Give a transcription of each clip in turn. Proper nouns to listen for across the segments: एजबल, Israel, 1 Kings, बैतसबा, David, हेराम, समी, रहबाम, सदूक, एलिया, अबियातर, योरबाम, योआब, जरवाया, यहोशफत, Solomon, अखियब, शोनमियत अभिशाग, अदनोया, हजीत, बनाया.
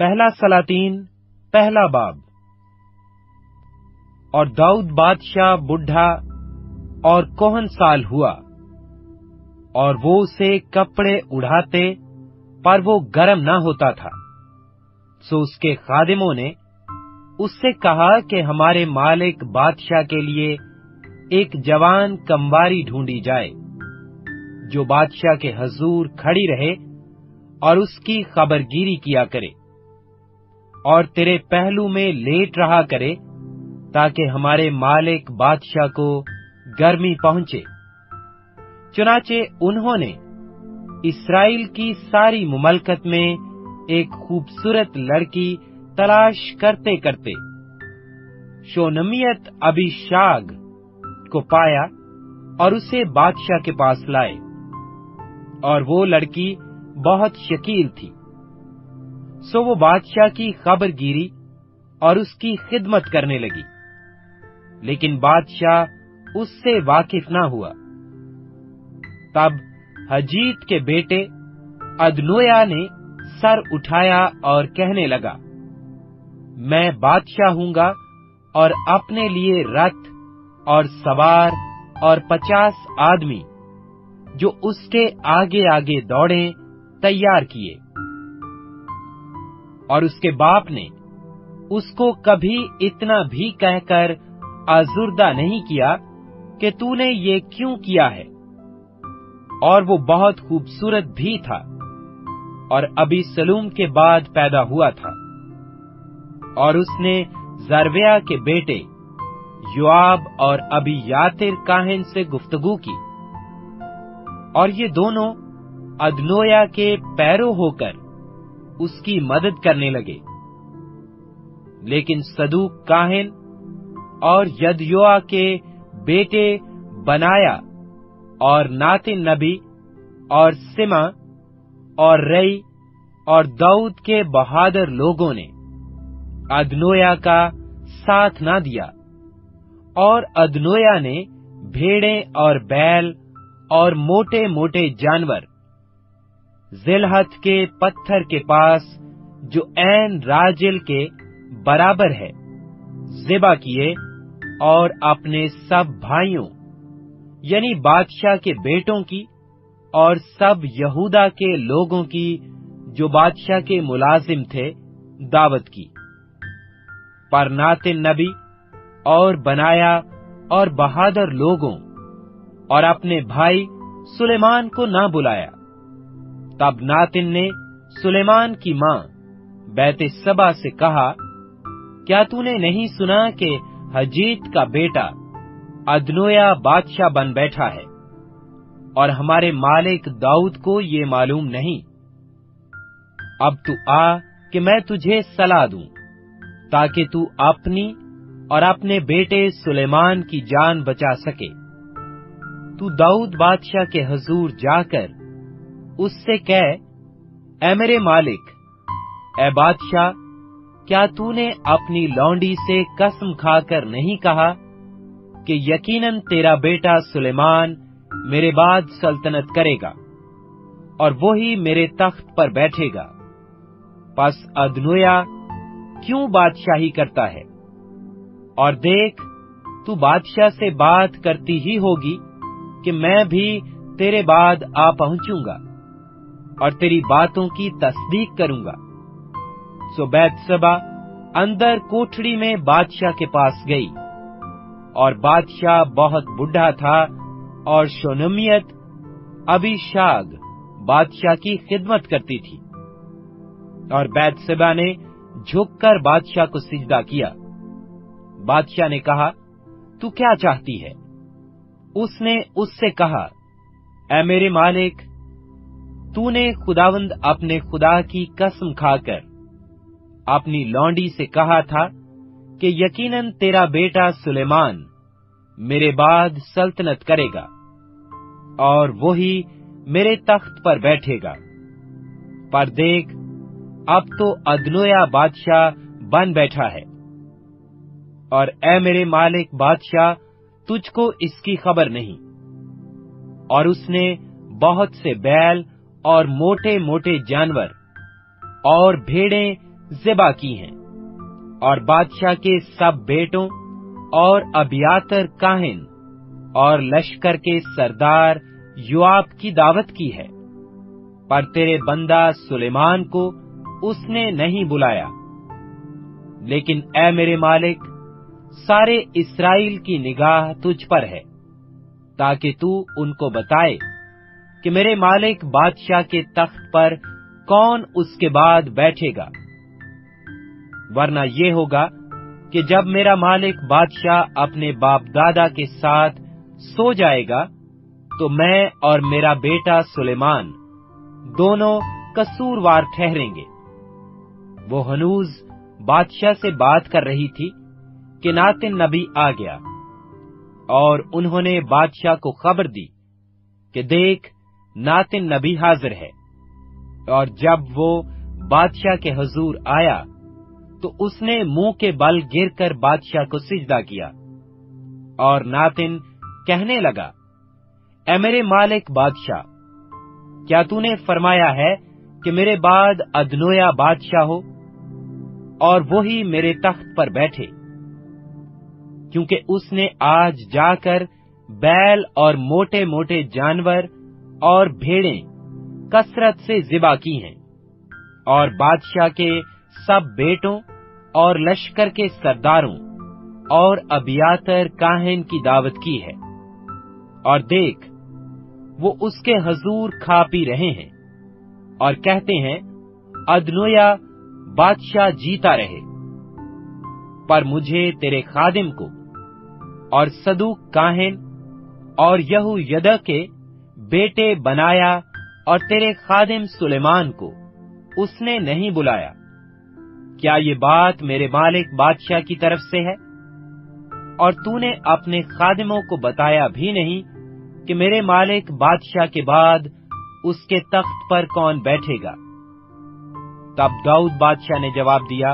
पहला सलातीन पहला बाब। और दाऊद बादशाह बुढ़ा और कोहन साल हुआ, और वो उसे कपड़े उड़ाते पर वो गर्म ना होता था। सो उसके खादिमों ने उससे कहा कि हमारे मालिक बादशाह के लिए एक जवान कंवारी ढूंढी जाए जो बादशाह के हजूर खड़ी रहे और उसकी खबरगिरी किया करे और तेरे पहलू में लेट रहा करे, ताकि हमारे मालिक बादशाह को गर्मी पहुंचे। चुनाचे उन्होंने इस्राएल की सारी मुमलकत में एक खूबसूरत लड़की तलाश करते करते शोनमियत अभिशाग को पाया और उसे बादशाह के पास लाए, और वो लड़की बहुत शकील थी। सो वो बादशाह की खबरगिरी और उसकी खिदमत करने लगी, लेकिन बादशाह उससे वाकिफ ना हुआ। तब हजीत के बेटे अदनोया ने सर उठाया और कहने लगा, मैं बादशाह हूंगा और अपने लिए रथ और सवार और 50 आदमी जो उसके आगे आगे दौड़ें तैयार किए। और उसके बाप ने उसको कभी इतना भी कहकर आज़ुर्दा नहीं किया कि तूने ये क्यों किया है, और वो बहुत खूबसूरत भी था और अभी सलूम के बाद पैदा हुआ था। और उसने जरव्या के बेटे योआब और अबियातिर काहिन से गुफ्तगू की, और ये दोनों अदनोया के पैरों होकर उसकी मदद करने लगे। लेकिन सदूक काहिन और यदयोआ के बेटे बनाया और नातिन नबी और सिमा और रई और दाऊद के बहादुर लोगों ने अदनोया का साथ ना दिया, और अदनोया ने भेड़ें और बैल और मोटे मोटे जानवर जिलहत के पत्थर के पास, जो ऐन राजिल के बराबर है, ज़िबा किए और अपने सब भाइयों यानी बादशाह के बेटों की और सब यहूदा के लोगों की जो बादशाह के मुलाजिम थे दावत की। पर नातिन नबी और बनाया और बहादुर लोगों और अपने भाई सुलेमान को ना बुलाया। तब नातिन ने सुलेमान की मां बैते सबा से कहा, क्या तूने नहीं सुना कि हजीत का बेटा अदनोया बादशाह बन बैठा है, और हमारे मालिक दाऊद को ये मालूम नहीं? अब तू आ कि मैं तुझे सलाह दूं, ताकि तू अपनी और अपने बेटे सुलेमान की जान बचा सके। तू दाऊद बादशाह के हजूर जाकर उससे कह, ऐ मेरे मालिक, ऐ बादशाह, क्या तूने अपनी लौंडी से कसम खाकर नहीं कहा कि यकीनन तेरा बेटा सुलेमान मेरे बाद सल्तनत करेगा और वो ही मेरे तख्त पर बैठेगा? बस अदनोया क्यों बादशाही करता है? और देख, तू बादशाह से बात करती ही होगी कि मैं भी तेरे बाद आ पहुंचूंगा और तेरी बातों की तस्दीक करूंगा। सो बैतसबा अंदर कोठरी में बादशाह के पास गई, और बादशाह बहुत बुढ़ा था, और शोनमियत अभिशाग बादशाह की खिदमत करती थी। और बैतसबा ने झुककर बादशाह को सिजदा किया। बादशाह ने कहा, तू क्या चाहती है? उसने उससे कहा, ऐ मेरे मालिक, तूने खुदावंद अपने खुदा की कसम खाकर अपनी लौंडी से कहा था कि यकीनन तेरा बेटा सुलेमान मेरे बाद सल्तनत करेगा और वो ही मेरे तख्त पर बैठेगा। पर देख, अब तो अदनोया बादशाह बन बैठा है, और ऐ मेरे मालिक बादशाह, तुझको इसकी खबर नहीं। और उसने बहुत से बैल और मोटे मोटे जानवर और भेड़ें ज़िबा की हैं, और बादशाह के सब बेटों और अबियातर काहिन और लश्कर के सरदार योआब की दावत की है, पर तेरे बंदा सुलेमान को उसने नहीं बुलाया। लेकिन ऐ मेरे मालिक, सारे इस्राएल की निगाह तुझ पर है, ताकि तू उनको बताए कि मेरे मालिक बादशाह के तख्त पर कौन उसके बाद बैठेगा। वरना ये होगा कि जब मेरा मालिक बादशाह अपने बाप दादा के साथ सो जाएगा, तो मैं और मेरा बेटा सुलेमान दोनों कसूरवार ठहरेंगे। वो हनूज बादशाह से बात कर रही थी कि नातिन नबी आ गया, और उन्होंने बादशाह को खबर दी कि देख, नातिन नबी हाजिर है। और जब वो बादशाह के हुजूर आया, तो उसने मुंह के बल गिरकर बादशाह को सिजदा किया, और नातिन कहने लगा, ऐ मेरे मालिक बादशाह, क्या तूने फरमाया है कि मेरे बाद अदनोया बादशाह हो और वो ही मेरे तख्त पर बैठे? क्योंकि उसने आज जाकर बैल और मोटे मोटे जानवर और भेड़ें कसरत से जिबा की हैं, और बादशाह के सब बेटों और लश्कर के सरदारों और अबियातर काहिन की दावत की है। और देख, वो उसके हजूर खा पी रहे हैं और कहते हैं, अदनोया बादशाह जीता रहे। पर मुझे तेरे खादिम को और सदूक काहिन और यहूयदा के बेटे बनाया और तेरे खादिम सुलेमान को उसने नहीं बुलाया। क्या ये बात मेरे मालिक बादशाह की तरफ से है? और तूने अपने खादिमों को बताया भी नहीं कि मेरे मालिक बादशाह के बाद उसके तख्त पर कौन बैठेगा? तब दाऊद बादशाह ने जवाब दिया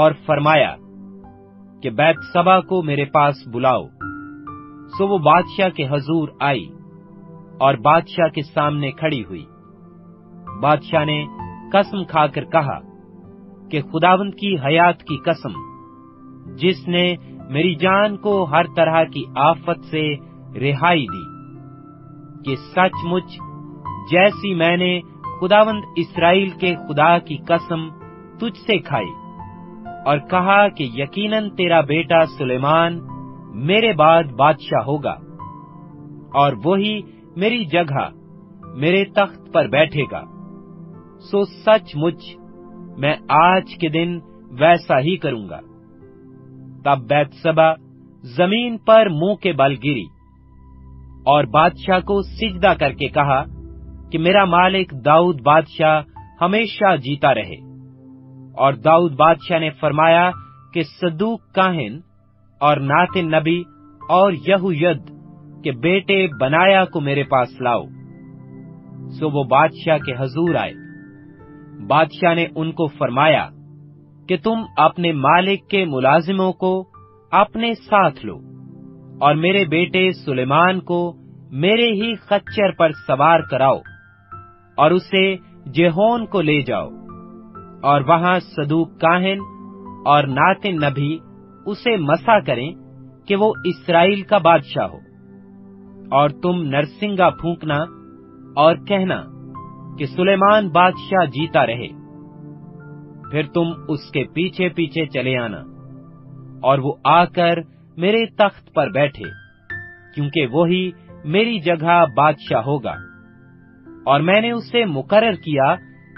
और फरमाया कि बैतसबा को मेरे पास बुलाओ। सो वो बादशाह के हजूर आई और बादशाह के सामने खड़ी हुई। बादशाह ने कसम खाकर कहा कि खुदावंद की हयात की कसम, जिसने मेरी जान को हर तरह की आफत से रिहाई दी, कि सचमुच जैसी मैंने खुदावंद इस्राएल के खुदा की कसम तुझसे खाई और कहा कि यकीनन तेरा बेटा सुलेमान मेरे बाद बादशाह होगा और वो ही मेरी जगह मेरे तख्त पर बैठेगा, सो सचमुच मैं आज के दिन वैसा ही करूंगा। तब बैतसबा जमीन पर मुंह के बल गिरी और बादशाह को सिजदा करके कहा कि मेरा मालिक दाऊद बादशाह हमेशा जीता रहे। और दाऊद बादशाह ने फरमाया कि सदूक काहिन और नातिन नबी और यहूयद के बेटे बनाया को मेरे पास लाओ। सो वो बादशाह के हजूर आए। बादशाह ने उनको फरमाया कि तुम अपने मालिक के मुलाजिमों को अपने साथ लो और मेरे बेटे सुलेमान को मेरे ही खच्चर पर सवार कराओ और उसे जेहोन को ले जाओ, और वहां सदूक काहिन और नातिन नबी उसे मसा करें कि वो इस्राएल का बादशाह हो। और तुम नरसिंगा फूंकना और कहना कि सुलेमान बादशाह जीता रहे। फिर तुम उसके पीछे पीछे चले आना और वो आकर मेरे तख्त पर बैठे, क्योंकि वो ही मेरी जगह बादशाह होगा और मैंने उसे मुकर्रर किया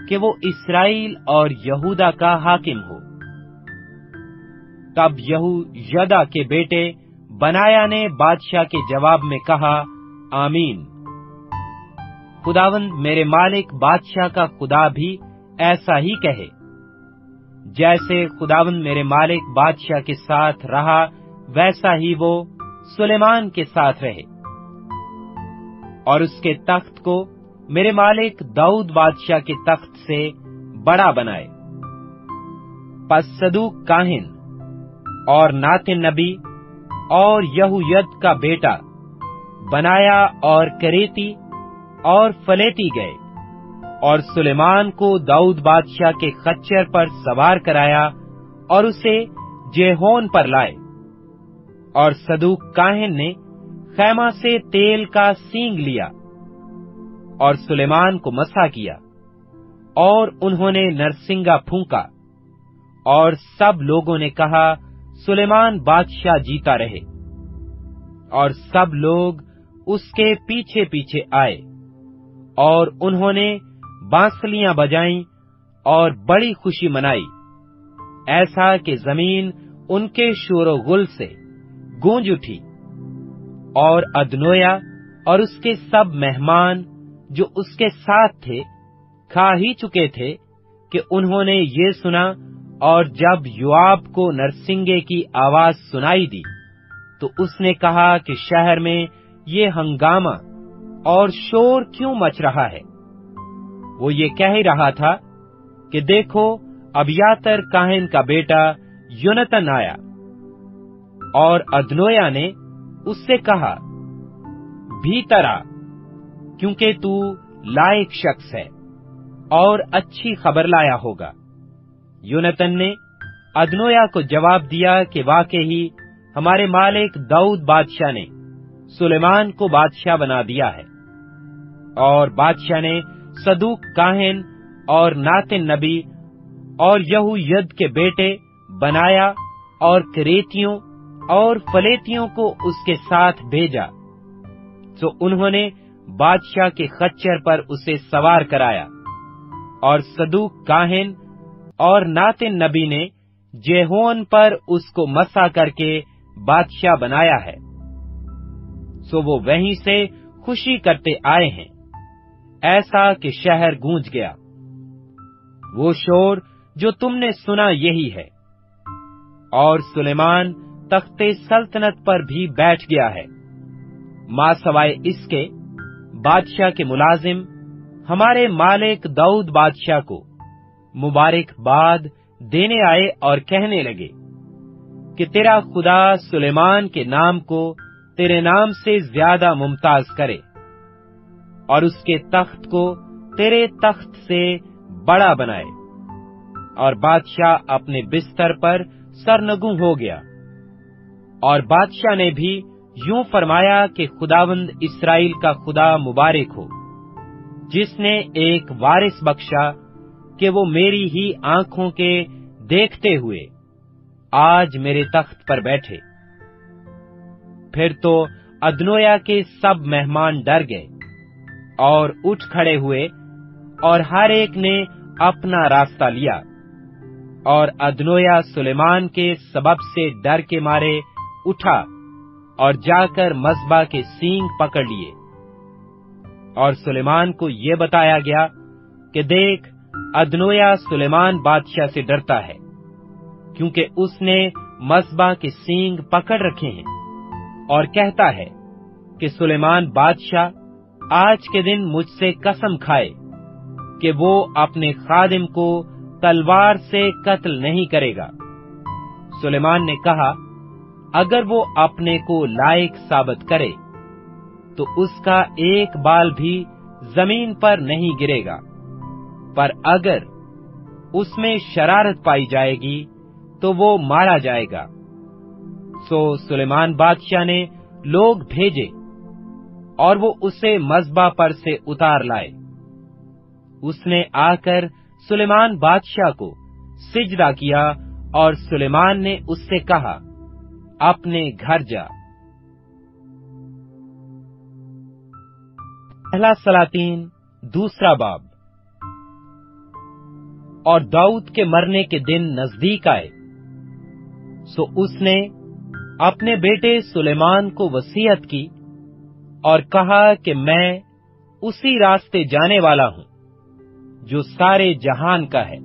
कि वो इस्राएल और यहूदा का हाकिम हो। तब यहूदा के बेटे बनाया ने बादशाह के जवाब में कहा, आमीन। खुदावंद मेरे मालिक बादशाह का खुदा भी ऐसा ही कहे। जैसे खुदावंद मेरे मालिक बादशाह के साथ रहा, वैसा ही वो सुलेमान के साथ रहे और उसके तख्त को मेरे मालिक दाऊद बादशाह के तख्त से बड़ा बनाए। पस सदूक काहिन और नातिन नबी और यहूयद का बेटा बनाया और करेती और फलेती गए और सुलेमान को दाऊद बादशाह के खच्चर पर सवार कराया और उसे जेहोन पर लाए। और सदूक काहिन ने खैमा से तेल का सींग लिया और सुलेमान को मसा किया, और उन्होंने नरसिंगा फूंका, और सब लोगों ने कहा सुलेमान बादशाह जीता रहे। और सब लोग उसके पीछे पीछे आए और उन्होंने बांसलियां बजाईं और बड़ी खुशी मनाई, ऐसा कि जमीन उनके शोरोगुल से गूंज उठी। और अदनोया और उसके सब मेहमान जो उसके साथ थे खा ही चुके थे कि उन्होंने ये सुना, और जब योआब को नरसिंगे की आवाज सुनाई दी तो उसने कहा कि शहर में ये हंगामा और शोर क्यों मच रहा है। वो ये कह ही रहा था कि देखो अबियातर काहिन का बेटा योनातान आया। और अदनोया ने उससे कहा, भीतर आ, क्योंकि तू लायक शख्स है और अच्छी खबर लाया होगा। योनातान ने अदनोया को जवाब दिया कि वाकई ही हमारे मालिक दाऊद बादशाह ने सुलेमान को बादशाह बना दिया है, और बादशाह ने सदूक काहिन और नातिन नबी और यहूयद के बेटे बनाया और क्रेतियों और फलेतियों को उसके साथ भेजा। तो उन्होंने बादशाह के खच्चर पर उसे सवार कराया, और सदूक काहिन और नातिन नबी ने जेहोन पर उसको मसा करके बादशाह बनाया है। सो वो वहीं से खुशी करते आए हैं, ऐसा कि शहर गूंज गया। वो शोर जो तुमने सुना यही है। और सुलेमान तख्ते सल्तनत पर भी बैठ गया है। मां सवाए इसके बादशाह के मुलाजिम हमारे मालिक दाऊद बादशाह को मुबारकबाद देने आए और कहने लगे कि तेरा खुदा सुलेमान के नाम को तेरे नाम से ज्यादा मुमताज करे, और उसके तख्त को तेरे तख्त से बड़ा बनाए। और बादशाह अपने बिस्तर पर सरनगुं हो गया। और बादशाह ने भी यूं फरमाया कि खुदावंद इस्राएल का खुदा मुबारक हो, जिसने एक वारिस बख्शा कि वो मेरी ही आंखों के देखते हुए आज मेरे तख्त पर बैठे। फिर तो अदनोया के सब मेहमान डर गए और उठ खड़े हुए, और हर एक ने अपना रास्ता लिया। और अदनोया सुलेमान के सबब से डर के मारे उठा और जाकर मस्बा के सींग पकड़ लिए। और सुलेमान को ये बताया गया कि देख, अदनोया सुलेमान बादशाह से डरता है, क्योंकि उसने मस्बा के सींग पकड़ रखे हैं, और कहता है कि सुलेमान बादशाह आज के दिन मुझसे कसम खाए कि वो अपने खादिम को तलवार से कत्ल नहीं करेगा। सुलेमान ने कहा, अगर वो अपने को लायक साबित करे तो उसका एक बाल भी जमीन पर नहीं गिरेगा, पर अगर उसमें शरारत पाई जाएगी तो वो मारा जाएगा। सो सुलेमान बादशाह ने लोग भेजे और वो उसे मस्बा पर से उतार लाए। उसने आकर सुलेमान बादशाह को सिजदा किया, और सुलेमान ने उससे कहा, अपने घर जा। पहला सलातीन दूसरा बाब। और दाऊद के मरने के दिन नजदीक आए, सो उसने अपने बेटे सुलेमान को वसीयत की और कहा कि मैं उसी रास्ते जाने वाला हूं जो सारे जहान का है,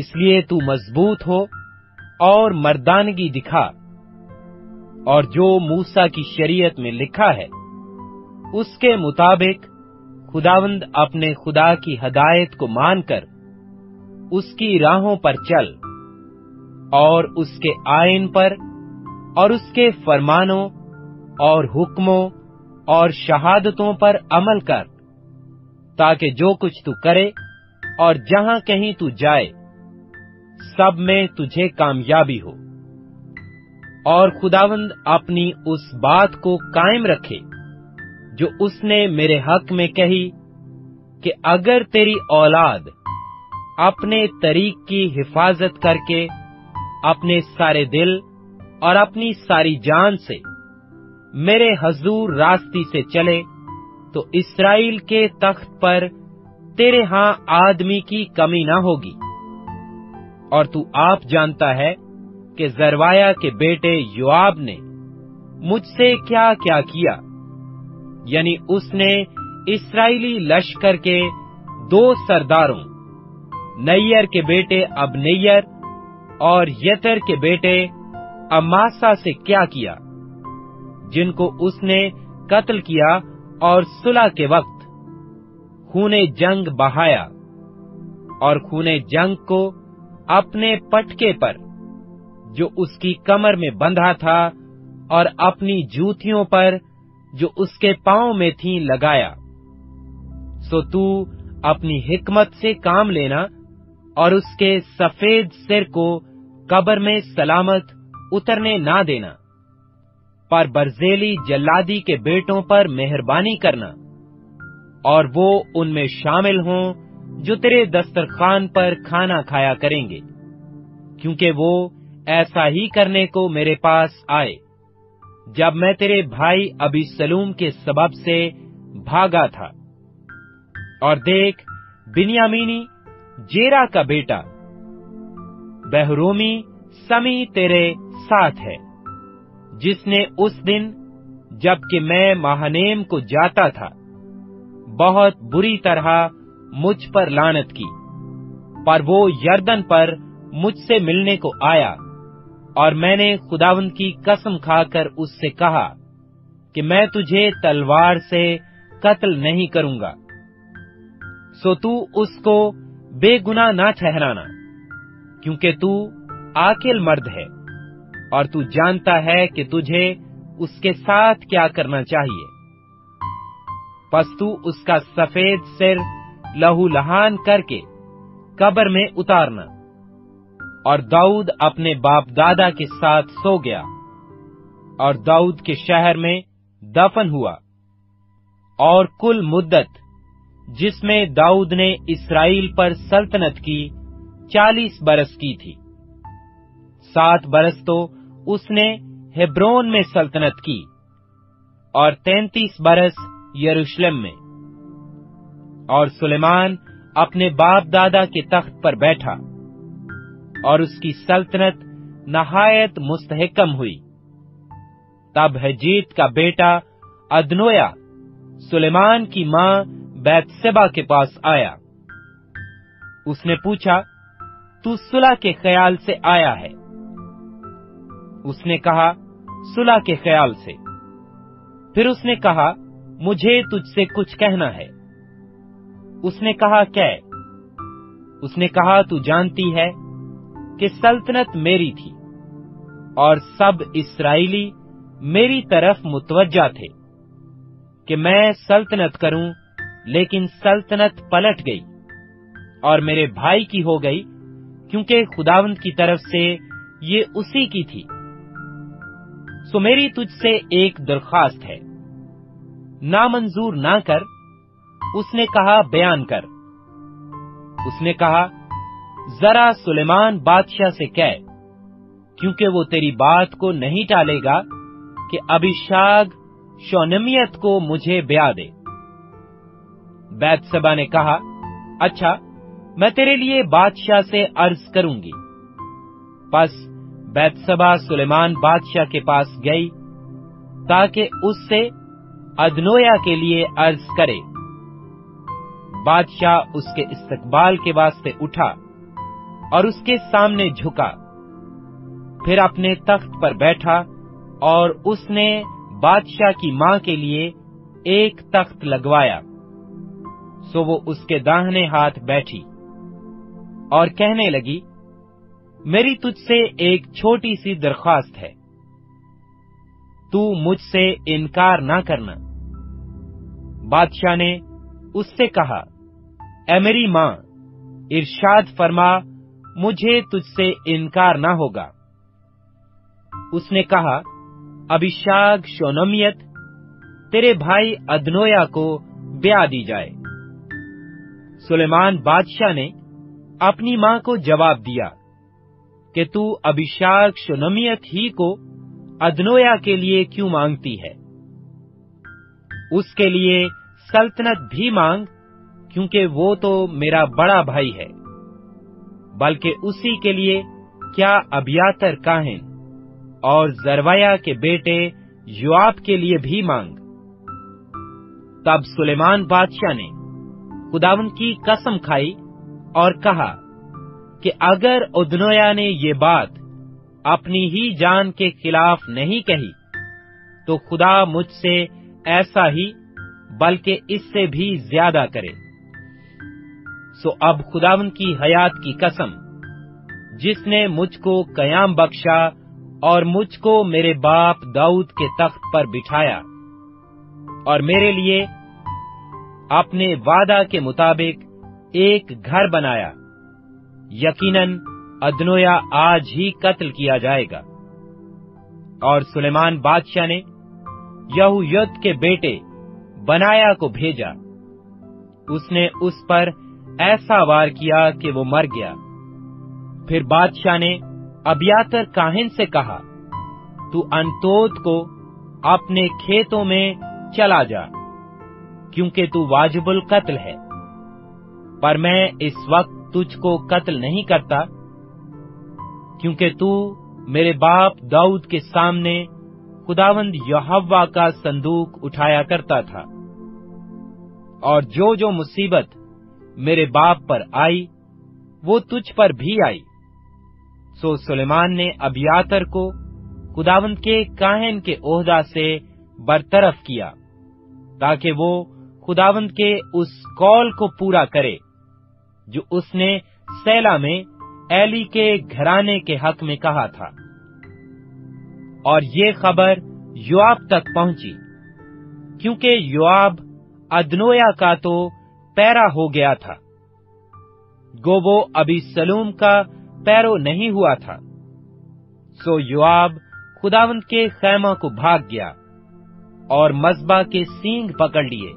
इसलिए तू मजबूत हो और मर्दानगी दिखा, और जो मूसा की शरीयत में लिखा है उसके मुताबिक खुदावंद अपने खुदा की हदायत को मानकर उसकी राहों पर चल, और उसके आयन पर और उसके फरमानों और हुक्मों और शहादतों पर अमल कर, ताकि जो कुछ तू करे और जहां कहीं तू जाए सब में तुझे कामयाबी हो। और खुदावंद अपनी उस बात को कायम रखे जो उसने मेरे हक में कही कि अगर तेरी औलाद अपने तरीक की हिफाजत करके अपने सारे दिल और अपनी सारी जान से मेरे हजूर रास्ते से चले तो इस्राएल के तख्त पर तेरे हां आदमी की कमी ना होगी। और तू आप जानता है कि जरवाया के बेटे योआब ने मुझसे क्या क्या किया, यानी उसने इस्राएली लश्कर के दो सरदारों नैयर के बेटे अबनेयर और यतर के बेटे अमासा से क्या किया, जिनको उसने कत्ल किया और सुलह के वक्त खूने जंग बहाया और खूने जंग को अपने पटके पर जो उसकी कमर में बंधा था और अपनी जूतियों पर जो उसके पांव में थीं लगाया। सो तू अपनी हिकमत से काम लेना और उसके सफेद सिर को कब्र में सलामत उतरने ना देना, पर बर्जेली जल्लादी के बेटों पर मेहरबानी करना और वो उनमें शामिल हों जो तेरे दस्तरखान पर खाना खाया करेंगे, क्योंकि वो ऐसा ही करने को मेरे पास आए जब मैं तेरे भाई अबीसलूम के सबब से भागा था। और देख, बिन्यामीनी जेरा का बेटा बहरोमी समी तेरे साथ है, जिसने उस दिन जबकि मैं महानेम को जाता था बहुत बुरी तरह मुझ पर लानत की, पर वो यर्दन पर मुझसे मिलने को आया और मैंने खुदावंद की कसम खाकर उससे कहा कि मैं तुझे तलवार से कत्ल नहीं करूंगा। सो तू उसको बेगुनाह ना ठहराना, क्योंकि तू आकिल मर्द है और तू जानता है कि तुझे उसके साथ क्या करना चाहिए। बस तू उसका सफेद सिर लहूलहान करके कब्र में उतारना। और दाऊद अपने बाप दादा के साथ सो गया और दाऊद के शहर में दफन हुआ। और कुल मुद्दत जिसमें दाऊद ने इस्राएल पर सल्तनत की 40 बरस की थी। 7 बरस तो उसने हेब्रोन में सल्तनत की और 33 बरस यरूशलेम में। और सुलेमान अपने बाप दादा के तख्त पर बैठा और उसकी सल्तनत नहायत मुस्तहकम हुई। तब हजीत का बेटा अदनोया सुलेमान की मां बैतसेबा के पास आया। उसने पूछा, तू सुलह के ख्याल से आया है? उसने कहा, सुलह के ख्याल से। फिर उसने कहा, मुझे तुझसे कुछ कहना है। उसने कहा, क्या? उसने कहा, तू जानती है कि सल्तनत मेरी थी और सब इस्राएली मेरी तरफ मुतवज्जा थे कि मैं सल्तनत करूं, लेकिन सल्तनत पलट गई और मेरे भाई की हो गई, क्योंकि खुदावंद की तरफ से ये उसी की थी। सो मेरी तुझसे एक दरख्वास्त है, नामंजूर ना कर। उसने कहा, बयान कर। उसने कहा, जरा सुलेमान बादशाह से कह, क्योंकि वो तेरी बात को नहीं टालेगा कि अभिषाग शौनमियत को मुझे ब्याह दे। बैतसबा ने कहा, अच्छा, मैं तेरे लिए बादशाह से अर्ज करूंगी। बस बैतसबा सुलेमान बादशाह के पास गई ताकि उससे अदनोया के लिए अर्ज करे। बादशाह उसके इस्तकबाल के वास्ते उठा और उसके सामने झुका, फिर अपने तख्त पर बैठा और उसने बादशाह की मां के लिए एक तख्त लगवाया। सो वो उसके दाहिने हाथ बैठी और कहने लगी, मेरी तुझसे एक छोटी सी दरख्वास्त है, तू मुझसे इनकार ना करना। बादशाह ने उससे कहा, ऐ मेरी माँ, इरशाद फरमा, मुझे तुझसे इनकार ना होगा। उसने कहा, अभिशाग शोनमियत तेरे भाई अदनोया को ब्याह दी जाए। सुलेमान बादशाह ने अपनी माँ को जवाब दिया कि तू अभिशाग शोनमियत ही को अदनोया के लिए क्यों मांगती है? उसके लिए सल्तनत भी मांग, क्योंकि वो तो मेरा बड़ा भाई है। बल्कि उसी के लिए क्या अबियातर काहिन और जरवाया के बेटे योआब के लिए भी मांग। तब सुलेमान बादशाह ने खुदावन की कसम खाई और कहा कि अगर उदनोया ने ये बात अपनी ही जान के खिलाफ नहीं कही, तो खुदा मुझसे ऐसा ही बल्कि इससे भी ज्यादा करे। सो अब खुदावन की हयात की कसम, जिसने मुझको कयाम बख्शा और मुझको मेरे बाप दाऊद के तख्त पर बिठाया और मेरे लिए अपने वादा के मुताबिक एक घर बनाया, यकीनन अदनोया आज ही कत्ल किया जाएगा। और सुलेमान बादशाह ने यहूयत के बेटे बनाया को भेजा। उसने उस पर ऐसा वार किया कि वो मर गया। फिर बादशाह ने अबियातर काहिन से कहा, तू अनतोत को अपने खेतों में चला जा, क्योंकि तू वाजिबुल कत्ल है। पर मैं इस वक्त तुझको कत्ल नहीं करता, क्योंकि तू मेरे बाप दाऊद के सामने खुदावंद यहोवा का संदूक उठाया करता था, और जो जो मुसीबत मेरे बाप पर आई वो तुझ पर भी आई। सो सुलेमान ने अबियातर को खुदावंद के काहिन के ओहदा से बरतरफ किया, ताकि वो खुदावंद के उस कौल को पूरा करे जो उसने सैला में एली के घराने के हक में कहा था। और ये खबर योआब तक पहुंची, क्योंकि योआब अदनोया का तो पैरा हो गया था, गो वो अबीसलूम का पैरो नहीं हुआ था। सो योआब खुदावंद के खैमा को भाग गया और मस्बा के सींग पकड़ लिए।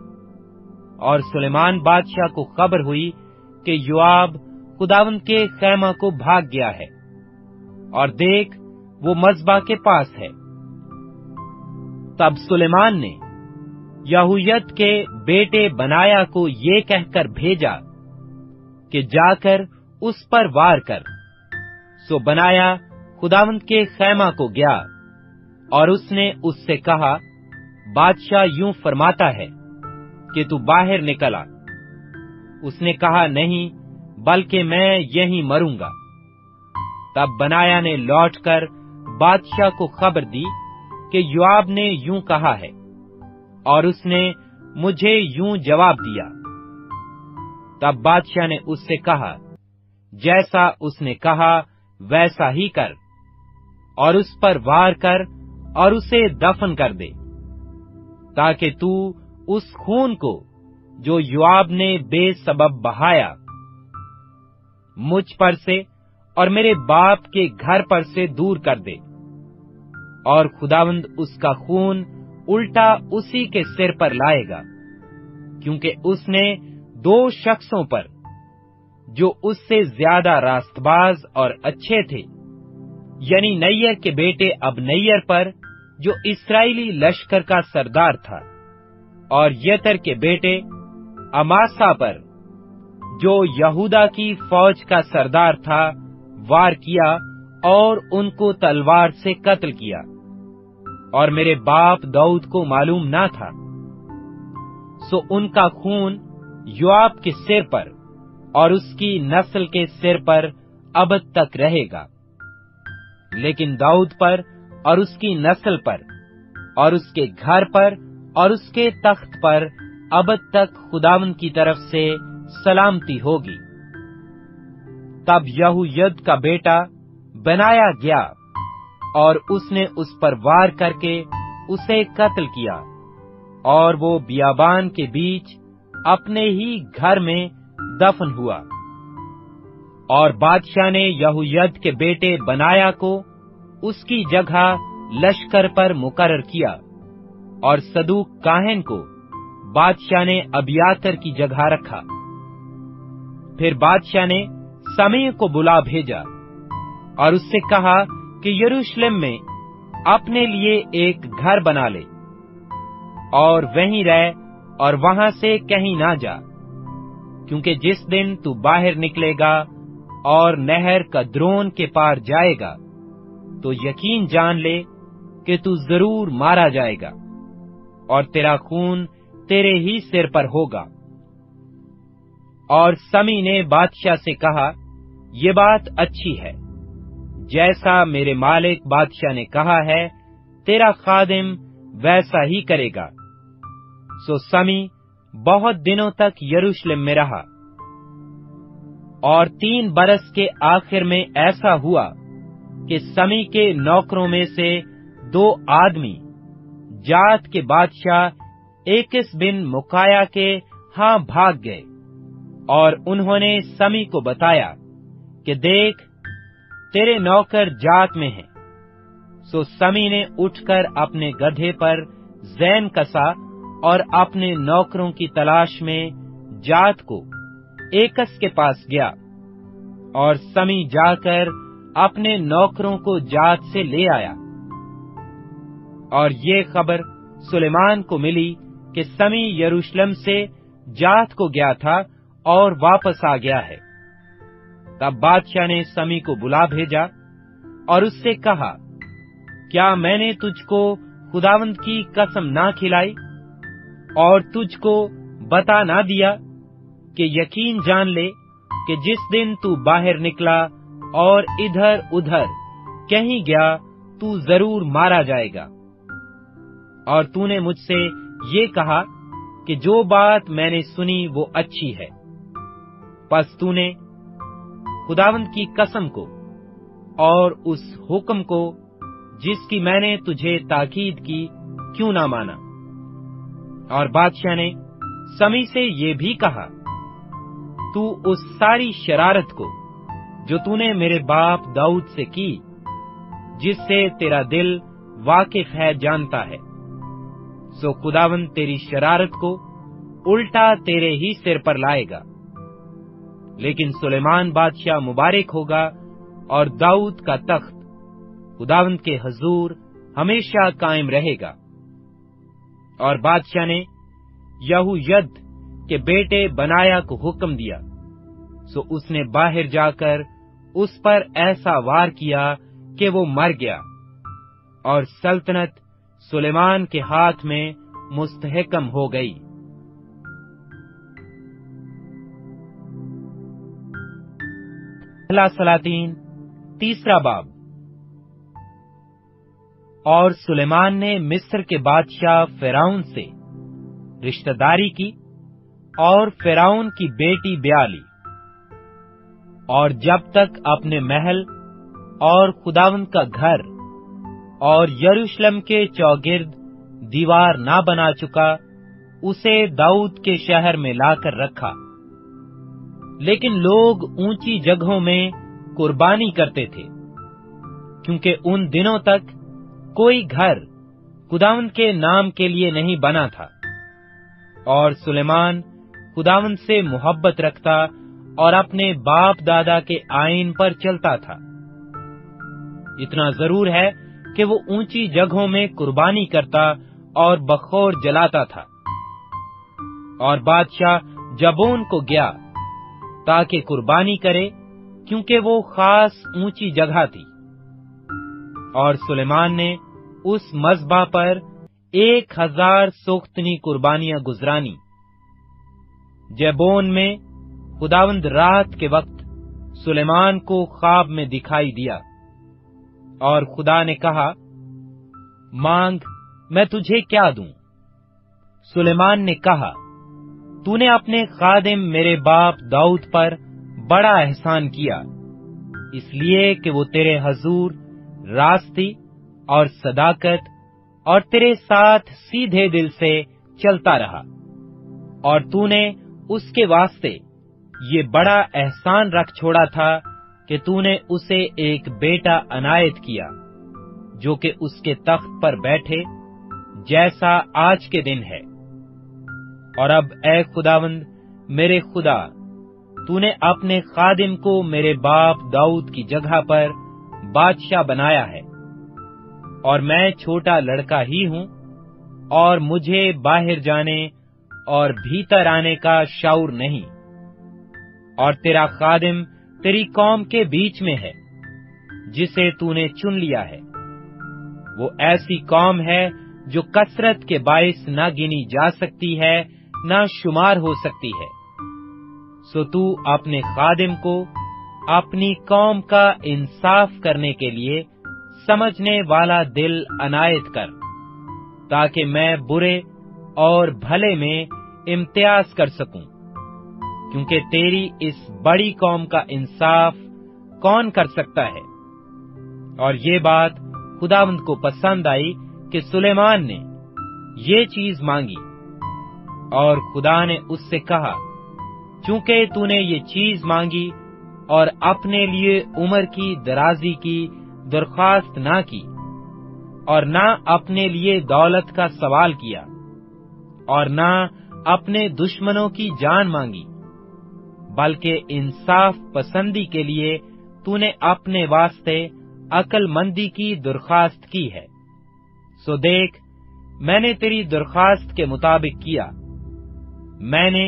और सुलेमान बादशाह को खबर हुई कि योआब खुदावंद के खैमा को भाग गया है, और देख वो मज़बा के पास है। तब सुलेमान ने यहूयत के बेटे बनाया को ये कहकर भेजा कि जाकर उस पर वार कर। सो बनाया खुदावंद के खैमा को गया और उसने उससे कहा, बादशाह यूं फरमाता है कि तू बाहर निकला। उसने कहा, नहीं, बल्कि मैं यहीं मरूंगा। तब बनाया ने लौटकर बादशाह को खबर दी कि योआब ने यूं कहा है, और उसने मुझे यूं जवाब दिया। तब बादशाह ने उससे कहा, जैसा उसने कहा वैसा ही कर, और उस पर वार कर और उसे दफन कर दे, ताकि तू उस खून को जो योआब ने बेसबब बहाया मुझ पर से और मेरे बाप के घर पर से दूर कर दे। और खुदावंद उसका खून उल्टा उसी के सिर पर लाएगा, क्योंकि उसने दो शख्सों पर जो उससे ज्यादा रास्तबाज और अच्छे थे, यानी नैयर के बेटे अबनैयर पर जो इस्राएली लश्कर का सरदार था, और येतर के बेटे अमासा पर जो यहूदा की फौज का सरदार था, वार किया और उनको तलवार से कत्ल किया। और मेरे बाप दाऊद को मालूम ना था। सो उनका खून योआब के सिर पर और उसकी नस्ल के सिर पर अब तक रहेगा, लेकिन दाऊद पर और उसकी नस्ल पर और उसके घर पर और उसके तख्त पर अब तक खुदावन की तरफ से सलामती होगी। तब यहूयद का बेटा बनाया गया और उसने उस पर वार करके उसे कत्ल किया, और वो बियाबान के बीच अपने ही घर में दफन हुआ। और बादशाह ने यहोयद के बेटे बनाया को उसकी जगह लश्कर पर मुकर्रर किया, और सदूक काहन को बादशाह ने अबियातर की जगह रखा। फिर बादशाह ने समय को बुला भेजा और उससे कहा कि यरूशलेम में अपने लिए एक घर बना ले और वहीं रह और वहां से कहीं ना जा, क्योंकि जिस दिन तू बाहर निकलेगा और नहर का द्रोन के पार जाएगा तो यकीन जान ले कि तू जरूर मारा जाएगा और तेरा खून तेरे ही सिर पर होगा। और समी ने बादशाह से कहा, ये बात अच्छी है, जैसा मेरे मालिक बादशाह ने कहा है तेरा खादिम वैसा ही करेगा। सो समी बहुत दिनों तक यरूशलेम में रहा, और 3 बरस के आखिर में ऐसा हुआ कि समी के नौकरों में से 2 आदमी जात के बादशाह 21 बिन मुकाया के हां भाग गए, और उन्होंने समी को बताया कि देख तेरे नौकर जात में हैं। सो समी ने उठकर अपने गधे पर ज़ैन कसा और अपने नौकरों की तलाश में जात को एकस के पास गया, और समी जाकर अपने नौकरों को जात से ले आया। और ये खबर सुलेमान को मिली कि समी यरूशलेम से जात को गया था और वापस आ गया है। तब बादशाह ने समी को बुला भेजा और उससे कहा, क्या मैंने तुझको खुदावंद की कसम ना खिलाई और तुझको बता ना दिया कि यकीन जान ले कि जिस दिन तू बाहर निकला और इधर उधर कहीं गया तू जरूर मारा जाएगा? और तूने मुझसे ये कहा कि जो बात मैंने सुनी वो अच्छी है। बस तूने खुदावंद की कसम को और उस हुक्म को जिसकी मैंने तुझे ताकीद की क्यों ना माना? और बादशाह ने समी से ये भी कहा, तू उस सारी शरारत को जो तूने मेरे बाप दाऊद से की, जिससे तेरा दिल वाकिफ है, जानता है। सो खुदावंद तेरी शरारत को उल्टा तेरे ही सिर पर लाएगा, लेकिन सुलेमान बादशाह मुबारक होगा और दाऊद का तख्त खुदावंद के हजूर हमेशा कायम रहेगा। और बादशाह ने यहूयद के बेटे बनाया को हुक्म दिया। सो उसने बाहर जाकर उस पर ऐसा वार किया कि वो मर गया, और सल्तनत सुलेमान के हाथ में मुस्तहकम हो गई। पहला सलातीन 3रा बाब। और सुलेमान ने मिस्र के बादशाह फिरौन से रिश्तेदारी की और फिरौन की बेटी ब्याह ली, और जब तक अपने महल और खुदावंद का घर और यरूशलेम के चौगिर्द दीवार ना बना चुका, उसे दाऊद के शहर में लाकर रखा। लेकिन लोग ऊंची जगहों में कुर्बानी करते थे, क्योंकि उन दिनों तक कोई घर खुदावंद के नाम के लिए नहीं बना था। और सुलेमान खुदावंद से मोहब्बत रखता और अपने बाप दादा के आईन पर चलता था। इतना जरूर है कि वो ऊंची जगहों में कुर्बानी करता और बखौर जलाता था। और बादशाह जबोन को गया ताकि कुर्बानी करे, क्योंकि वो खास ऊंची जगह थी। और सुलेमान ने उस मज़बा पर 1000 सोख्तनी कुर्बानियां गुजरानी। जबोन में खुदावंद रात के वक्त सुलेमान को ख्वाब में दिखाई दिया, और खुदा ने कहा, मांग, मैं तुझे क्या दूं? सुलेमान ने कहा, तूने अपने खादिम मेरे बाप दाऊद पर बड़ा एहसान किया, इसलिए कि वो तेरे हजूर रास्ती और सदाकत और तेरे साथ सीधे दिल से चलता रहा, और तूने उसके वास्ते ये बड़ा एहसान रख छोड़ा था कि तूने उसे एक बेटा अनायत किया जो कि उसके तख्त पर बैठे जैसा आज के दिन है। और अब ऐ खुदावंद मेरे खुदा, तूने अपने खादिम को मेरे बाप दाऊद की जगह पर बादशाह बनाया है, और मैं छोटा लड़का ही हूँ और मुझे बाहर जाने और भीतर आने का शऊर नहीं, और तेरा खादिम तेरी कौम के बीच में है जिसे तूने चुन लिया है। वो ऐसी कौम है जो कसरत के बायस ना गिनी जा सकती है ना शुमार हो सकती है। सो तू अपने खादिम को अपनी कौम का इंसाफ करने के लिए समझने वाला दिल अनायत कर, ताकि मैं बुरे और भले में इम्तियाज कर सकूं, क्योंकि तेरी इस बड़ी कौम का इंसाफ कौन कर सकता है। और ये बात खुदावंद को पसंद आई कि सुलेमान ने ये चीज मांगी, और खुदा ने उससे कहा, चूंकि तूने ये चीज मांगी और अपने लिए उम्र की दराजी की दरख्वास्त ना की, और ना अपने लिए दौलत का सवाल किया, और ना अपने दुश्मनों की जान मांगी, बल्कि इंसाफ पसंदी के लिए तूने अपने वास्ते अक्लमंदी की दरख्वास्त की है। सो देख, मैंने तेरी दरख्वास्त के मुताबिक किया, मैंने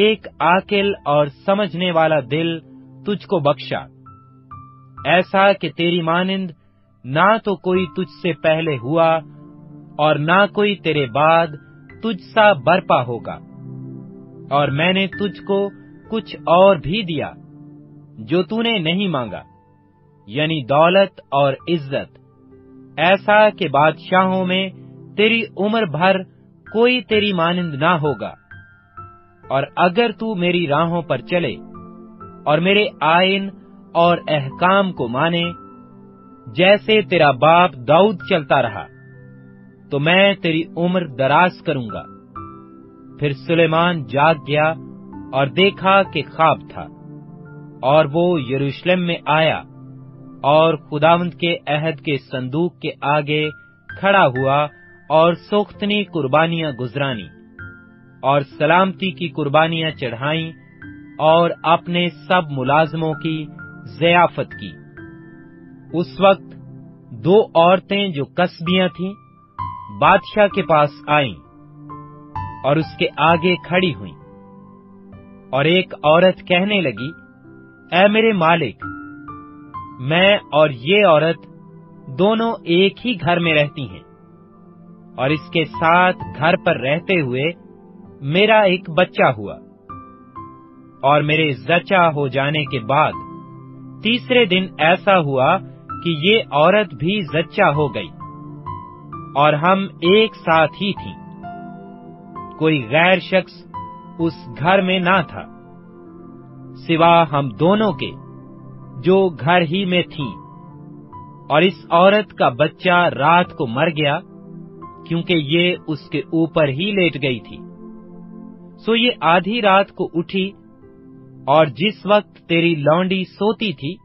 एक आकिल और समझने वाला दिल तुझको बख्शा, ऐसा कि तेरी मानिंद ना तो कोई तुझसे पहले हुआ और ना कोई तेरे बाद तुझसा बरपा होगा। और मैंने तुझको कुछ और भी दिया जो तूने नहीं मांगा, यानी दौलत और इज्जत, ऐसा कि बादशाहों में तेरी उम्र भर कोई तेरी मानिंद ना होगा। और अगर तू मेरी राहों पर चले और मेरे आयन और अहकाम को माने, जैसे तेरा बाप दाऊद चलता रहा, तो मैं तेरी उम्र दराज करूंगा। फिर सुलेमान जाग गया और देखा कि ख्वाब था, और वो यरूशलेम में आया और खुदावंद के अहद के संदूक के आगे खड़ा हुआ और सोख्तनी कुर्बानियां गुजरानी और सलामती की कुर्बानियां चढ़ाई और अपने सब मुलाजमों की ज़ियाफत की। उस वक्त दो औरतें जो कसबियां थीं बादशाह के पास आईं और उसके आगे खड़ी हुईं, और एक औरत कहने लगी, ऐ मेरे मालिक, मैं और ये औरत दोनों एक ही घर में रहती हैं, और इसके साथ घर पर रहते हुए मेरा एक बच्चा हुआ, और मेरे जचा हो जाने के बाद तीसरे दिन ऐसा हुआ कि ये औरत भी जच्चा हो गई, और हम एक साथ ही थी, कोई गैर शख्स उस घर में ना था सिवा हम दोनों के जो घर ही में थी। और इस औरत का बच्चा रात को मर गया क्योंकि ये उसके ऊपर ही लेट गई थी। सो ये आधी रात को उठी, और जिस वक्त तेरी लौंडी सोती थी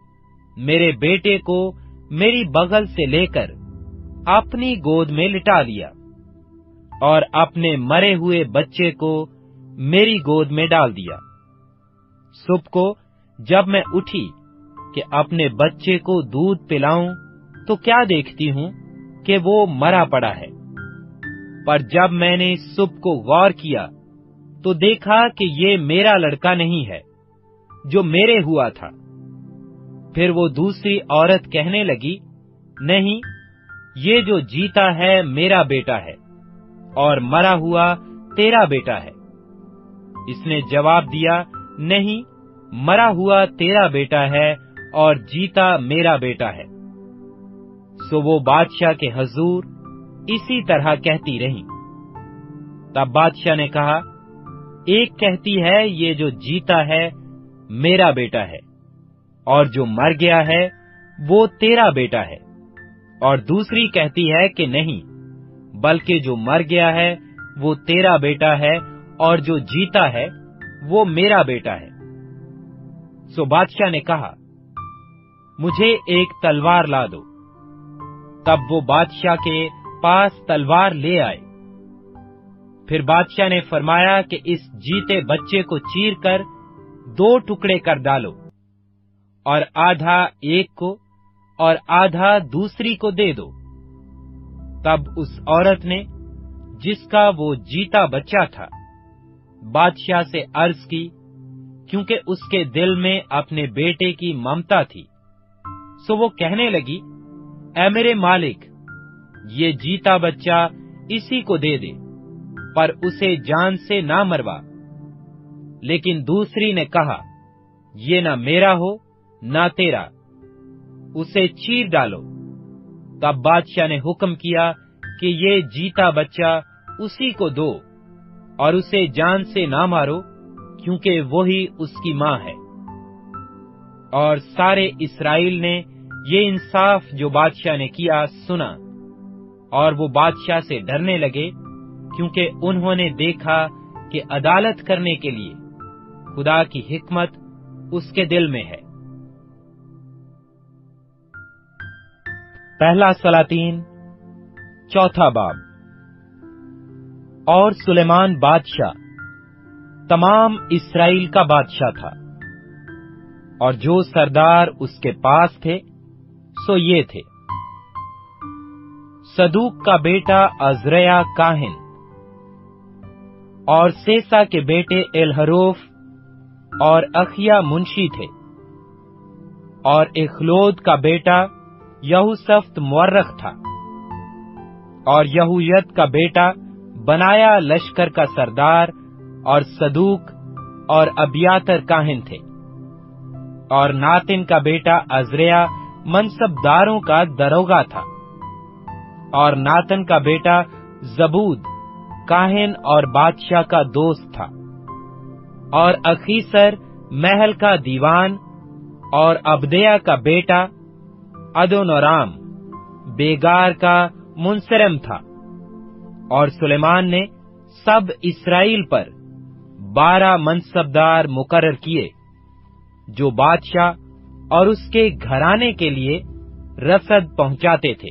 मेरे बेटे को मेरी बगल से लेकर अपनी गोद में लिटा लिया, और अपने मरे हुए बच्चे को मेरी गोद में डाल दिया। सुबह को जब मैं उठी कि अपने बच्चे को दूध पिलाऊं, तो क्या देखती हूं कि वो मरा पड़ा है। पर जब मैंने सुबह को गौर किया तो देखा कि ये मेरा लड़का नहीं है जो मेरे हुआ था। फिर वो दूसरी औरत कहने लगी, नहीं, ये जो जीता है मेरा बेटा है और मरा हुआ तेरा बेटा है। इसने जवाब दिया, नहीं, मरा हुआ तेरा बेटा है और जीता मेरा बेटा है। सो वो बादशाह के हजूर इसी तरह कहती रही। तब बादशाह ने कहा, एक कहती है ये जो जीता है मेरा बेटा है और जो मर गया है वो तेरा बेटा है, और दूसरी कहती है कि नहीं, बल्कि जो मर गया है वो तेरा बेटा है और जो जीता है वो मेरा बेटा है। सो बादशाह ने कहा, मुझे एक तलवार ला दो। तब वो बादशाह के पास तलवार ले आए। फिर बादशाह ने फरमाया कि इस जीते बच्चे को चीर कर दो टुकड़े कर डालो और आधा एक को और आधा दूसरी को दे दो। तब उस औरत ने, जिसका वो जीता बच्चा था, बादशाह से अर्ज की, क्योंकि उसके दिल में अपने बेटे की ममता थी। सो वो कहने लगी, ऐ मेरे मालिक, ये जीता बच्चा इसी को दे दे, पर उसे जान से ना मरवा। लेकिन दूसरी ने कहा, ये ना मेरा हो ना तेरा, उसे चीर डालो। तब बादशाह ने हुक्म किया कि ये जीता बच्चा उसी को दो और उसे जान से ना मारो, क्योंकि वही उसकी मां है। और सारे इस्राएल ने ये इंसाफ जो बादशाह ने किया सुना, और वो बादशाह से डरने लगे, क्योंकि उन्होंने देखा कि अदालत करने के लिए खुदा की हिकमत उसके दिल में है। पहला सलातीन चौथा बाब। और सुलेमान बादशाह तमाम इस्राएल का बादशाह था, और जो सरदार उसके पास थे सो ये थे, सदूक का बेटा अजरया काहिन, और सेसा के बेटे एलहरूफ और अखिया मुंशी थे, और इखलोद का बेटा यहूसफ्त मुअर्रख था, और यहूयत का बेटा बनाया लश्कर का सरदार, और सदूक और अबियातर काहिन थे, और नातिन का बेटा अजरया मनसबदारों का दरोगा था, और नातन का बेटा जबूद काहिन और बादशाह का दोस्त था, और अखीसर महल का दीवान, और अबदया का बेटा अदोनोराम बेगार का मुंसरम था। और सुलेमान ने सब इस्राएल पर 12 मनसबदार मुकर्रर किए, जो बादशाह और उसके घराने के लिए रसद पहुंचाते थे।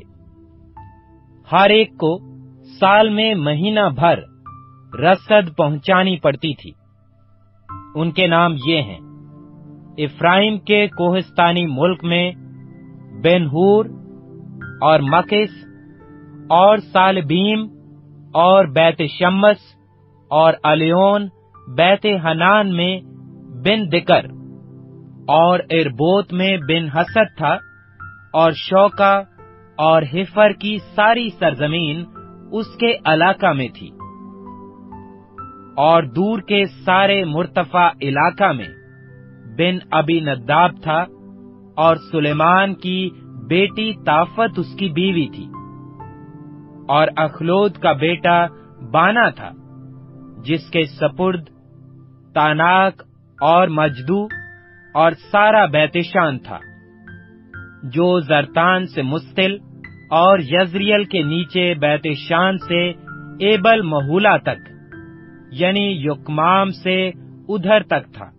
हर एक को साल में महीना भर रसद पहुंचानी पड़ती थी। उनके नाम ये हैं, इफ्राइम के कोहिस्तानी मुल्क में बेनहूर और मकिस और सालबीम और बैत शम्मस और अलियोन, बैत हनान में बिन दिकर, और इरबोत में बिन हसद था, और शौका और हिफर की सारी सरजमीन उसके इलाका में थी, और दूर के सारे मुर्तफा इलाका में बिन अबी नदाब था, और सुलेमान की बेटी ताफत उसकी बीवी थी, और अखलोद का बेटा बाना था, जिसके सपुर्द तानाक और मजदू और सारा बैतशान था, जो जरतान से मुस्तिल और यजरियल के नीचे बैतशान से एबल महूला तक, यानी युकमाम से उधर तक था,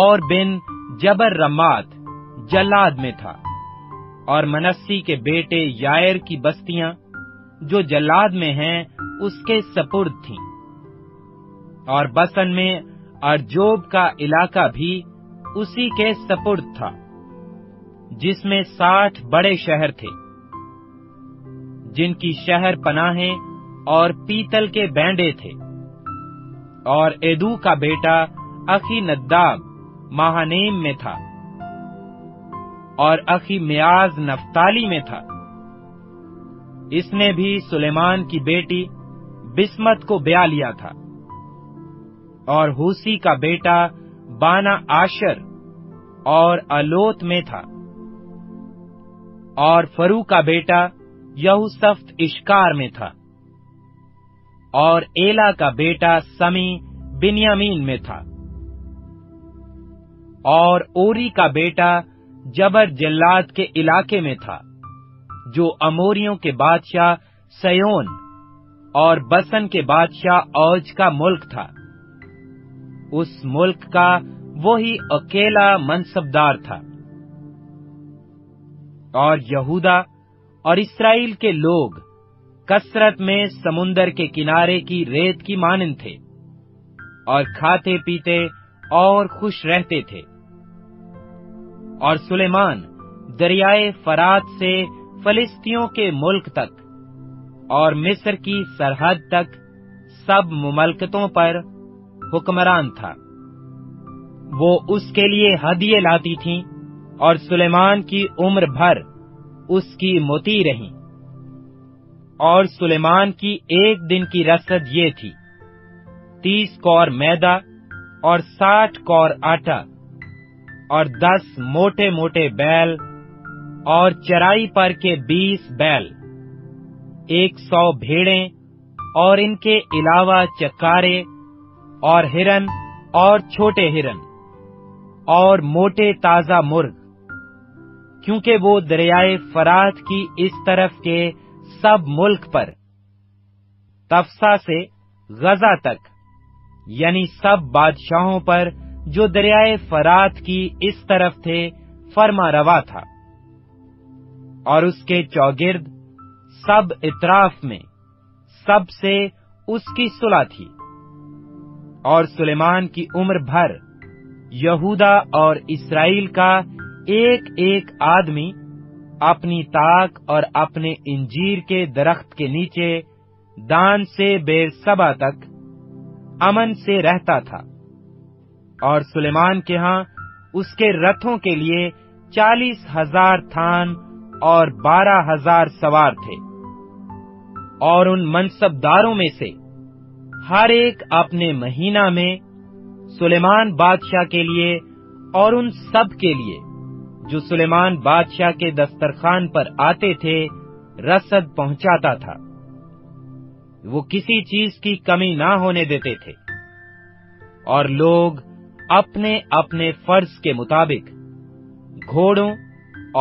और बिन जबर रमात जलाद में था, और मनस्सी के बेटे यायर की बस्तियां जो जलाद में हैं उसके सपुर्द थीं, और बसन में अर्जोब का इलाका भी उसी के सपुर्द था, जिसमें 60 बड़े शहर थे, जिनकी शहर पनाहें और पीतल के बैंडे थे। और एदू का बेटा अखी नद्दाब महानेम में था, और अखी म्याज नफ्ताली में था। इसने भी सुलेमान की बेटी बिस्मत को ब्याह लिया था। और हुसी का बेटा बाना आशर और अलोत में था, और फरू का बेटा यहूसफ्त इश्कार में था, और एला का बेटा समी बिन्यामीन में था, और ओरी का बेटा जबर जल्लाद के इलाके में था, जो अमोरियों के बादशाह सयोन और बसन के बादशाह औज का मुल्क था। उस मुल्क का वो ही अकेला मनसबदार था। और यहूदा और इस्राएल के लोग कसरत में समुन्दर के किनारे की रेत की मानन थे और खाते पीते और खुश रहते थे। और सुलेमान दरियाए फरात से फिलिस्तियों के मुल्क तक और मिस्र की सरहद तक सब मुमलकतों पर हुक्मरान था। वो उसके लिए हदिये लाती थीं और सुलेमान की उम्र भर उसकी मोती रही। और सुलेमान की एक दिन की रसद ये थी, 30 कौर मैदा और 60 कौर आटा और 10 मोटे मोटे बैल और चराई पर के 20 बैल, 100 भेड़ें और इनके अलावा चकारे और हिरन और छोटे हिरन और मोटे ताजा मुर्ग, क्योंकि वो दरियाए फरात की इस तरफ के सब मुल्क पर तफसा से गजा तक, यानी सब बादशाहों पर जो दरियाए फरात की इस तरफ थे, फरमा रवा था। और उसके चौगिर्द सब इतराफ में सबसे उसकी सुलह थी। और सुलेमान की उम्र भर यहूदा और इस्राएल का एक एक आदमी अपनी ताक और अपने इंजीर के दरख्त के नीचे दान से बेरसबा तक अमन से रहता था। और सुलेमान के यहाँ उसके रथों के लिए 40,000 थान और 12,000 सवार थे। और उन मनसबदारों में से हर एक अपने महीना में सुलेमान बादशाह के लिए और उन सब के लिए जो सुलेमान बादशाह के दस्तरखान पर आते थे, रसद पहुंचाता था। वो किसी चीज की कमी ना होने देते थे। और लोग अपने अपने फर्ज के मुताबिक घोड़ों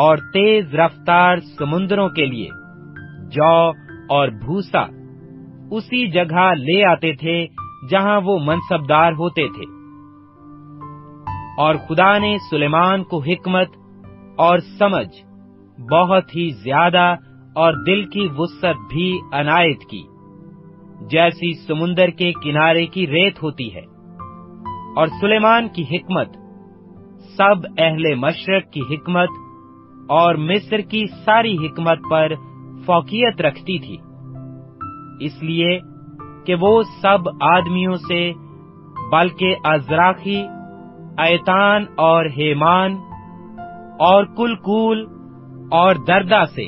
और तेज रफ्तार समुद्रों के लिए जौ और भूसा उसी जगह ले आते थे जहां वो मनसबदार होते थे। और खुदा ने सुलेमान को हिकमत और समझ, बहुत ही ज्यादा और दिल की वुसअत भी अनायत की, जैसी समुंदर के किनारे की रेत होती है। और सुलेमान की हिकमत सब अहले मशरक की हिकमत और मिस्र की सारी हिकमत पर फौकियत रखती थी, इसलिए कि वो सब आदमियों से, बल्कि अजराखी, आयतान और हेमान और कुलकूल और दर्दा से,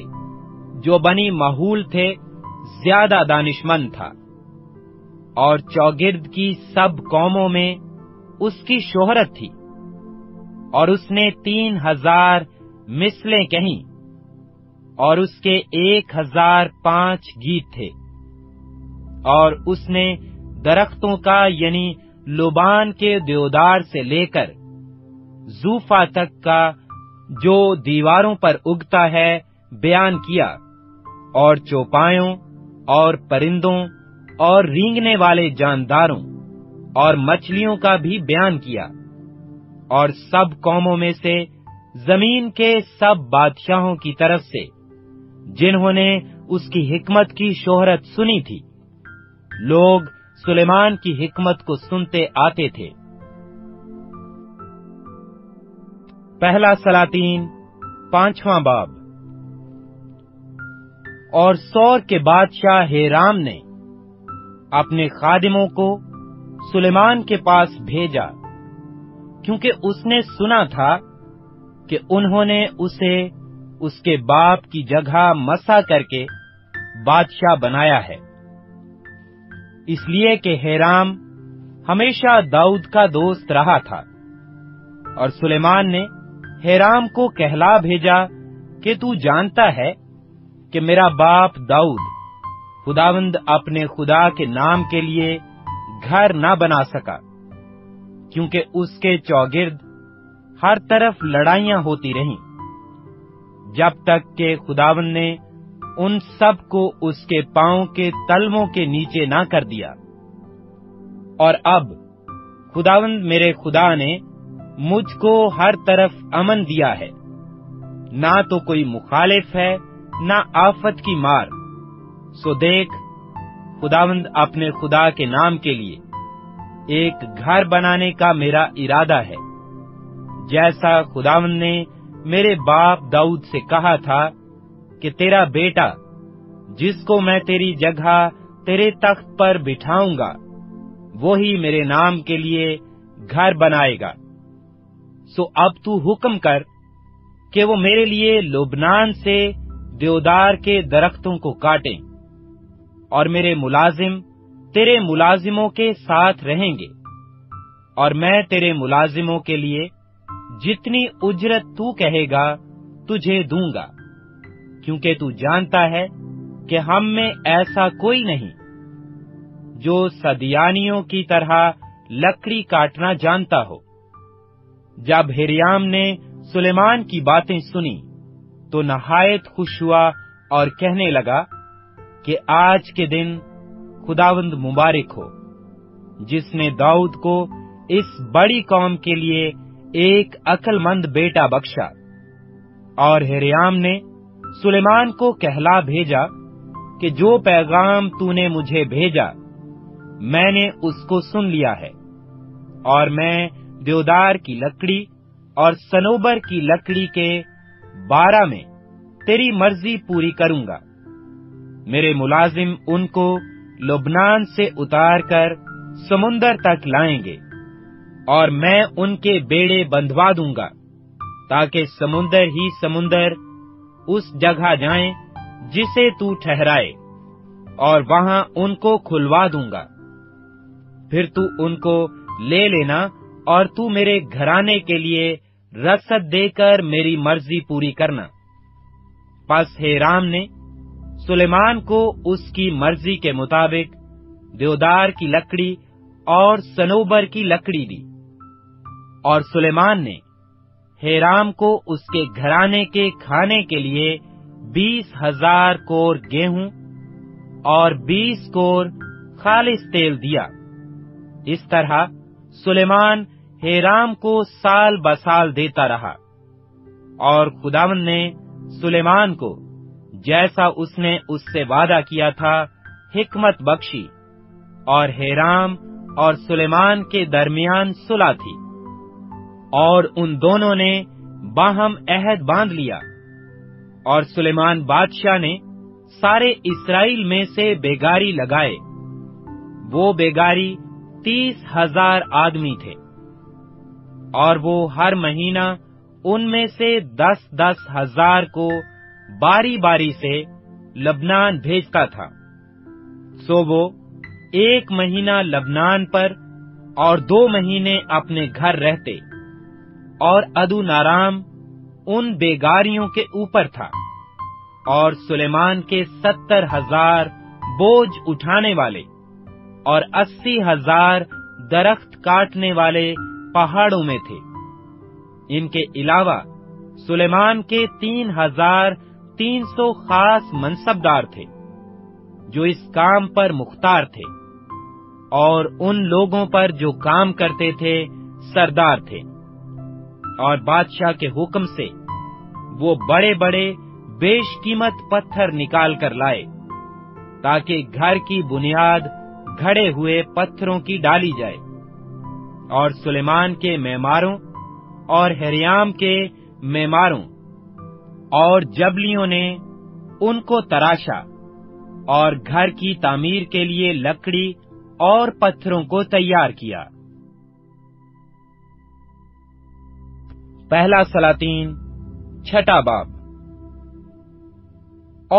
जो बनी महूल थे, ज्यादा दानिशमंद था। और चौगिर्द की सब कौमों में उसकी शोहरत थी। और उसने 3,000 मिसलें कहीं और उसके 1,005 गीत थे। और उसने दरख्तों का, यानी लोबान के देवदार से लेकर जूफा तक का, जो दीवारों पर उगता है, बयान किया। और चौपायों और परिंदों और रेंगने वाले जानदारों और मछलियों का भी बयान किया। और सब कौमों में से जमीन के सब बादशाहों की तरफ से, जिन्होंने उसकी हिकमत की शोहरत सुनी थी, लोग सुलेमान की हिकमत को सुनते आते थे। पहला सलातीन 5वां बाब। और सौर के बादशाह हेराम ने अपने खादिमों को सुलेमान के पास भेजा, क्योंकि उसने सुना था कि उन्होंने उसे उसके बाप की जगह मसा करके बादशाह बनाया है, इसलिए कि हेराम हमेशा दाऊद का दोस्त रहा था। और सुलेमान ने हेराम को कहला भेजा कि तू जानता है कि मेरा बाप दाऊद खुदावंद अपने खुदा के नाम के लिए घर ना बना सका, क्योंकि उसके चौगिर्द हर तरफ लड़ाइयां होती रहीं, जब तक कि खुदावंद ने उन सब को उसके पांव के तलवों के नीचे ना कर दिया। और अब खुदावंद मेरे खुदा ने मुझको हर तरफ अमन दिया है, ना तो कोई मुखालिफ है ना आफत की मार। सो देख, खुदावंद अपने खुदा के नाम के लिए एक घर बनाने का मेरा इरादा है, जैसा खुदावंद ने मेरे बाप दाऊद से कहा था कि तेरा बेटा जिसको मैं तेरी जगह तेरे तख्त पर बिठाऊंगा वो ही मेरे नाम के लिए घर बनाएगा। सो अब तू हुक्म कर कि वो मेरे लिए लोबनान से देवदार के दरख्तों को काटें, और मेरे मुलाजिम तेरे मुलाजिमों के साथ रहेंगे, और मैं तेरे मुलाजिमों के लिए जितनी उजरत तू कहेगा तुझे दूंगा, क्योंकि तू जानता है कि हम में ऐसा कोई नहीं जो सदियानियों की तरह लकड़ी काटना जानता हो। जब हिरयाम ने सुलेमान की बातें सुनी तो नहायत खुश हुआ और कहने लगा कि आज के दिन खुदावंद मुबारक हो, जिसने दाऊद को इस बड़ी कौम के लिए एक अक्लमंद बेटा बख्शा। और हिरयाम ने सुलेमान को कहला भेजा कि जो पैगाम तूने मुझे भेजा मैंने उसको सुन लिया है, और मैं देवदार की लकड़ी और सनोबर की लकड़ी के 12 में तेरी मर्जी पूरी करूंगा। मेरे मुलाजिम उनको लुबनान से उतारकर समुंदर तक लाएंगे, और मैं उनके बेड़े बंधवा दूंगा ताकि समुंदर ही समुंदर उस जगह जाएं जिसे तू ठहराए, और वहां उनको खुलवा दूंगा। फिर तू उनको ले लेना, और तू मेरे घराने के लिए रसद देकर मेरी मर्जी पूरी करना। बस हिराम ने सुलेमान को उसकी मर्जी के मुताबिक देवदार की लकड़ी और सनोबर की लकड़ी दी, और सुलेमान ने हिराम को उसके घराने के खाने के लिए 20,000 कोर गेहूं और 20 कोर खालिस तेल दिया। इस तरह सुलेमान हिराम को साल बसाल देता रहा, और खुदावन ने सुलेमान को जैसा उसने उससे वादा किया था हिकमत बख्शी, और हिराम और सुलेमान के दरमियान सुलह थी, और उन दोनों ने बाहम अहद बांध लिया। और सुलेमान बादशाह ने सारे इस्राएल में से बेगारी लगाए, वो बेगारी 30,000 आदमी थे, और वो हर महीना उनमें से 10-10 हजार को बारी बारी से लबनान भेजता था। सो वो एक महीना लबनान पर और 2 महीने अपने घर रहते, और अदुनाराम उन बेगारियों के ऊपर था, और सुलेमान के 70,000 बोझ उठाने वाले और 80,000 दरख्त काटने वाले पहाड़ों में थे। इनके अलावा सुलेमान के 3,300 खास मनसबदार थे जो इस काम पर मुख्तार थे, और उन लोगों पर जो काम करते थे सरदार थे। और बादशाह के हुक्म से वो बड़े बड़े बेशकीमत पत्थर निकाल कर लाए ताकि घर की बुनियाद घड़े हुए पत्थरों की डाली जाए। और सुलेमान के मेमारों और हिरयाम के मेमारों और जबलियों ने उनको तराशा, और घर की तामीर के लिए लकड़ी और पत्थरों को तैयार किया। पहला सलातीन, 6वां बाब।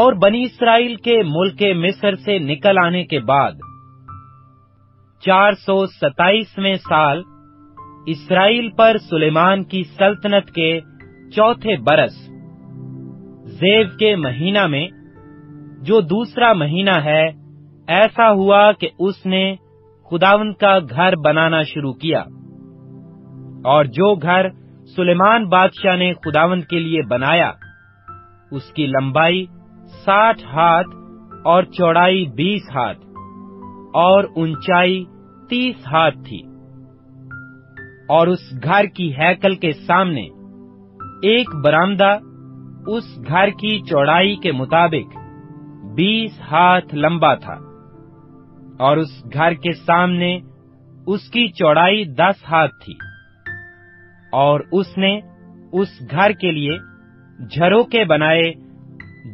और बनी इस्राएल के मुल्क के मिस्र से निकल आने के बाद 427वें साल इस्राएल पर सुलेमान की सल्तनत के चौथे बरस जेव के महीना में, जो दूसरा महीना है, ऐसा हुआ कि उसने खुदावंद का घर बनाना शुरू किया। और जो घर सुलेमान बादशाह ने खुदावंद के लिए बनाया उसकी लंबाई 60 हाथ और चौड़ाई 20 हाथ और ऊंचाई 30 हाथ थी। और उस घर की हैकल के सामने एक बरामदा उस घर की चौड़ाई के मुताबिक 20 हाथ लंबा था और उस घर के सामने उसकी चौड़ाई 10 हाथ थी। और उसने उस घर के लिए झरोके बनाए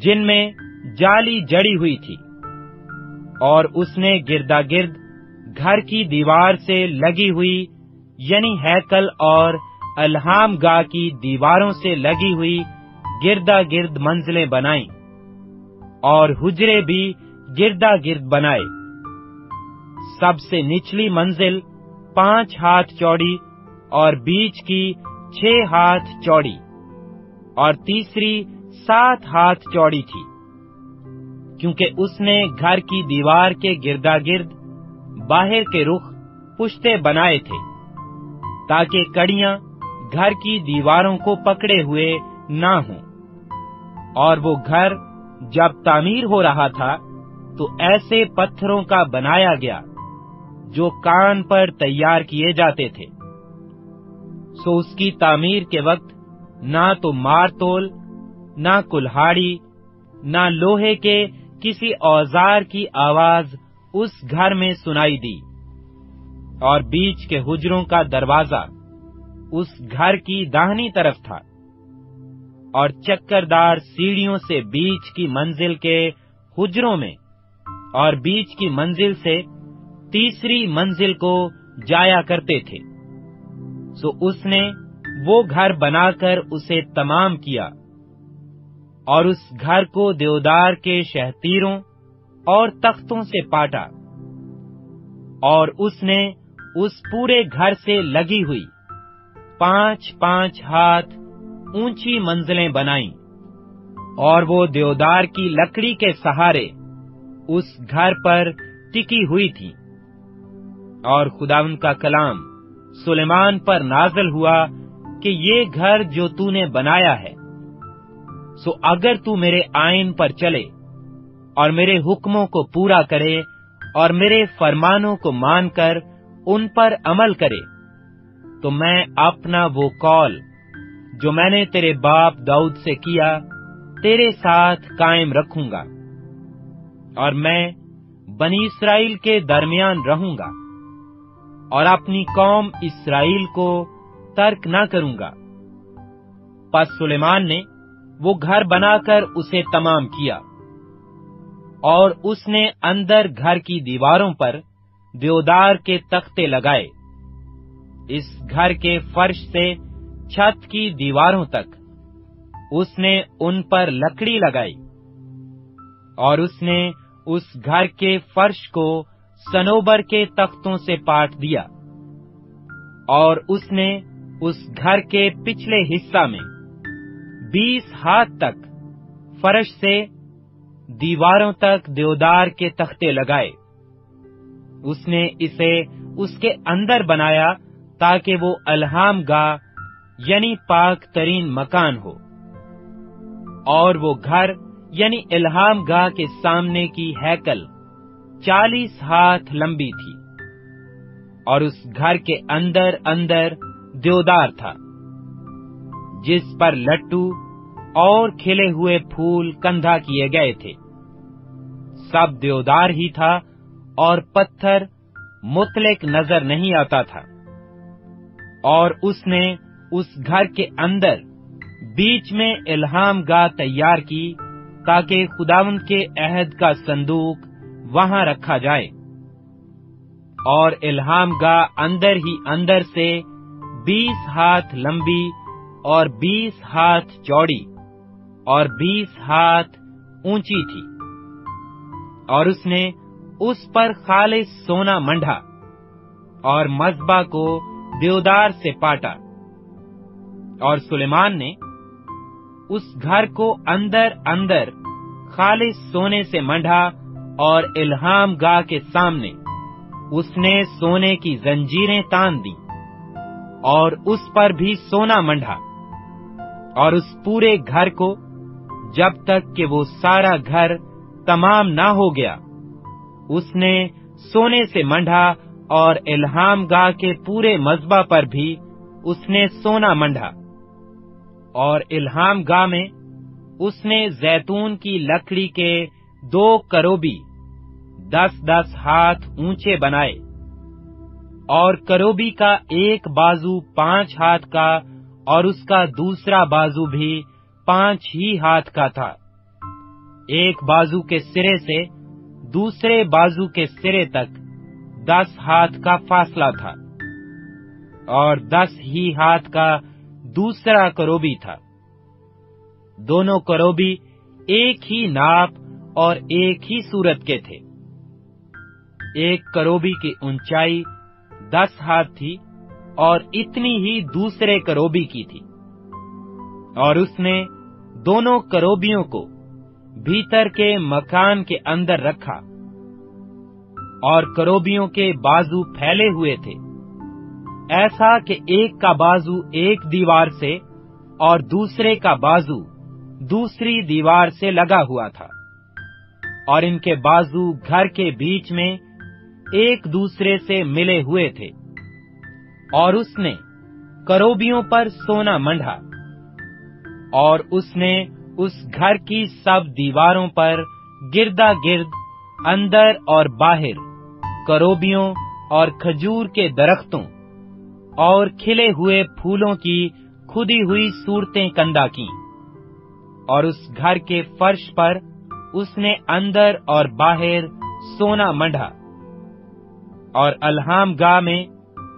जिनमें जाली जड़ी हुई थी, और उसने गिर्दागिर्द घर की दीवार से लगी हुई यानी हैकल और अलहामगाह की दीवारों से लगी हुई गिर्दागिर्द मंजिलें बनाई और हुजरे भी गिर्दागिर्द बनाए। सबसे निचली मंजिल 5 हाथ चौड़ी और बीच की 6 हाथ चौड़ी और तीसरी 7 हाथ चौड़ी थी, क्योंकि उसने घर की दीवार के गिर्दागिर्द बाहर के रुख पुश्ते बनाए थे ताकि कड़ियां घर की दीवारों को पकड़े हुए ना हों। और वो घर जब तामीर हो रहा था तो ऐसे पत्थरों का बनाया गया जो कान पर तैयार किए जाते थे, सो उसकी तामीर के वक्त ना तो मारतोल, ना कुल्हाड़ी, ना लोहे के किसी औजार की आवाज उस घर में सुनाई दी। और बीच के हुजरों का दरवाजा उस घर की दाहिनी तरफ था और चक्करदार सीढ़ियों से बीच की मंजिल के हुजरों में और बीच की मंजिल से तीसरी मंजिल को जाया करते थे। सो उसने वो घर बनाकर उसे तमाम किया और उस घर को देवदार के शहतीरों और तख्तों से पाटा, और उसने उस पूरे घर से लगी हुई 5-5 हाथ ऊंची मंजिलें बनाई। और वो देवदार की लकड़ी के सहारे उस घर पर टिकी हुई थी। और खुदावंद का कलाम सुलेमान पर नाजल हुआ कि ये घर जो तूने बनाया है, सो अगर तू मेरे आईन पर चले और मेरे हुक्मों को पूरा करे और मेरे फरमानों को मानकर उन पर अमल करे, तो मैं अपना वो कौल जो मैंने तेरे बाप दाऊद से किया तेरे साथ कायम रखूंगा और मैं बनी इस्राएल के दरमियान रहूंगा और अपनी कौम इस्राएल को तर्क ना करूंगा। पर सुलेमान ने वो घर बनाकर उसे तमाम किया और उसने अंदर घर की दीवारों पर देवदार के तख्ते लगाए। इस घर के फर्श से छत की दीवारों तक उसने उन पर लकड़ी लगाई। और उसने उस घर के फर्श को सनोबर के तख्तों से पाट दिया। और उसने उस घर के पिछले हिस्सा में 20 हाथ तक फर्श से दीवारों तक देवदार के तख्ते लगाए। उसने इसे उसके अंदर बनाया ताकि वो अलहामगाह यानी पाक तरीन मकान हो। और वो घर यानी अलहामगाह के सामने की हैकल 40 हाथ लंबी थी और उस घर के अंदर अंदर देवदार था जिस पर लट्टू और खिले हुए फूल कंधा किए गए थे। सब देवदार ही था और पत्थर मुतलक नजर नहीं आता था। और उसने उस घर के अंदर बीच में इल्हामगाह तैयार की ताकि खुदावंद के अहद का संदूक वहां रखा जाए। और इल्हामगाह अंदर ही अंदर से 20 हाथ लंबी और 20 हाथ चौड़ी और 20 हाथ ऊंची थी। और उसने उस पर खालिस सोना मंढा और मज़बा को देवदार से पाटा। और सुलेमान ने उस घर को अंदर अंदर खालिस सोने से मंढा और इल्हामगाह के सामने उसने सोने की जंजीरें तान दी और उस पर भी सोना मंढा। और उस पूरे घर को जब तक कि वो सारा घर तमाम ना हो गया उसने सोने से मंढा और इल्हाम गाह के पूरे मजबा पर भी उसने सोना मंढा, और इल्हाम गाह में उसने जैतून की लकड़ी के 2 करोबी 10-10 हाथ ऊंचे बनाए, और करोबी का एक बाजू 5 हाथ का और उसका दूसरा बाजू भी 5 ही हाथ का था। एक बाजू के सिरे से दूसरे बाजू के सिरे तक 10 हाथ का फासला था, और 10 ही हाथ का दूसरा करोबी था। दोनों करोबी एक ही नाप और एक ही सूरत के थे। एक करोबी की ऊंचाई 10 हाथ थी और इतनी ही दूसरे करोबी की थी, और उसने दोनों करोबियों को भीतर के मकान के अंदर रखा, और करोबियों के बाजू फैले हुए थे, ऐसा कि एक का बाजू एक दीवार से और दूसरे का बाजू दूसरी दीवार से लगा हुआ था, और इनके बाजू घर के बीच में एक दूसरे से मिले हुए थे। और उसने करोबियों पर सोना मंढा, और उसने उस घर की सब दीवारों पर गिरदा गिर्द अंदर और बाहर करोबियों और खजूर के दरख्तों और खिले हुए फूलों की खुदी हुई सूरतें कंदा की, और उस घर के फर्श पर उसने अंदर और बाहर सोना मंढा। और अल्हाम गाह में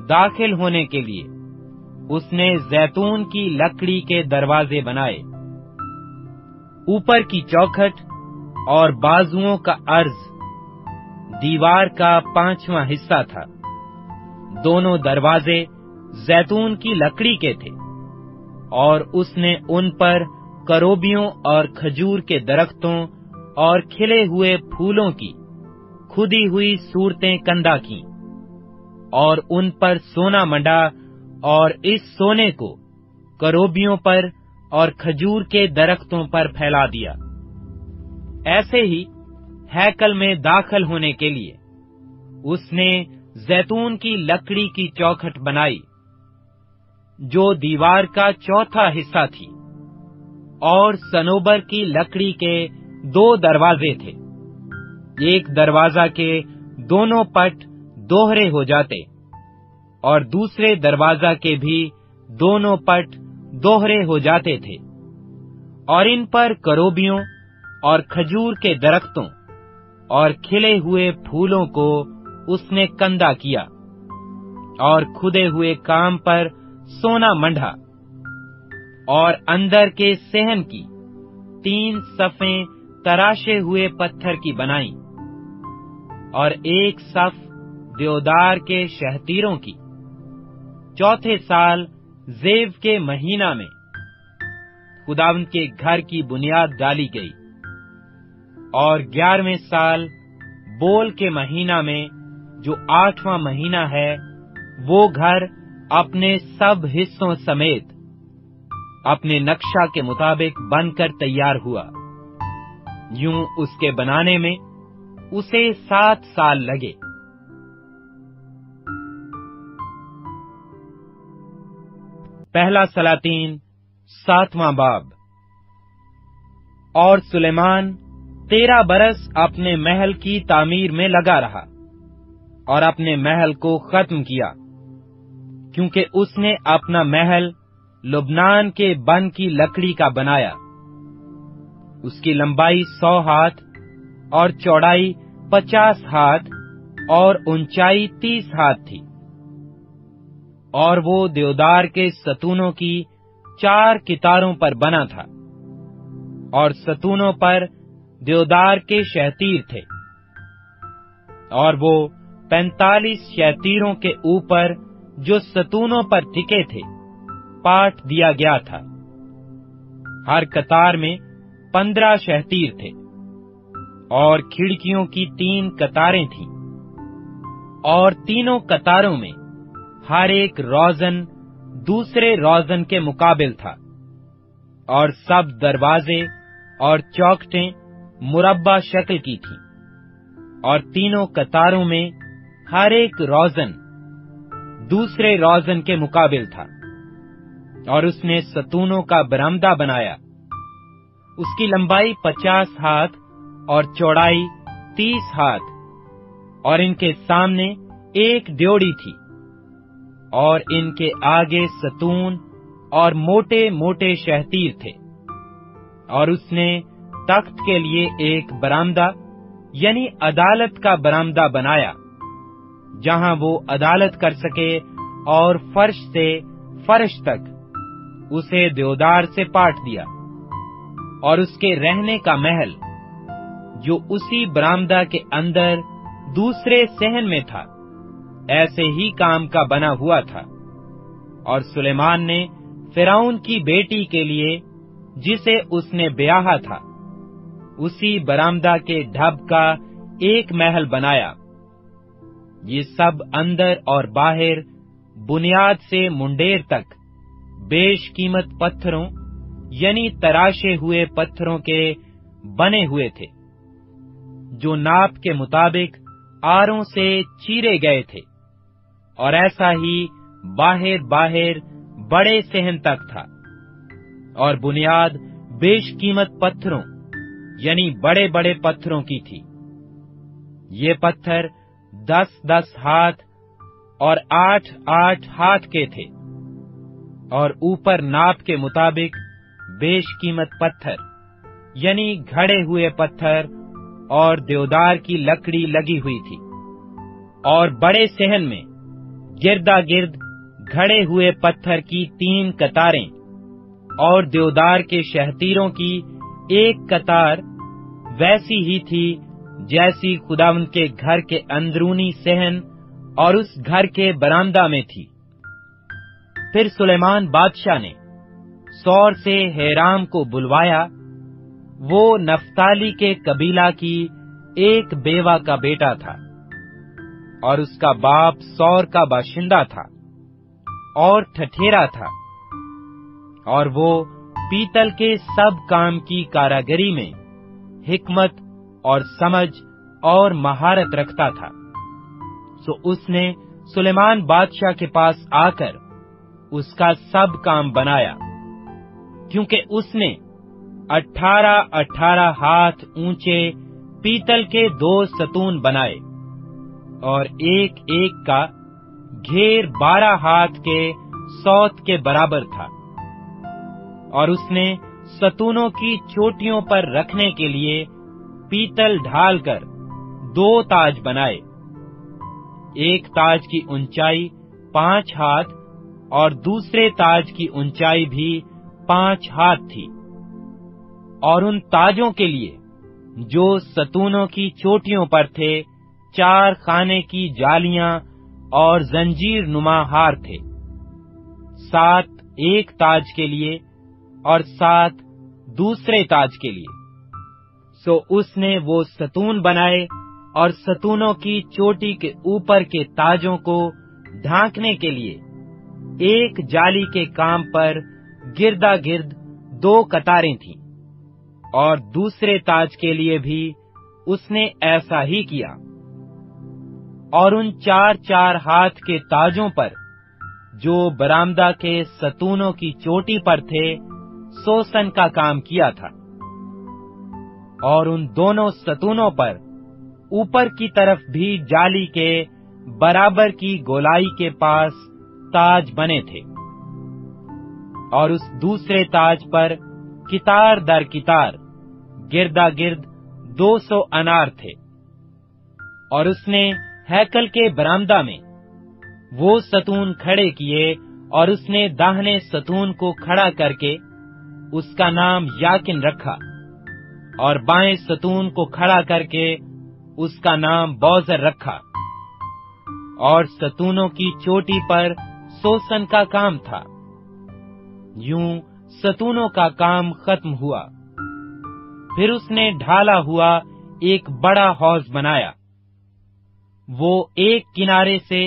दाखिल होने के लिए उसने जैतून की लकड़ी के दरवाजे बनाए। ऊपर की चौखट और बाजुओं का अर्ज दीवार का 5वां हिस्सा था। दोनों दरवाजे जैतून की लकड़ी के थे, और उसने उन पर करोबियों और खजूर के दरख्तों और खिले हुए फूलों की खुदी हुई सूरतें कंदा की, और उन पर सोना मंडा, और इस सोने को करोबियों पर और खजूर के दरख्तों पर फैला दिया। ऐसे ही हैकल में दाखिल होने के लिए उसने जैतून की लकड़ी की चौखट बनाई, जो दीवार का 4था हिस्सा थी, और सनोबर की लकड़ी के 2 दरवाजे थे। एक दरवाजा के दोनों पट दोहरे हो जाते, और दूसरे दरवाजा के भी दोनों पट दोहरे हो जाते थे, और इन पर करोबियों और खजूर के दरख्तों और खिले हुए फूलों को उसने कंदा किया, और खुदे हुए काम पर सोना मंढा, और अंदर के सेहन की 3 सफें तराशे हुए पत्थर की बनाई, और एक सफ देवदार के शहतीरों की 4थे साल जेव के महीना में खुदावंद के घर की बुनियाद डाली गई, और 11वें साल बोल के महीना में, जो 8वां महीना है, वो घर अपने सब हिस्सों समेत अपने नक्शा के मुताबिक बनकर तैयार हुआ। यूं उसके बनाने में उसे 7 साल लगे। पहला सलातीन 7वां बाब। और सुलेमान 13 बरस अपने महल की तामीर में लगा रहा, और अपने महल को खत्म किया, क्योंकि उसने अपना महल लुबनान के बन की लकड़ी का बनाया। उसकी लंबाई 100 हाथ और चौड़ाई 50 हाथ और ऊंचाई 30 हाथ थी, और वो देवदार के सतूनों की 4 कितारों पर बना था, और सतूनों पर देवदार के शहतीर थे, और वो 45 शहतीरों के ऊपर जो सतूनों पर टिके थे पाट दिया गया था। हर कतार में 15 शहतीर थे, और खिड़कियों की 3 कतारें थीं, और तीनों कतारों में हर एक रोजन दूसरे रोजन के मुकाबिल था, और सब दरवाजे और चौखटें मुरब्बा शक्ल की थीं, और तीनों कतारों में हर एक रोजन दूसरे रोजन के मुकाबिल था, और उसने सतूनों का बरामदा बनाया। उसकी लंबाई 50 हाथ और चौड़ाई 30 हाथ, और इनके सामने एक ड्योढ़ी थी, और इनके आगे सतून और मोटे मोटे शहतीर थे। और उसने तख्त के लिए एक बरामदा यानी अदालत का बरामदा बनाया, जहां वो अदालत कर सके, और फर्श से फर्श तक उसे देवदार से पाट दिया। और उसके रहने का महल, जो उसी बरामदा के अंदर दूसरे सहन में था, ऐसे ही काम का बना हुआ था। और सुलेमान ने फिरौन की बेटी के लिए, जिसे उसने ब्याहा था, उसी बरामदा के ढब का एक महल बनाया। ये सब अंदर और बाहर, बुनियाद से मुंडेर तक, बेशकीमत पत्थरों यानी तराशे हुए पत्थरों के बने हुए थे, जो नाप के मुताबिक आरों से चीरे गए थे। और ऐसा ही बाहर बाहर बड़े सहन तक था, और बुनियाद बेशकीमत पत्थरों यानी बड़े बड़े पत्थरों की थी। ये पत्थर 10-10 हाथ और 8-8 हाथ के थे, और ऊपर नाप के मुताबिक बेशकीमत पत्थर यानी घड़े हुए पत्थर और देवदार की लकड़ी लगी हुई थी। और बड़े सहन में गिरदा गिर्द घड़े हुए पत्थर की 3 कतारें और देवदार के शहतीरों की 1 कतार वैसी ही थी, जैसी खुदावंद के घर के अंदरूनी सहन और उस घर के बरामदा में थी। फिर सुलेमान बादशाह ने सौर से हेराम को बुलवाया, वो नफ्ताली के कबीला की एक बेवा का बेटा था, और उसका बाप सौर का बाशिंदा था और ठठेरा था, और वो पीतल के सब काम की कारागरी में हिकमत और समझ और महारत रखता था। सो उसने सुलेमान बादशाह के पास आकर उसका सब काम बनाया, क्योंकि उसने 18-18 हाथ ऊंचे पीतल के 2 सतून बनाए, और एक एक का घेर 12 हाथ के सौत के बराबर था। और उसने सतूनों की चोटियों पर रखने के लिए पीतल ढालकर 2 ताज बनाए। एक ताज की ऊंचाई 5 हाथ और दूसरे ताज की ऊंचाई भी 5 हाथ थी, और उन ताजों के लिए जो सतूनों की चोटियों पर थे 4 खाने की जालियां और जंजीर नुमा हार थे, 7 एक ताज के लिए और 7 दूसरे ताज के लिए। सो उसने वो सतून बनाए, और सतूनों की चोटी के ऊपर के ताजों को ढांकने के लिए एक जाली के काम पर गिरदा गिर्द 2 कतारें थीं, और दूसरे ताज के लिए भी उसने ऐसा ही किया। और उन 4-4 हाथ के ताजों पर जो बरामदा के सतूनों की चोटी पर थे, सोसन का काम किया था। और उन दोनों सतूनों पर ऊपर की तरफ भी जाली के बराबर की गोलाई के पास ताज बने थे, और उस दूसरे ताज पर कितार दर कितार गिरदा गिर्द 200 अनार थे। और उसने हैकल के बरामदा में वो सतून खड़े किए, और उसने दाहने सतून को खड़ा करके उसका नाम याकिन रखा, और बाएं सतून को खड़ा करके उसका नाम बौजर रखा। और सतूनों की चोटी पर सोसन का काम था। यूं सतूनों का काम खत्म हुआ। फिर उसने ढाला हुआ एक बड़ा हौज बनाया, वो एक किनारे से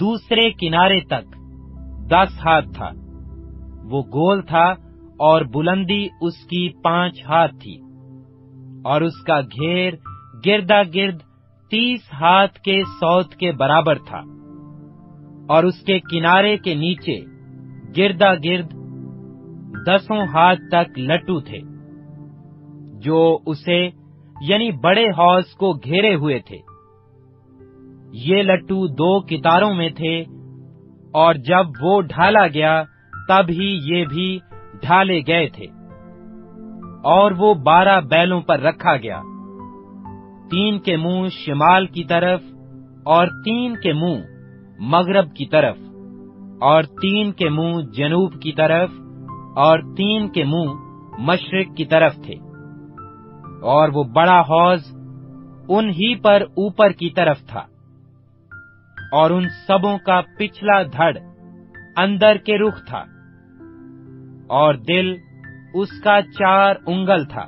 दूसरे किनारे तक 10 हाथ था। वो गोल था और बुलंदी उसकी 5 हाथ थी, और उसका घेर गिरदा गिर्द 30 हाथ के सौत के बराबर था और उसके किनारे के नीचे गिरदा गिर्द 10 हाथ तक लट्टू थे जो उसे यानी बड़े हौज को घेरे हुए थे। ये लट्टू 2 कितारों में थे और जब वो ढाला गया तब ही ये भी ढाले गए थे। और वो 12 बैलों पर रखा गया, 3 के मुंह शिमाल की तरफ और 3 के मुंह मगरब की तरफ और 3 के मुंह जनूब की तरफ और 3 के मुंह मशरिक की तरफ थे। और वो बड़ा हौज उन ही पर ऊपर की तरफ था और उन सबों का पिछला धड़ अंदर के रुख था और दिल उसका 4 उंगल था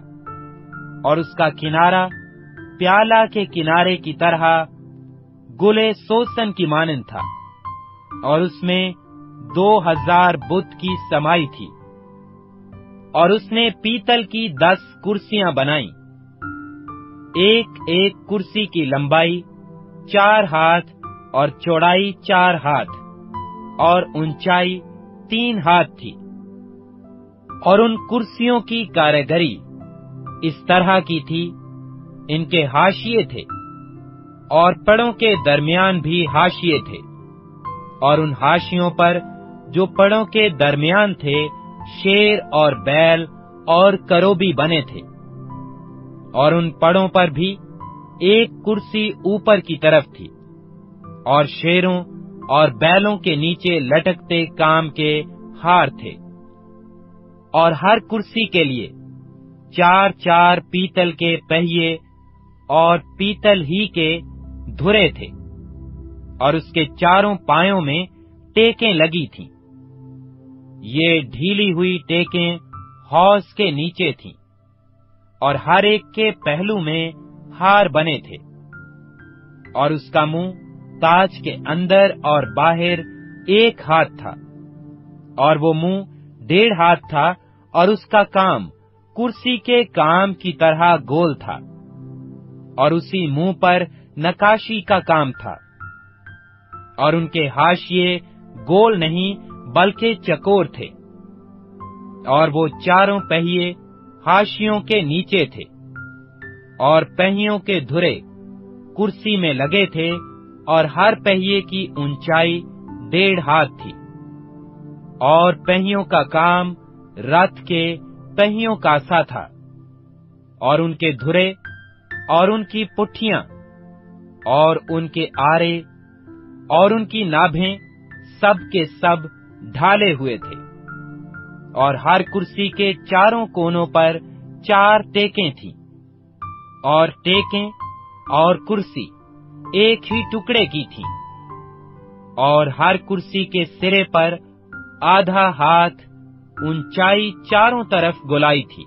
और उसका किनारा प्याला के किनारे की तरह गुले सोसन की मानन था और उसमें 2000 बुत की समाई थी। और उसने पीतल की 10 कुर्सियां बनाई, एक एक कुर्सी की लंबाई 4 हाथ और चौड़ाई 4 हाथ और ऊंचाई 3 हाथ थी। और उन कुर्सियों की कारीगरी इस तरह की थी, इनके हाशिए थे और पड़ों के दरमियान भी हाशिए थे और उन हाशियों पर जो पड़ों के दरमियान थे शेर और बैल और करोबी बने थे। और उन पड़ों पर भी एक कुर्सी ऊपर की तरफ थी और शेरों और बैलों के नीचे लटकते काम के हार थे। और हर कुर्सी के लिए 4-4 पीतल के पहिए और पीतल ही के धुरे थे और उसके 4 पायों में टेकें लगी थीं। ये ढीली हुई टेकें हौज के नीचे थीं और हर एक के पहलू में हार बने थे और उसका मुंह ताज के अंदर और बाहर 1 हाथ था और वो मुंह 1.5 हाथ था और उसका काम कुर्सी के काम की तरह गोल था और उसी मुंह पर नकाशी का काम था। और उनके हाशिये गोल नहीं बल्कि चकोर थे और वो 4 पहिए हाशियों के नीचे थे और पहियों के धुरे कुर्सी में लगे थे और हर पहिए की ऊंचाई 1.5 हाथ थी। और पहियों का काम रथ के पहियों का सा था और उनके धुरे और उनकी पुट्ठियां और उनके आरे और उनकी नाभें सब के सब ढाले हुए थे। और हर कुर्सी के 4 कोनों पर 4 टेकें थीं और टेकें और कुर्सी एक ही टुकड़े की थी। और हर कुर्सी के सिरे पर 0.5 हाथ ऊंचाई 4 तरफ गोलाई थी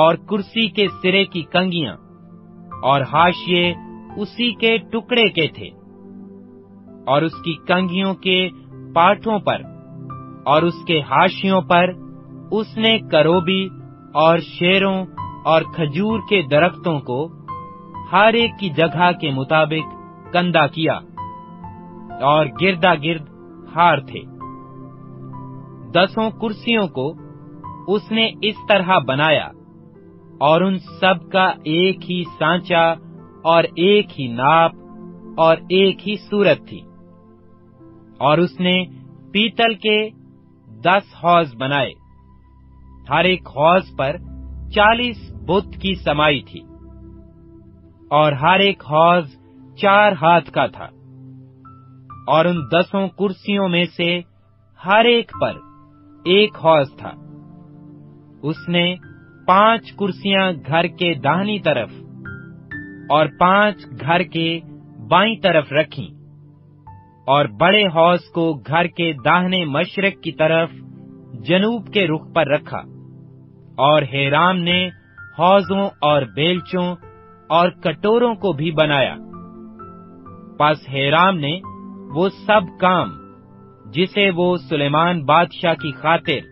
और कुर्सी के सिरे की कंगियां और हाशिये उसी के टुकड़े के थे और उसकी कंगियों के पाठों पर और उसके हाशियों पर उसने करोबी और शेरों और खजूर के दरख्तों को हर एक की जगह के मुताबिक कंधा किया और गिरदा गिर्द हार थे। 10 कुर्सियों को उसने इस तरह बनाया और उन सब का एक ही सांचा और एक ही नाप और एक ही सूरत थी। और उसने पीतल के 10 हौज बनाए, हर एक हौज पर 40 बुत की समाई थी और हर एक हौज 4 हाथ का था। और उन 10 कुर्सियों में से हर एक पर 1 हौज था। उसने 5 कुर्सियां घर के दाहिनी तरफ और 5 घर के बाईं तरफ रखीं और बड़े हौज को घर के दाहिने मशरक की तरफ जनूब के रुख पर रखा। और हेराम ने हौजों और बेलचों और कटोरों को भी बनाया। पास हेराम ने वो सब काम जिसे वो सुलेमान बादशाह की खातिर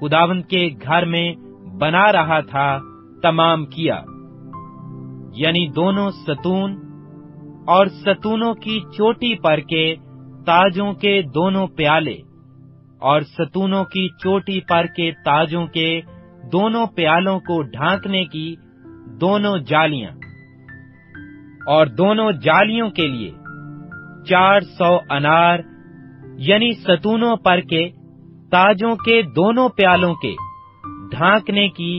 खुदावंद के घर में बना रहा था तमाम किया। यानी दोनों सतून और सतूनों की चोटी पर के ताजों के दोनों प्याले और सतूनों की चोटी पर के ताजों के दोनों प्यालों को ढांकने की दोनों जालियां और दोनों जालियों के लिए 400 अनार यानी सतूनों पर के ताजों के दोनों प्यालों के ढांकने की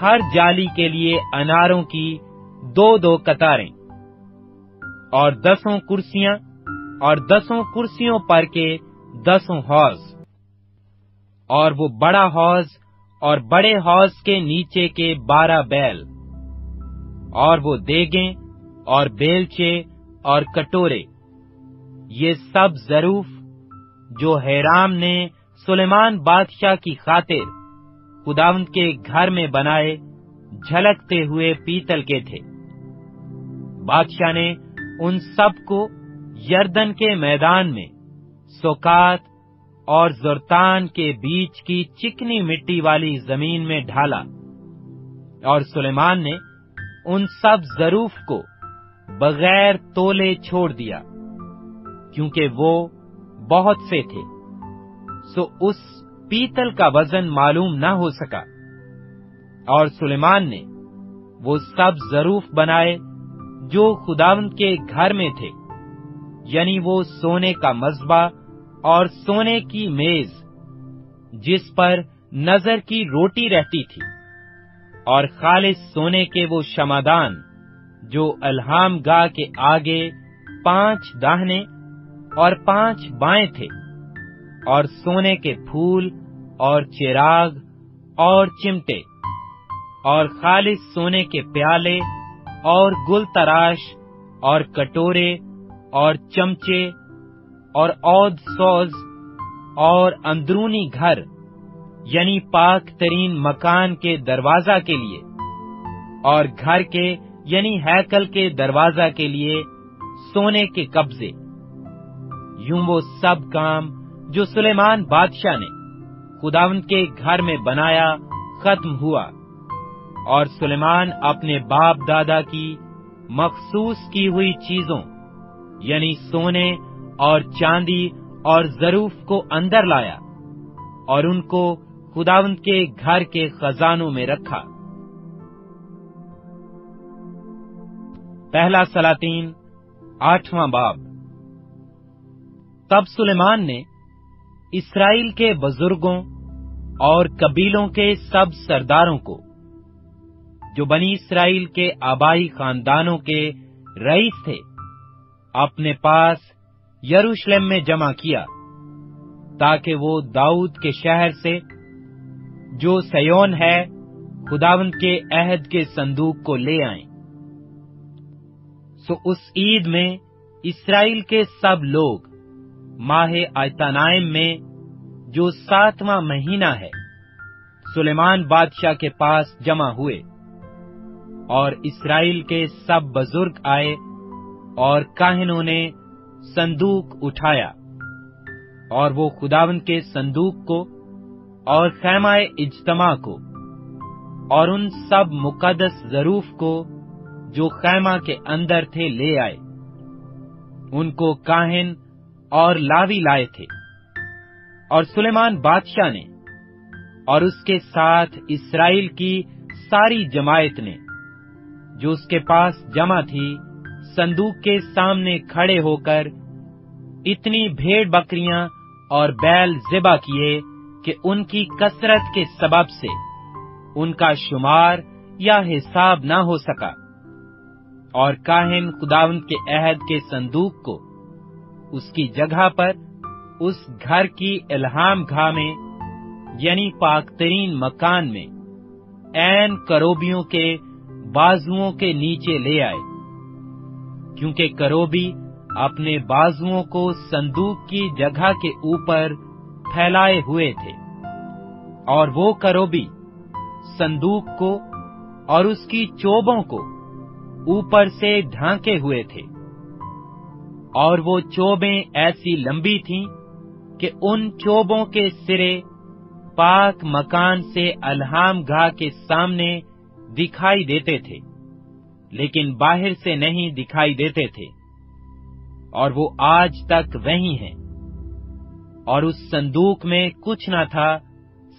हर जाली के लिए अनारों की 2-2 कतारें और 10 कुर्सियां और 10 कुर्सियों पर के 10 हौज और वो बड़ा हौज और बड़े हौज के नीचे के 12 बैल और वो देगे और बेलचे और कटोरे ये सब जरूफ जो हैराम ने सुलेमान बादशाह की खातिर खुदावंद के घर में बनाए झलकते हुए पीतल के थे। बादशाह ने उन सब को यर्दन के मैदान में सोकात और जोरतान के बीच की चिकनी मिट्टी वाली जमीन में ढाला और सुलेमान ने उन सब जरूफ को बगैर तोले छोड़ दिया क्योंकि वो बहुत से थे, सो उस पीतल का वजन मालूम न हो सका। और सुलेमान ने वो सब जरूफ बनाए जो खुदावंद के घर में थे, यानी वो सोने का मज़बा और सोने की मेज जिस पर नजर की रोटी रहती थी और खालिस सोने के वो शमादान जो अलहामगाह के आगे 5 दाहने और 5 बाएं थे और सोने के फूल और चिराग और चिमटे और खालिस सोने के प्याले और गुलतराश और कटोरे और चमचे और औद सौज और अंदरूनी घर यानी पाक तरीन मकान के दरवाजा के लिए और घर के यानी हैकल के दरवाजा के लिए सोने के कब्जे। यूं वो सब काम जो सुलेमान बादशाह ने खुदावंद के घर में बनाया खत्म हुआ और सुलेमान अपने बाप दादा की मखसूस की हुई चीजों यानी सोने और चांदी और जरूफ को अंदर लाया और उनको खुदावंद के घर के खजानों में रखा। पहला सलातीन 8वां बाब। तब सुलेमान ने इस्राएल के बुजुर्गों और कबीलों के सब सरदारों को जो बनी इस्राएल के आबाई खानदानों के रईस थे अपने पास यरूशलेम में जमा किया ताकि वो दाऊद के शहर से जो सयोन है खुदावंद के अहद के संदूक को ले आए। सो उस ईद में इस्राएल के सब लोग माहे आयतानाइम में जो 7वां महीना है सुलेमान बादशाह के पास जमा हुए और इस्राएल के सब बुजुर्ग आए और काहिनों ने संदूक उठाया और वो खुदावंद के संदूक को और खैमाए इज्तमा को और उन सब मुकद्दस जरूफ को जो खैमा के अंदर थे ले आए। उनको काहिन और लावी लाए थे और सुलेमान बादशाह ने और उसके साथ इस्राएल की सारी जमायत ने जो उसके पास जमा थी संदूक के सामने खड़े होकर इतनी भेड़ बकरियां और बैल ज़िबा किए कि उनकी कसरत के सबब से उनका शुमार या हिसाब ना हो सका। और काहिन खुदावंद के अहद के संदूक को उसकी जगह पर उस घर की इल्हाम घाह में यानी पाकतरीन मकान में ऐन करोबियों के बाजुओं के नीचे ले आए क्योंकि करोबी अपने बाजुओं को संदूक की जगह के ऊपर फैलाए हुए थे और वो करोबी संदूक को और उसकी चोबों को ऊपर से ढांके हुए थे और वो चोबें ऐसी लंबी थीं कि उन चोबों के सिरे पाक मकान से अलहामगाह के सामने दिखाई देते थे लेकिन बाहर से नहीं दिखाई देते थे, और वो आज तक वही हैं। और उस संदूक में कुछ न था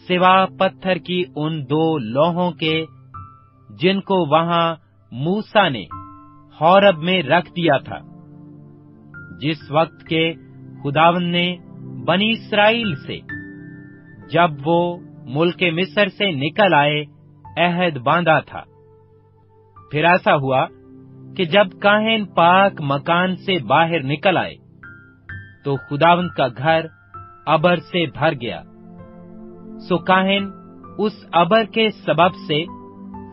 सिवा पत्थर की उन दो लौहों के, जिनको वहां मूसा ने होरब में रख दिया था, जिस वक्त के खुदावन ने बनी इसराइल से, जब वो मुल्क मिस्र से निकल आए, अहद बांधा था। फिर ऐसा हुआ कि जब काहिन पाक मकान से बाहर निकल आए, तो खुदावन का घर अबर से भर गया। सो काहिन उस अबर के सबब से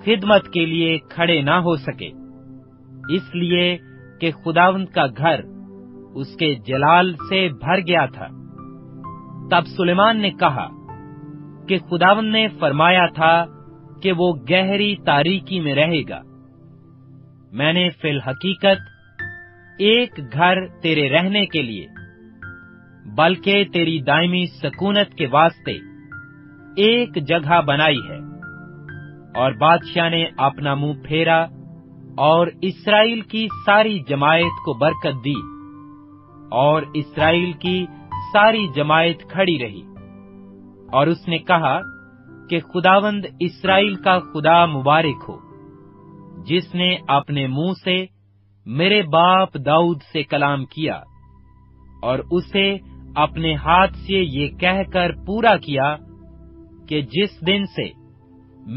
खिदमत के लिए खड़े ना हो सके, इसलिए कि खुदावन का घर उसके जलाल से भर गया था। तब सुलेमान ने कहा कि खुदावन ने फरमाया था कि वो गहरी तारीकी में रहेगा, मैंने फिल हकीकत एक घर तेरे रहने के लिए, बल्कि तेरी दायमी सकूनत के वास्ते एक जगह बनाई है। और बादशाह ने अपना मुंह फेरा और इसराइल की सारी जमायत को बरकत दी, और इसराइल की सारी जमायत खड़ी रही। और उसने कहा कि खुदावंद इसराइल का खुदा मुबारक हो, जिसने अपने मुंह से मेरे बाप दाऊद से कलाम किया, और उसे अपने हाथ से ये कहकर पूरा किया कि जिस दिन से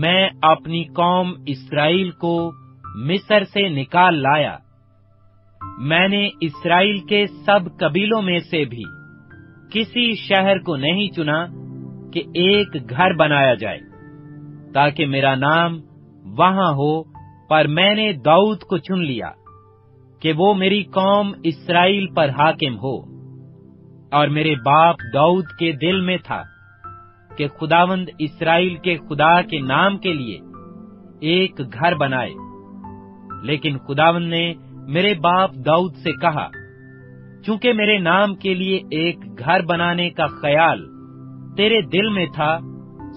मैं अपनी कौम इसराइल को मिस्र से निकाल लाया, मैंने इसराइल के सब कबीलों में से भी किसी शहर को नहीं चुना कि एक घर बनाया जाए, ताकि मेरा नाम वहां हो, पर मैंने दाऊद को चुन लिया कि वो मेरी कौम इसराइल पर हाकिम हो। और मेरे बाप दाऊद के दिल में था कि खुदावंद इसराइल के खुदा के नाम के लिए एक घर बनाए, लेकिन खुदावंद ने मेरे बाप दाऊद से कहा, चूंकि मेरे नाम के लिए एक घर बनाने का ख्याल तेरे दिल में था,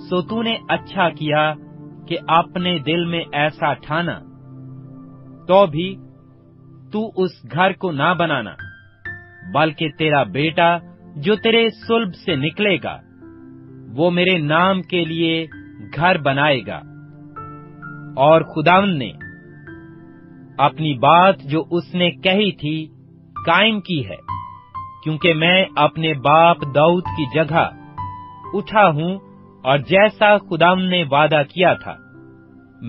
सो तूने अच्छा किया कि अपने दिल में ऐसा ठाना, तो भी तू उस घर को ना बनाना, बल्कि तेरा बेटा जो तेरे सुल्ब से निकलेगा, वो मेरे नाम के लिए घर बनाएगा। और खुदावंद ने अपनी बात जो उसने कही थी कायम की है, क्योंकि मैं अपने बाप दाऊद की जगह उठा हूं, और जैसा खुदाम ने वादा किया था,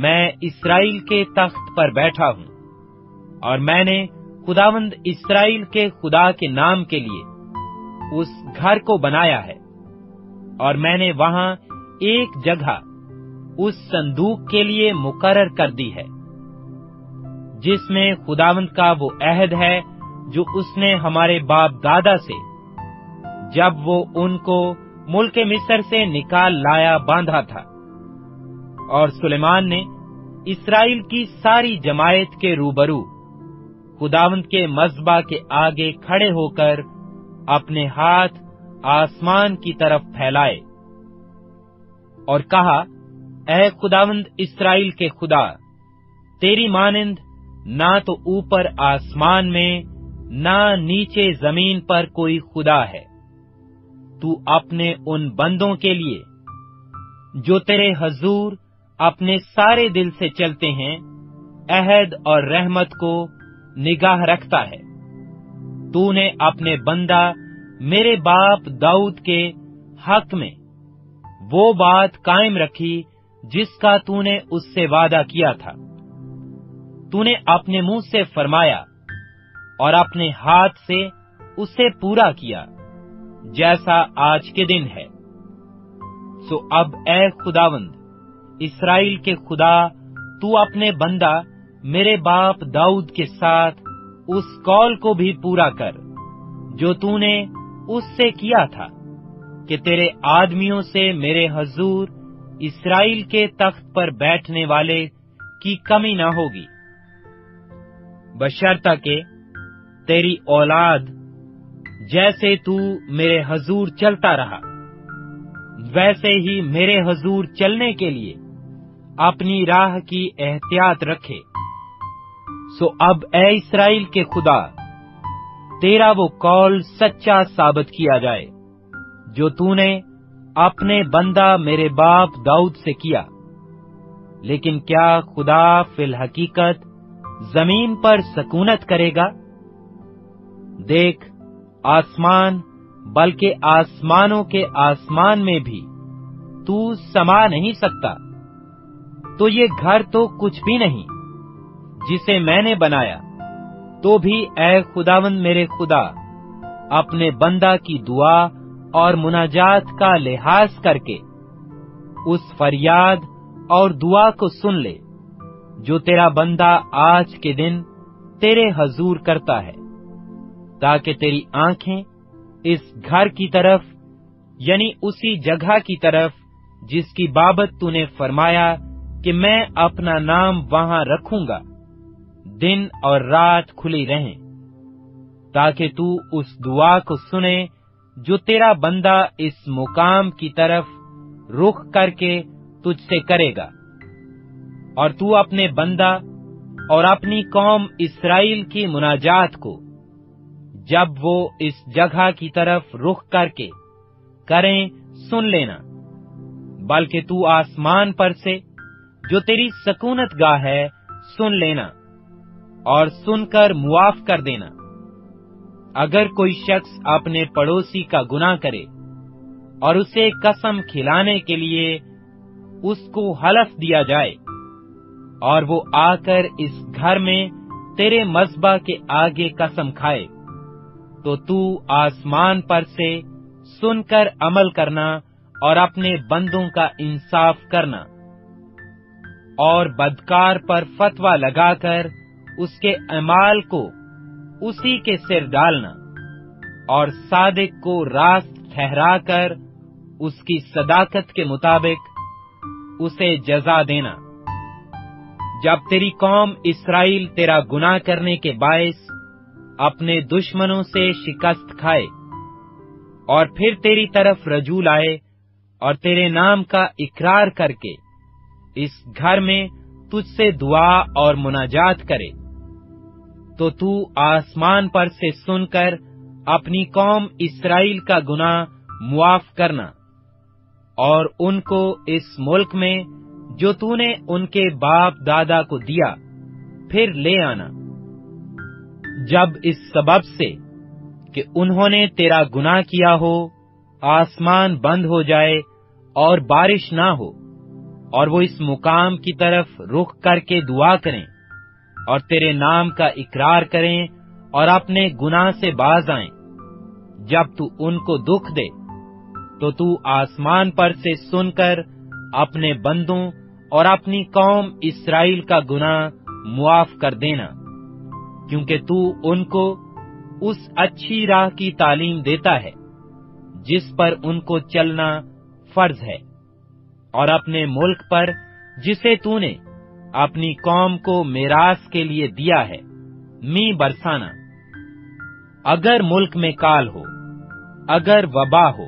मैं इसराइल के तख्त पर बैठा हूं। और मैंने खुदावंद इसराइल के खुदा के नाम के लिए उस घर को बनाया है, और मैंने वहां एक जगह उस संदूक के लिए मुकर्रर कर दी है, जिसमें खुदावंद का वो अहद है जो उसने हमारे बाप दादा से, जब वो उनको मुल्क मिस्र से निकाल लाया, बांधा था। और सुलेमान ने इसराइल की सारी जमायत के रूबरू खुदावंद के मज़बा के आगे खड़े होकर अपने हाथ आसमान की तरफ फैलाए और कहा, ऐ खुदावंद इसराइल के खुदा, तेरी मानिंद ना तो ऊपर आसमान में ना नीचे जमीन पर कोई खुदा है। तू अपने उन बंदों के लिए जो तेरे हजूर अपने सारे दिल से चलते हैं, अहद और रहमत को निगाह रखता है। तूने अपने बंदा मेरे बाप दाऊद के हक में वो बात कायम रखी जिसका तूने उससे वादा किया था। तूने अपने मुंह से फरमाया और अपने हाथ से उसे पूरा किया, जैसा आज के दिन है। सो अब ऐ खुदावंद इसराइल के खुदा, तू अपने बंदा मेरे बाप दाऊद के साथ उस कौल को भी पूरा कर जो तूने उससे किया था कि तेरे आदमियों से मेरे हजूर इसराइल के तख्त पर बैठने वाले की कमी ना होगी, बशर्ता के तेरी औलाद जैसे तू मेरे हजूर चलता रहा, वैसे ही मेरे हजूर चलने के लिए अपनी राह की एहतियात रखे। सो अब ए इस्राएल के खुदा, तेरा वो कौल सच्चा साबित किया जाए जो तूने अपने बंदा मेरे बाप दाऊद से किया। लेकिन क्या खुदा फिल हकीकत जमीन पर सकूनत करेगा? देख, आसमान बल्कि आसमानों के आसमान में भी तू समा नहीं सकता। तो ये घर तो कुछ भी नहीं जिसे मैंने बनाया। तो भी ऐ खुदावंद मेरे खुदा, अपने बंदा की दुआ और मुनाजात का लिहाज करके उस फरियाद और दुआ को सुन ले जो तेरा बंदा आज के दिन तेरे हजूर करता है, ताकि तेरी आंखें इस घर की तरफ, यानी उसी जगह की तरफ जिसकी बाबत तूने फरमाया कि मैं अपना नाम वहां रखूंगा, दिन और रात खुली रहें, ताकि तू उस दुआ को सुने जो तेरा बंदा इस मुकाम की तरफ रुख करके तुझसे करेगा। और तू अपने बंदा और अपनी कौम इस्राएल की मुनाजात को, जब वो इस जगह की तरफ रुख करके करें, सुन लेना। बल्कि तू आसमान पर से, जो तेरी सकूनत गाह है, सुन लेना और सुनकर मुआफ कर देना। अगर कोई शख्स अपने पड़ोसी का गुनाह करे और उसे कसम खिलाने के लिए उसको हलफ दिया जाए और वो आकर इस घर में तेरे मज़बा के आगे कसम खाए, तो तू आसमान पर से सुनकर अमल करना और अपने बंदों का इंसाफ करना और बदकार पर फतवा लगाकर उसके अमाल को उसी के सिर डालना और सादिक को रास्त ठहराकर उसकी सदाकत के मुताबिक उसे जजा देना। जब तेरी कौम इस्राएल तेरा गुनाह करने के बायस अपने दुश्मनों से शिकस्त खाए और फिर तेरी तरफ रजू लाए और तेरे नाम का इकरार करके इस घर में तुझसे दुआ और मुनाजात करे, तो तू आसमान पर से सुनकर अपनी कौम इस्राएल का गुनाह मुआफ करना और उनको इस मुल्क में जो तूने उनके बाप दादा को दिया फिर ले आना। जब इस सबब से कि उन्होंने तेरा गुनाह किया हो आसमान बंद हो जाए और बारिश ना हो और वो इस मुकाम की तरफ रुख करके दुआ करें और तेरे नाम का इकरार करें और अपने गुनाह से बाज आएं, जब तू उनको दुख दे, तो तू आसमान पर से सुनकर अपने बंदों और अपनी कौम इस्राएल का गुनाह मुआफ कर देना, क्योंकि तू उनको उस अच्छी राह की तालीम देता है जिस पर उनको चलना फर्ज है और अपने मुल्क पर जिसे तूने अपनी कौम को मिरास के लिए दिया है मी बरसाना। अगर मुल्क में काल हो, अगर वबा हो,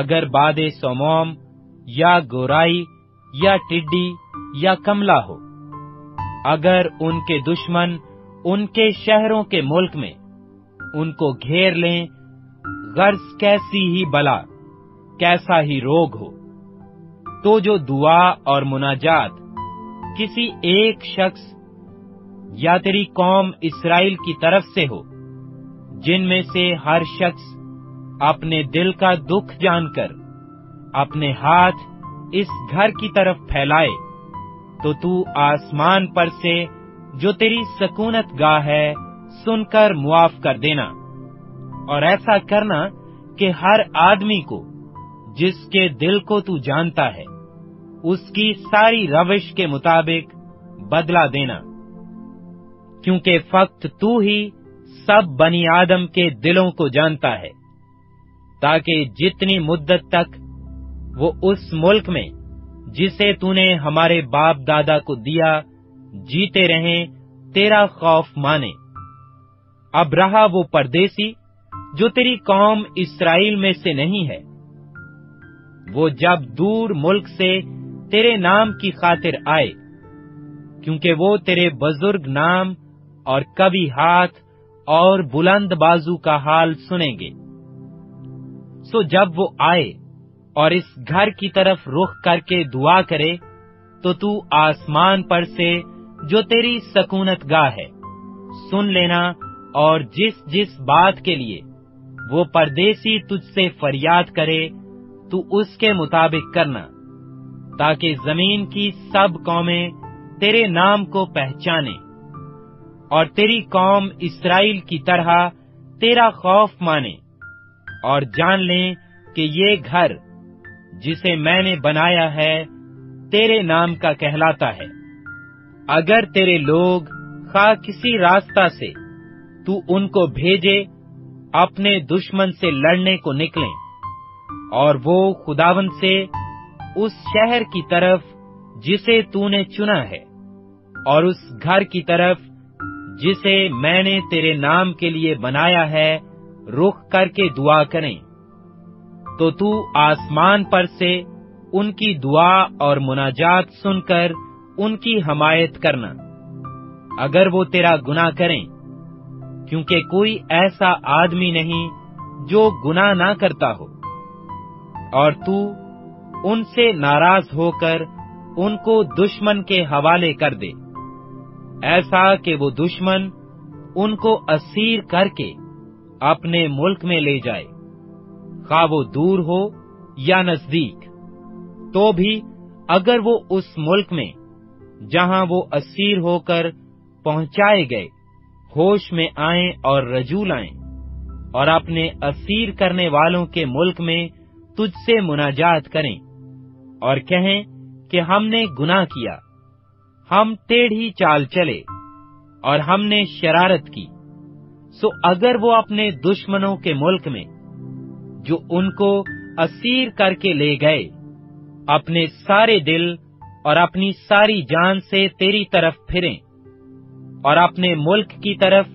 अगर बादे सोमोम या गोराई या टिड्डी या कमला हो, अगर उनके दुश्मन उनके शहरों के मुल्क में उनको घेर लें, गर्ज कैसी ही बला, कैसा ही रोग हो, तो जो दुआ और मुनाजात किसी एक शख्स या तेरी कौम इस्राएल की तरफ से हो, जिनमें से हर शख्स अपने दिल का दुख जानकर अपने हाथ इस घर की तरफ फैलाए, तो तू आसमान पर से जो तेरी सकूनत गाह है सुनकर मुआफ कर देना। और ऐसा करना कि हर आदमी को जिसके दिल को तू जानता है उसकी सारी रविश के मुताबिक बदला देना, क्योंकि फक्त तू ही सब बनी आदम के दिलों को जानता है, ताकि जितनी मुद्दत तक वो उस मुल्क में जिसे तूने हमारे बाप दादा को दिया जीते रहें, तेरा खौफ माने। अब रहा वो परदेसी जो तेरी कौम इस्राएल में से नहीं है, वो जब दूर मुल्क से तेरे नाम की खातिर आए क्योंकि वो तेरे बुजुर्ग नाम और कवि हाथ और बुलंद बाजू का हाल सुनेंगे। सो जब वो आए और इस घर की तरफ रुख करके दुआ करे तो तू आसमान पर से, जो तेरी सकूनत गाह है, सुन लेना और जिस जिस बात के लिए वो परदेसी तुझसे फरियाद करे तू उसके मुताबिक करना, ताकि जमीन की सब कौमें तेरे नाम को पहचाने और तेरी कौम इस्राएल की तरह तेरा खौफ माने और जान लें कि ये घर जिसे मैंने बनाया है तेरे नाम का कहलाता है। अगर तेरे लोग खा किसी रास्ता से तू उनको भेजे अपने दुश्मन से लड़ने को निकलें और वो खुदावन से उस शहर की तरफ जिसे तूने चुना है और उस घर की तरफ जिसे मैंने तेरे नाम के लिए बनाया है रुख करके दुआ करें, तो तू आसमान पर से उनकी दुआ और मुनाजात सुनकर उनकी हमायत करना अगर वो तेरा गुनाह करें, क्योंकि कोई ऐसा आदमी नहीं जो गुनाह ना करता हो। और तू उनसे नाराज होकर उनको दुश्मन के हवाले कर दे, ऐसा कि वो दुश्मन उनको असीर करके अपने मुल्क में ले जाए, खा वो दूर हो या नजदीक। तो भी अगर वो उस मुल्क में जहां वो असीर होकर पहुंचाए गए होश में आए और रजू लाएं और अपने असीर करने वालों के मुल्क में तुझसे मुनाजात करें और कहें कि हमने गुनाह किया, हम टेढ़ी चाल चले और हमने शरारत की, सो अगर वो अपने दुश्मनों के मुल्क में जो उनको असीर करके ले गए अपने सारे दिल और अपनी सारी जान से तेरी तरफ फिरें और अपने मुल्क की तरफ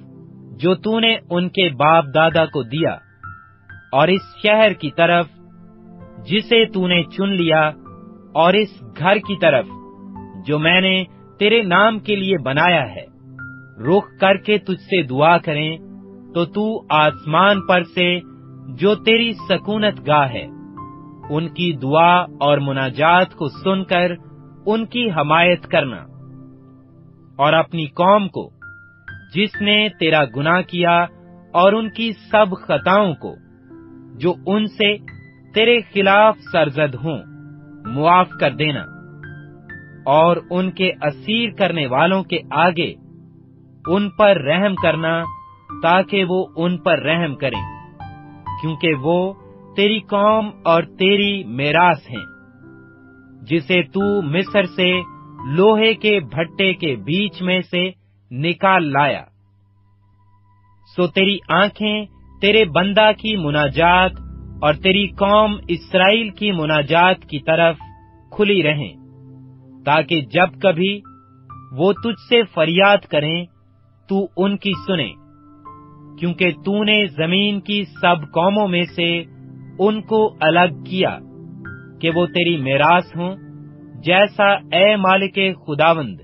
जो तूने उनके बाप दादा को दिया और इस शहर की तरफ जिसे तूने चुन लिया और इस घर की तरफ जो मैंने तेरे नाम के लिए बनाया है रुख करके तुझसे दुआ करें, तो तू आसमान पर से जो तेरी सकूनत गाह है उनकी दुआ और मुनाजात को सुनकर उनकी हमायत करना और अपनी कौम को जिसने तेरा गुनाह किया और उनकी सब खताओं को जो उनसे तेरे खिलाफ सरजद हों मुआफ कर देना और उनके असीर करने वालों के आगे उन पर रहम करना, ताकि वो उन पर रहम करें, क्योंकि वो तेरी कौम और तेरी मेरास हैं, जिसे तू मिस्र से लोहे के भट्टे के बीच में से निकाल लाया। सो तेरी आंखें तेरे बंदा की मुनाजात और तेरी कौम इस्राएल की मुनाजात की तरफ खुली रहें, ताकि जब कभी वो तुझसे फरियाद करें तू उनकी सुने, क्योंकि तूने जमीन की सब कौमों में से उनको अलग किया कि वो तेरी मेरास हों, जैसा ए मालिके खुदावंद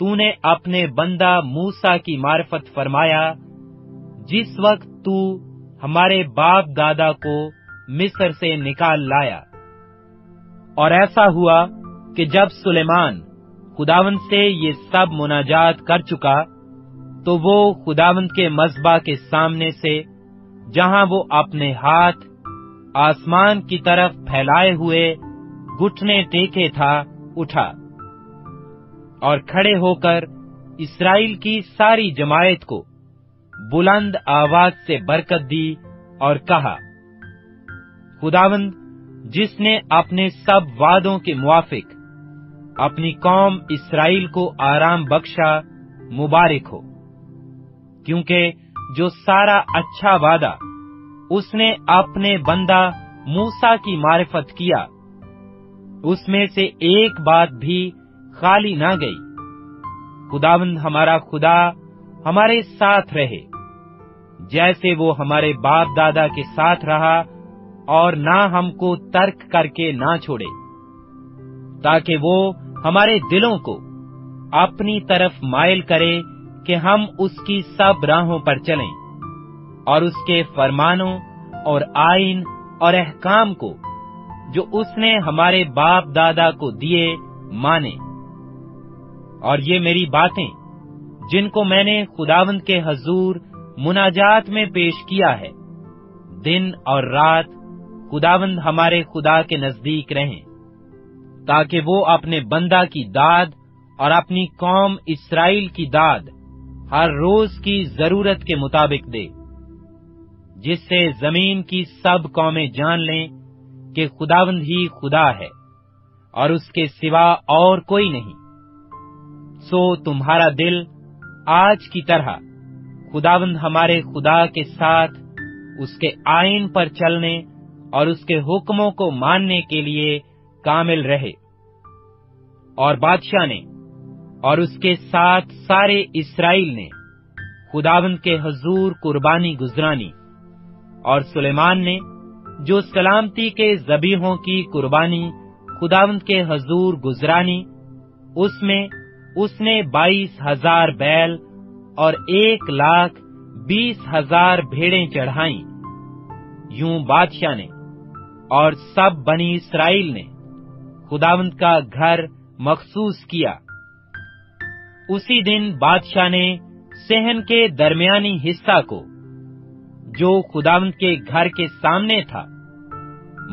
तूने अपने बंदा मूसा की मार्फत फरमाया जिस वक्त तू हमारे बाप दादा को मिस्र से निकाल लाया। और ऐसा हुआ कि जब सुलेमान खुदावंद से ये सब मुनाजात कर चुका तो वो खुदावंद के मज़बा के सामने से, जहां वो अपने हाथ आसमान की तरफ फैलाए हुए घुटने टेके था, उठा और खड़े होकर इस्राएल की सारी जमायत को बुलंद आवाज से बरकत दी और कहा, खुदावंद जिसने अपने सब वादों के मुआफिक अपनी कौम इस्राएल को आराम बख्शा, मुबारक हो, क्योंकि जो सारा अच्छा वादा उसने अपने बंदा मूसा की मार्फत किया उसमें से एक बात भी खाली ना गई। खुदावंद हमारा खुदा हमारे साथ रहे जैसे वो हमारे बाप दादा के साथ रहा और ना हमको तर्क करके ना छोड़े, ताकि वो हमारे दिलों को अपनी तरफ माइल करे कि हम उसकी सब राहों पर चलें और उसके फरमानों और आईन और अहकाम को जो उसने हमारे बाप दादा को दिए माने। और ये मेरी बातें जिनको मैंने खुदावंद के हजूर मुनाजात में पेश किया है, दिन और रात खुदावंद हमारे खुदा के नजदीक रहें, ताकि वो अपने बंदा की दाद और अपनी कौम इसराइल की दाद हर रोज की जरूरत के मुताबिक दे, जिससे जमीन की सब कौमें जान लें कि खुदावंद ही खुदा है और उसके सिवा और कोई नहीं। सो तुम्हारा दिल आज की तरह खुदावंद हमारे खुदा के साथ उसके आईन पर चलने और उसके हुक्मों को मानने के लिए कामिल रहे। और बादशाह ने और उसके साथ सारे इस्राएल ने खुदावंद के हजूर कुर्बानी गुजरानी, और सुलेमान ने जो सलामती के ज़बीहों की कुर्बानी खुदावंद के हजूर गुजरानी, उसमें उसने 22,000 बैल और 1,20,000 भेड़ें चढ़ाई। यूं बादशाह ने और सब बनी इस्राएल ने खुदावंद का घर मखसूस किया। उसी दिन बादशाह ने सेहन के दरमियानी हिस्सा को जो खुदावंद के घर के सामने था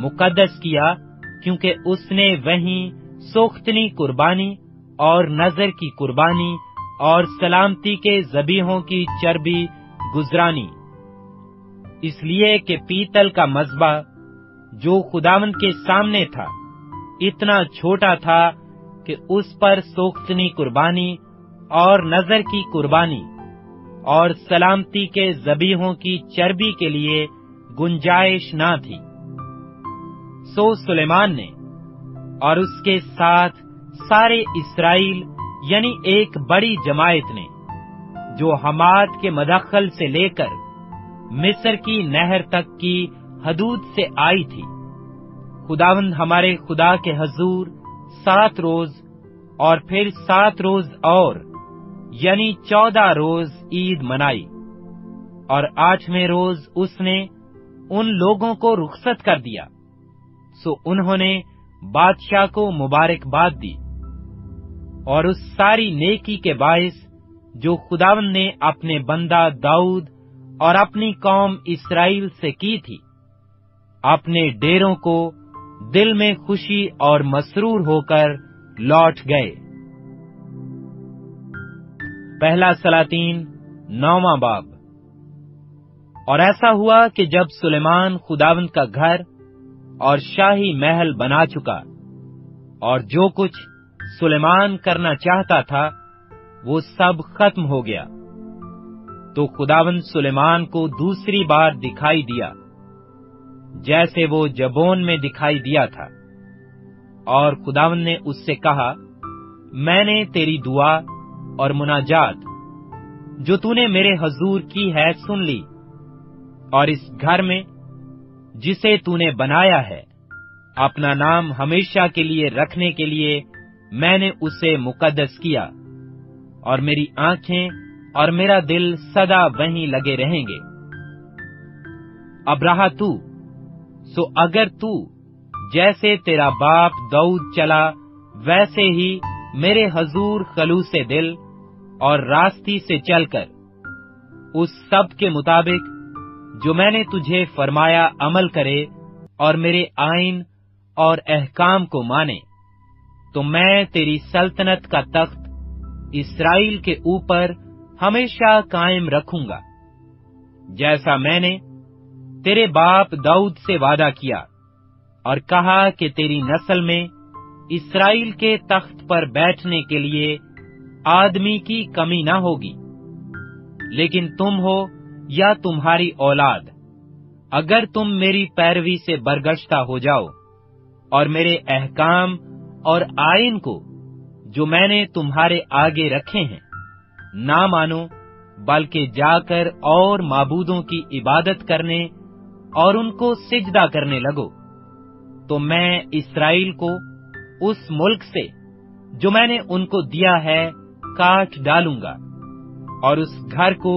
मुकद्दस किया, क्योंकि उसने वहीं सोख्तनी कुर्बानी और नजर की कुर्बानी और सलामती के ज़बीहों की चर्बी गुजरानी। इसलिए कि पीतल का मज़बा जो खुदावंद के सामने था इतना छोटा था कि उस पर सोख्तनी कुर्बानी और नजर की कुर्बानी और सलामती के ज़बीहों की चर्बी के लिए गुंजाइश ना थी। सो सुलेमान ने और उसके साथ सारे इस्राएल यानी एक बड़ी जमायत ने जो हमात के मदखल से लेकर मिस्र की नहर तक की हदूद से आई थी, खुदावंद हमारे खुदा के हजूर 7 रोज और फिर 7 रोज और यानी 14 रोज ईद मनाई। और 8वें रोज उसने उन लोगों को रुखसत कर दिया। सो उन्होंने बादशाह को मुबारकबाद दी और उस सारी नेकी के बायस जो खुदावंद ने अपने बंदा दाऊद और अपनी कौम इसराइल से की थी। अपने डेरों को दिल में खुशी और मसरूर होकर लौट गए। पहला सलातीन 9वां बाब। और ऐसा हुआ कि जब सुलेमान खुदावंद का घर और शाही महल बना चुका और जो कुछ सुलेमान करना चाहता था वो सब खत्म हो गया, तो खुदावंद सुलेमान को दूसरी बार दिखाई दिया जैसे वो जबोन में दिखाई दिया था। और खुदावंद ने उससे कहा, मैंने तेरी दुआ और मुनाजात जो तूने मेरे हजूर की है सुन ली, और इस घर में जिसे तूने बनाया है अपना नाम हमेशा के लिए रखने के लिए मैंने उसे मुकद्दस किया, और मेरी आंखें और मेरा दिल सदा वहीं लगे रहेंगे। अब रहा तू, सो अगर तू जैसे तेरा बाप दाऊद चला वैसे ही मेरे हजूर खलूसे दिल और रास्ती से चलकर उस सब के मुताबिक जो मैंने तुझे फरमाया अमल करे और मेरे आईन और अहकाम को माने, तो मैं तेरी सल्तनत का तख्त इस्राएल के ऊपर हमेशा कायम रखूंगा, जैसा मैंने तेरे बाप दाऊद से वादा किया और कहा कि तेरी नस्ल में इस्राएल के तख्त पर बैठने के लिए आदमी की कमी ना होगी। लेकिन तुम हो या तुम्हारी औलाद, अगर तुम मेरी पैरवी से बरगश्ता हो जाओ और मेरे अहकाम और आईन को जो मैंने तुम्हारे आगे रखे हैं ना मानो, बल्कि जाकर और माबूदों की इबादत करने और उनको सिजदा करने लगो, तो मैं इस्राएल को उस मुल्क से जो मैंने उनको दिया है काट डालूंगा और उस घर को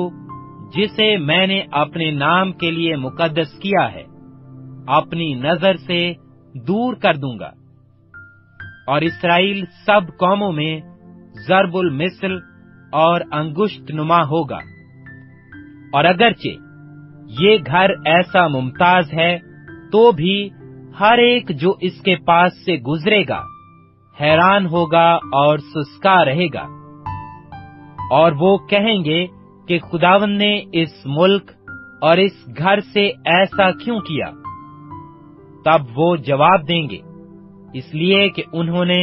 जिसे मैंने अपने नाम के लिए मुकद्दस किया है अपनी नजर से दूर कर दूंगा। और इस्राएल सब कौमों में ज़रबुल मिसल और अंगुश्त नुमा होगा। और अगरचे ये घर ऐसा मुमताज है तो भी हर एक जो इसके पास से गुजरेगा हैरान होगा और सुस्का रहेगा। और वो कहेंगे कि खुदावन ने इस मुल्क और इस घर से ऐसा क्यों किया। तब वो जवाब देंगे, इसलिए कि उन्होंने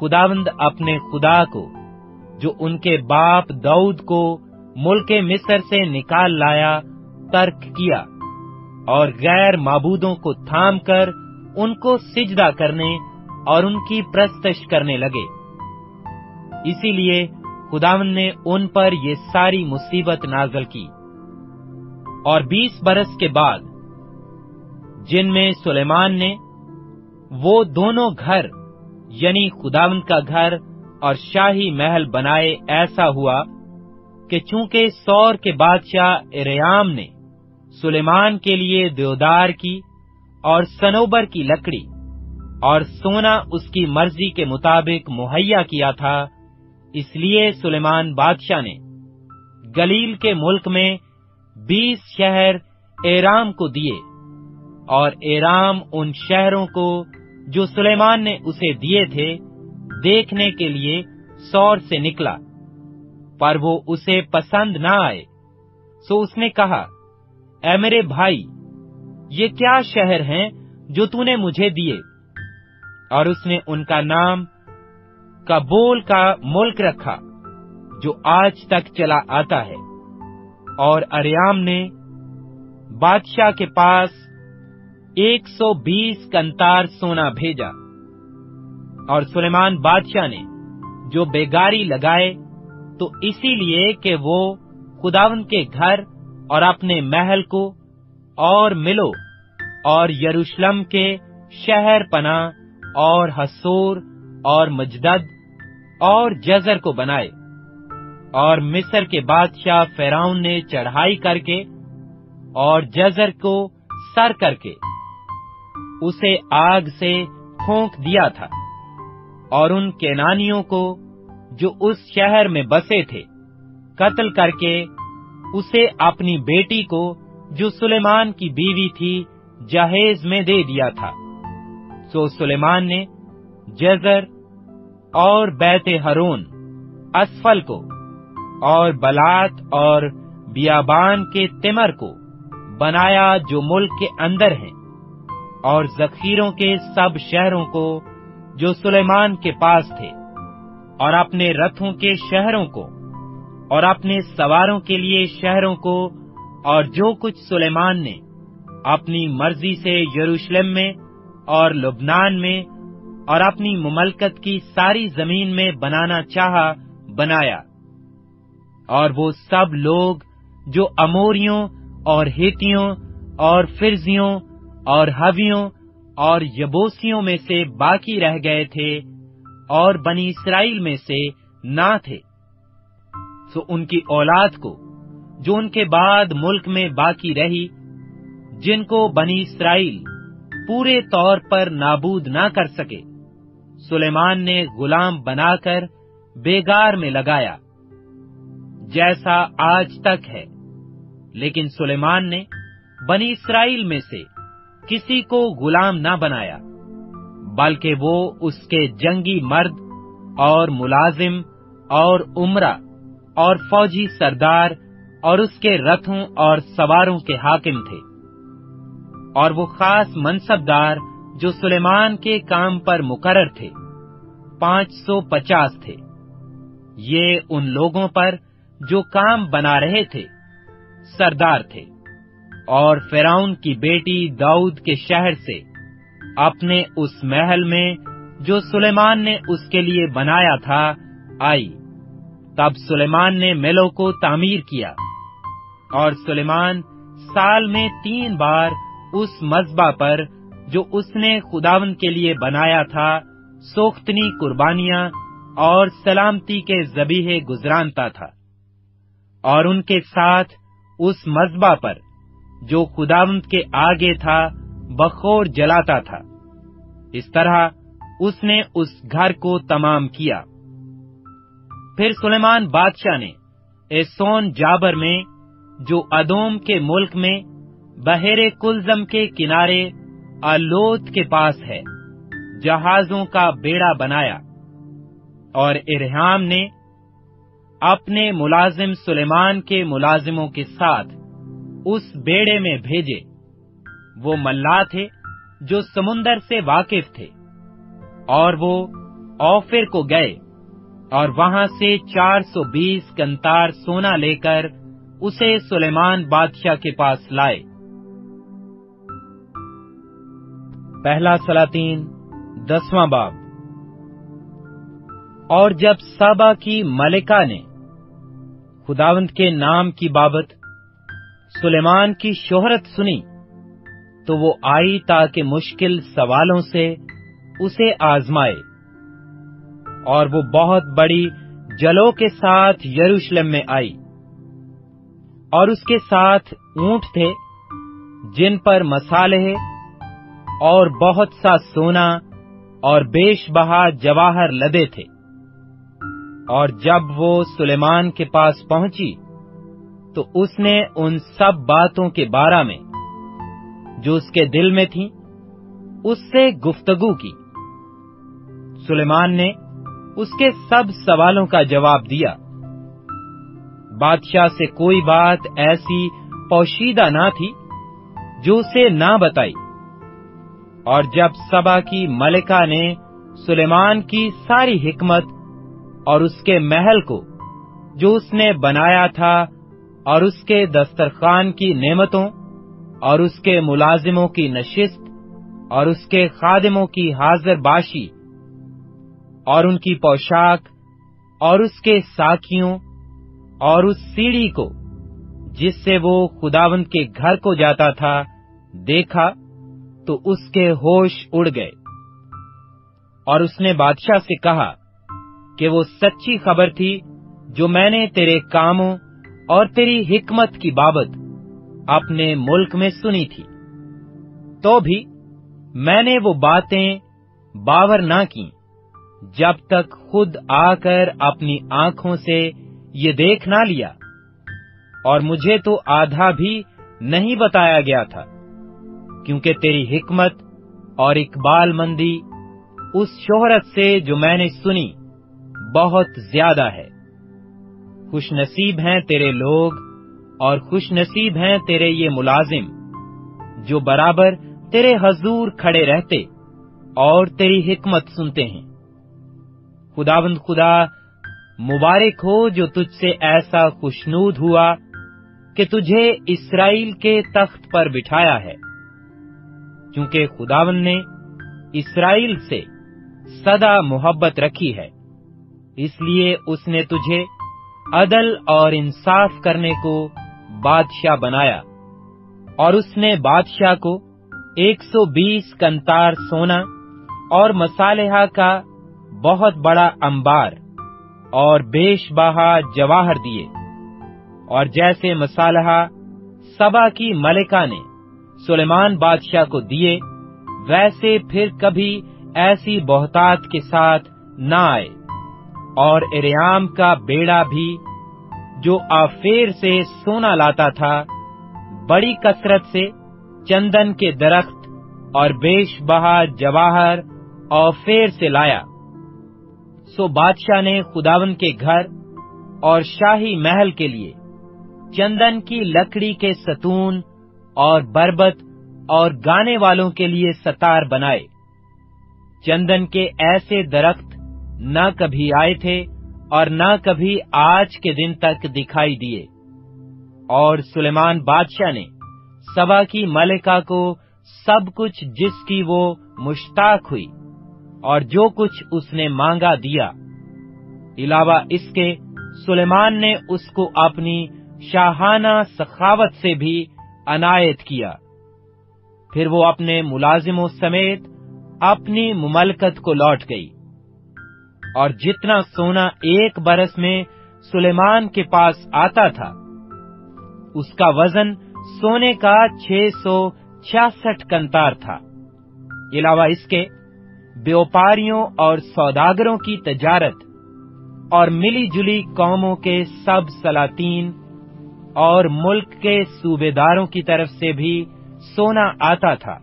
खुदावंद अपने खुदा को जो उनके बाप दाऊद को मुल्के मिस्र से निकाल लाया तर्क किया और गैर माबूदों को थाम कर उनको सिजदा करने और उनकी प्रस्तश करने लगे। इसीलिए खुदावंद ने उन पर ये सारी मुसीबत नाजल की। और 20 बरस के बाद जिनमें सुलेमान ने वो दोनों घर यानी खुदावंद का घर और शाही महल बनाए, ऐसा हुआ कि चूंकि सौर के बादशाह एरयाम ने सुलेमान के लिए देवदार की और सनोबर की लकड़ी और सोना उसकी मर्जी के मुताबिक मुहैया किया था, इसलिए सुलेमान बादशाह ने गलील के मुल्क में 20 शहर एराम को दिए और एराम उन शहरों को जो सुलेमान ने उसे दिए थे देखने के लिए सौर से निकला, पर वो उसे पसंद ना आए। सो उसने कहा, ऐ मेरे भाई, ये क्या शहर हैं जो तूने मुझे दिए। और उसने उनका नाम काबोल का मुल्क रखा जो आज तक चला आता है। और अर्याम ने बादशाह के पास 120 कंतार सोना भेजा और सुलेमान बादशाह ने जो बेगारी लगाए तो इसीलिए कि वो खुदावंद के घर और अपने महल को और मिलो और यरूशलेम के शहर पना और हसोर और मजदद और जजर को बनाए। और मिस्र के बादशाह फ़िरौन ने चढ़ाई करके और जजर को सर करके उसे आग से फूंक दिया था। और उन केनानियों को जो उस शहर में बसे थे कत्ल करके उसे अपनी बेटी को जो सुलेमान की बीवी थी जहेज में दे दिया था। सो सुलेमान ने जजर और बैते हरोन असफल को और बलात और बियाबान के तिमर को बनाया जो मुल्क के अंदर हैं, और जखीरों के सब शहरों को जो सुलेमान के पास थे और अपने रथों के शहरों को और अपने सवारों के लिए शहरों को और जो कुछ सुलेमान ने अपनी मर्जी से यरूशलेम में और लुबनान में और अपनी मुमलकत की सारी जमीन में बनाना चाहा बनाया। और वो सब लोग जो अमोरियों और हितियों और फिरजियों और हवियों और यबूसियों में से बाकी रह गए थे और बनी इस्राएल में से ना थे, सो उनकी औलाद को जो उनके बाद मुल्क में बाकी रही, जिनको बनी इस्राएल पूरे तौर पर नाबूद ना कर सके, सुलेमान ने गुलाम बनाकर बेगार में लगाया जैसा आज तक है। लेकिन सुलेमान ने बनी इस्राएल में से किसी को गुलाम ना बनाया, बल्कि वो उसके जंगी मर्द और मुलाजिम और उम्रा और फौजी सरदार और उसके रथों और सवारों के हाकिम थे। और वो खास मनसबदार जो सुलेमान के काम पर मुकर्रर थे 550 थे। ये उन लोगों पर जो काम बना रहे थे सरदार थे। और फ़िरौन की बेटी दाऊद के शहर से अपने उस महल में जो सुलेमान ने उसके लिए बनाया था आई। तब सुलेमान ने मिलो को तामीर किया। और सुलेमान साल में 3 बार उस मज़बा पर जो उसने खुदावन के लिए बनाया था सोख्तनी कुर्बानियां और सलामती के ज़बीहे गुजरानता था, और उनके साथ उस मज़बा पर जो खुदावंद के आगे था बखोर जलाता था। इस तरह उसने उस घर को तमाम किया। फिर सुलेमान बादशाह ने एसोन जाबर में जो अदोम के मुल्क में बहरे कुलजम के किनारे आलोत के पास है जहाजों का बेड़ा बनाया, और इरहाम ने अपने मुलाजिम सुलेमान के मुलाजिमों के साथ उस बेड़े में भेजे। वो मल्लाह थे जो समुंदर से वाकिफ थे, और वो ओफिर को गए और वहां से 420 कंतार सोना लेकर उसे सुलेमान बादशाह के पास लाए। पहला सलातीन 10वां बाब। और जब साबा की मलिका ने खुदावंद के नाम की बाबत सुलेमान की शोहरत सुनी तो वो आई ताकि मुश्किल सवालों से उसे आजमाए, और वो बहुत बड़ी जलों के साथ यरूशलेम में आई, और उसके साथ ऊंट थे जिन पर मसाले और बहुत सा सोना और बेशबहा जवाहर लदे थे। और जब वो सुलेमान के पास पहुंची तो उसने उन सब बातों के बारे में जो उसके दिल में थी उससे गुफ्तगू की। सुलेमान ने उसके सब सवालों का जवाब दिया। बादशाह से कोई बात ऐसी पोशीदा ना थी जो उसे ना बताई। और जब सबा की मलिका ने सुलेमान की सारी हिकमत और उसके महल को जो उसने बनाया था और उसके दस्तरखान की नेमतों और उसके मुलाजिमों की नशिस्त और उसके खादिमों की हाजिरबाशी और उनकी पोशाक और उसके साकियों और उस सीढ़ी को जिससे वो खुदावंद के घर को जाता था देखा तो उसके होश उड़ गए। और उसने बादशाह से कहा कि वो सच्ची खबर थी जो मैंने तेरे कामों और तेरी हिकमत की बाबत अपने मुल्क में सुनी थी, तो भी मैंने वो बातें बावर ना की जब तक खुद आकर अपनी आंखों से ये देख ना लिया, और मुझे तो आधा भी नहीं बताया गया था, क्योंकि तेरी हिकमत और इकबाल मंदी उस शोहरत से जो मैंने सुनी बहुत ज्यादा है। खुशनसीब हैं तेरे लोग और खुशनसीब हैं तेरे ये मुलाजिम जो बराबर तेरे हजूर खड़े रहते और तेरी हिकमत सुनते हैं। खुदावंद खुदा मुबारक हो जो तुझसे ऐसा खुशनूद हुआ कि तुझे इसराइल के तख्त पर बिठाया है, क्योंकि खुदावंद ने इसराइल से सदा मोहब्बत रखी है, इसलिए उसने तुझे अदल और इंसाफ करने को बादशाह बनाया। और उसने बादशाह को 120 कंतार सोना और मसालेहा का बहुत बड़ा अंबार और बेशबहा जवाहर दिए। और जैसे मसालहा सबा की मलिका ने सुलेमान बादशाह को दिए वैसे फिर कभी ऐसी बहुतात के साथ न आए। और इरयाम का बेड़ा भी जो आफेर से सोना लाता था बड़ी कसरत से चंदन के दरख्त और बेशबहा जवाहर आफेर से लाया। सो बादशाह ने खुदावन के घर और शाही महल के लिए चंदन की लकड़ी के सतून और बरबत और गाने वालों के लिए सतार बनाए। चंदन के ऐसे दरख्त न कभी आए थे और न कभी आज के दिन तक दिखाई दिए। और सुलेमान बादशाह ने सबा की मलिका को सब कुछ जिसकी वो मुश्ताक हुई और जो कुछ उसने मांगा दिया। इलावा इसके सुलेमान ने उसको अपनी शाहाना सखावत से भी अनायत किया। फिर वो अपने मुलाजिमों समेत अपनी मुमलकत को लौट गई। और जितना सोना एक बरस में सुलेमान के पास आता था उसका वजन सोने का 666 कंतार था। अलावा इसके व्यापारियों और सौदागरों की तजारत और मिली जुली कौमों के सब सलातीन और मुल्क के सूबेदारों की तरफ से भी सोना आता था।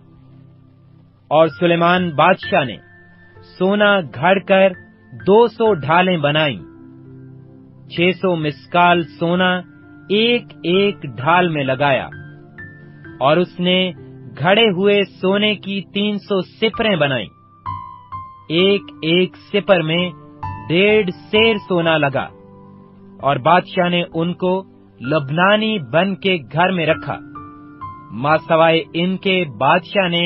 और सुलेमान बादशाह ने सोना घड़कर 200 ढालें बनाई। 600 मिस्काल सोना एक एक ढाल में लगाया और उसने घड़े हुए सोने की 300 सिपरें बनाई। एक एक सिपर में 1.5 सेर सोना लगा और बादशाह ने उनको लबनानी बन के घर में रखा। मासवाए इनके बादशाह ने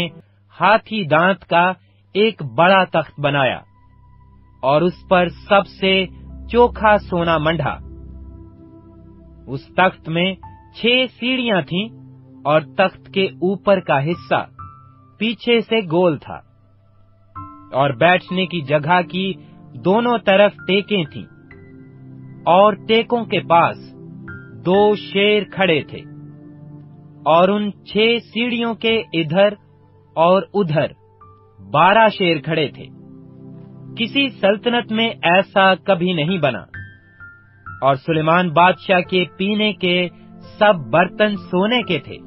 हाथी दांत का एक बड़ा तख्त बनाया और उस पर सबसे चोखा सोना मंढा। उस तख्त में 6 सीढ़ियां थीं और तख्त के ऊपर का हिस्सा पीछे से गोल था और बैठने की जगह की दोनों तरफ टेकें थीं और टेकों के पास 2 शेर खड़े थे और उन 6 सीढ़ियों के इधर और उधर 12 शेर खड़े थे। किसी सल्तनत में ऐसा कभी नहीं बना। और सुलेमान बादशाह के पीने के सब बर्तन सोने के थे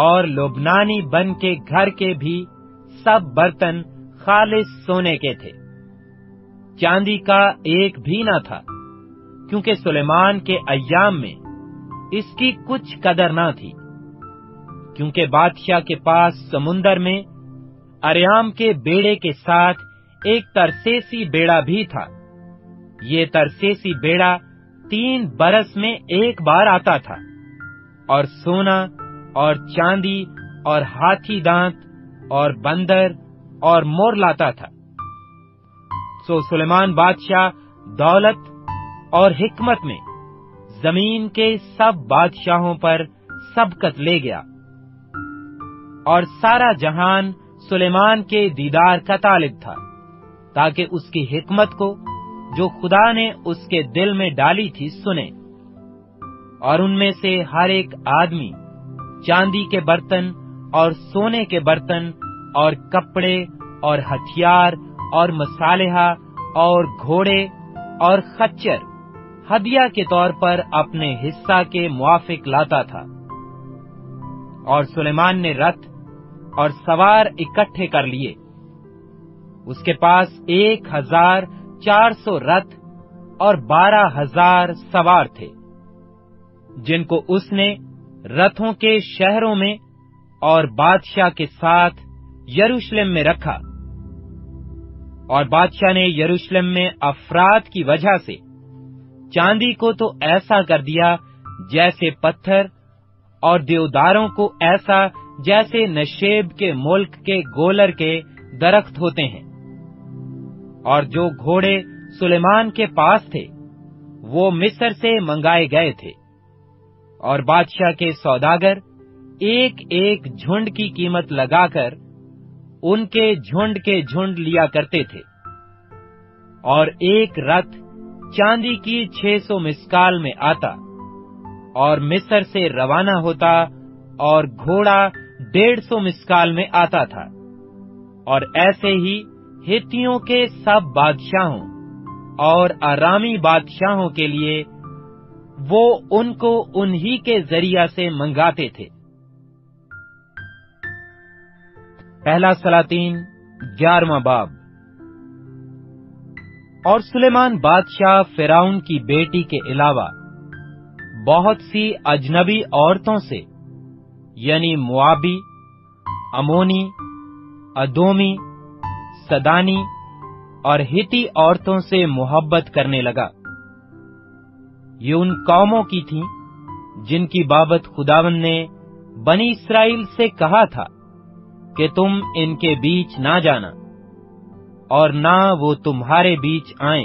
और लोबनानी बन के घर के भी सब बर्तन खालिस सोने के थे। चांदी का एक भी ना था क्योंकि सुलेमान के अय्याम में इसकी कुछ कदर ना थी, क्योंकि बादशाह के पास समुन्दर में अरयाम के बेड़े के साथ एक तरसेसी बेड़ा भी था। ये तरसेसी बेड़ा 3 बरस में एक बार आता था और सोना और चांदी और हाथी दांत और बंदर और मोर लाता था। सो सुलेमान बादशाह दौलत और हिकमत में जमीन के सब बादशाहों पर सबकत ले गया और सारा जहान सुलेमान के दीदार का तालिब था, ताकि उसकी हिकमत को जो खुदा ने उसके दिल में डाली थी सुने। और उनमें से हर एक आदमी चांदी के बर्तन और सोने के बर्तन और कपड़े और हथियार और मसालेहा और घोड़े और खच्चर हदिया के तौर पर अपने हिस्सा के मुआफिक लाता था। और सुलेमान ने रथ और सवार इकट्ठे कर लिए। उसके पास 1400 रथ और 12,000 सवार थे, जिनको उसने रथों के शहरों में और बादशाह के साथ यरूशलेम में रखा। और बादशाह ने यरूशलेम में अफरात की वजह से चांदी को तो ऐसा कर दिया जैसे पत्थर और देवदारों को ऐसा जैसे नशेब के मुल्क के गोलर के दरख्त होते हैं। और जो घोड़े सुलेमान के पास थे वो मिस्र से मंगाए गए थे और बादशाह के सौदागर एक एक झुंड की कीमत लगाकर उनके झुंड के झुंड लिया करते थे। और एक रथ चांदी की 600 मिस्काल में आता और मिस्र से रवाना होता और घोड़ा 150 मिस्काल में आता था। और ऐसे ही हित्तियों के सब बादशाहों और आरामी बादशाहों के लिए वो उनको उन्हीं के जरिया से मंगाते थे। पहला सलातीन 11वां बाब। और सुलेमान बादशाह फिरौन की बेटी के अलावा बहुत सी अजनबी औरतों से, यानी मुआबी, अमोनी, अदोमी, सदानी और हिती औरतों से मोहब्बत करने लगा। ये उन कौमों की थीं जिनकी बाबत खुदावन ने बनी इस्राएल से कहा था कि तुम इनके बीच ना जाना और ना वो तुम्हारे बीच आए,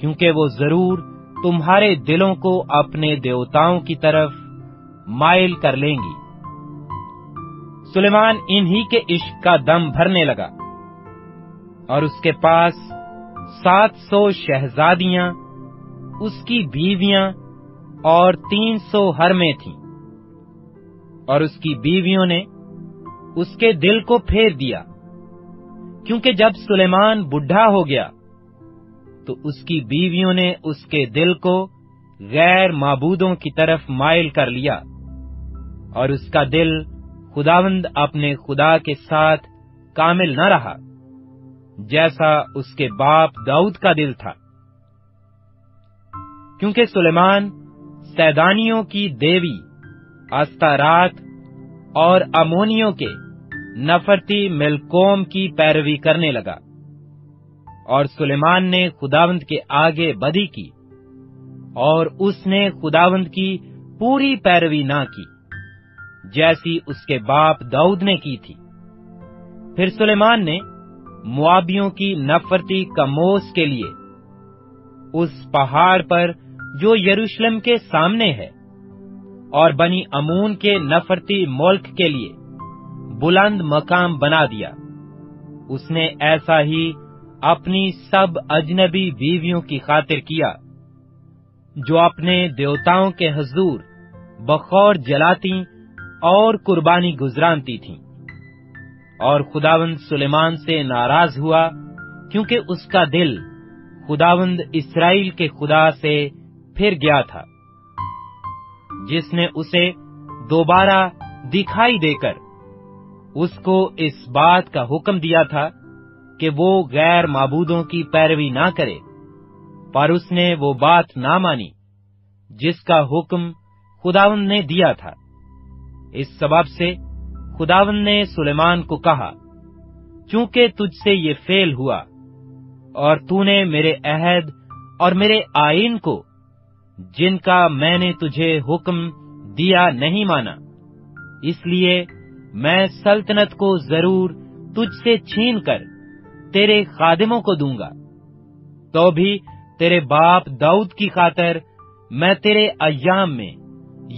क्योंकि वो जरूर तुम्हारे दिलों को अपने देवताओं की तरफ माइल कर लेंगी। सुलेमान इन्हीं के इश्क का दम भरने लगा और उसके पास 700 शहजादियां, उसकी बीवियां और 300 हरमें थीं, और उसकी बीवियों ने उसके दिल को फेर दिया, क्योंकि जब सुलेमान बुढ़ा हो गया तो उसकी बीवियों ने उसके दिल को गैर माबूदों की तरफ माइल कर लिया, और उसका दिल खुदावंद अपने खुदा के साथ कामिल न रहा जैसा उसके बाप दाऊद का दिल था, क्योंकि सुलेमान सैदानियों की देवी अस्तारात और अमोनियों के नफरती मिल्कोम की पैरवी करने लगा, और सुलेमान ने खुदावंद के आगे बदी की और उसने खुदावंद की पूरी पैरवी ना की जैसी उसके बाप दाऊद ने की थी। फिर सुलेमान ने मोआबियों की नफरती कमोस के लिए उस पहाड़ पर जो यरूशलेम के सामने है और बनी अमून के नफरती मुल्क के लिए बुलंद मकाम बना दिया। उसने ऐसा ही अपनी सब अजनबी बीवियों की खातिर किया जो अपने देवताओं के हजूर बखौर जलाती और कुर्बानी गुजरानती थीं। और खुदावंद सुलेमान से नाराज हुआ क्योंकि उसका दिल खुदावंद इस्राएल के खुदा से फिर गया था, जिसने उसे दोबारा दिखाई देकर उसको इस बात का हुक्म दिया था कि वो गैर माबूदों की पैरवी ना करे, पर उसने वो बात ना मानी जिसका हुक्म खुदावंद ने दिया था। इस सबब से खुदावंद ने सुलेमान को कहा, चूंकि तुझसे ये फेल हुआ और तूने मेरे अहद और मेरे आईन को, जिनका मैंने तुझे हुक्म दिया, नहीं माना, इसलिए मैं सल्तनत को जरूर तुझसे छीन कर तेरे खादिमों को दूंगा, तो भी तेरे बाप दाऊद की खातर मैं तेरे अय्याम में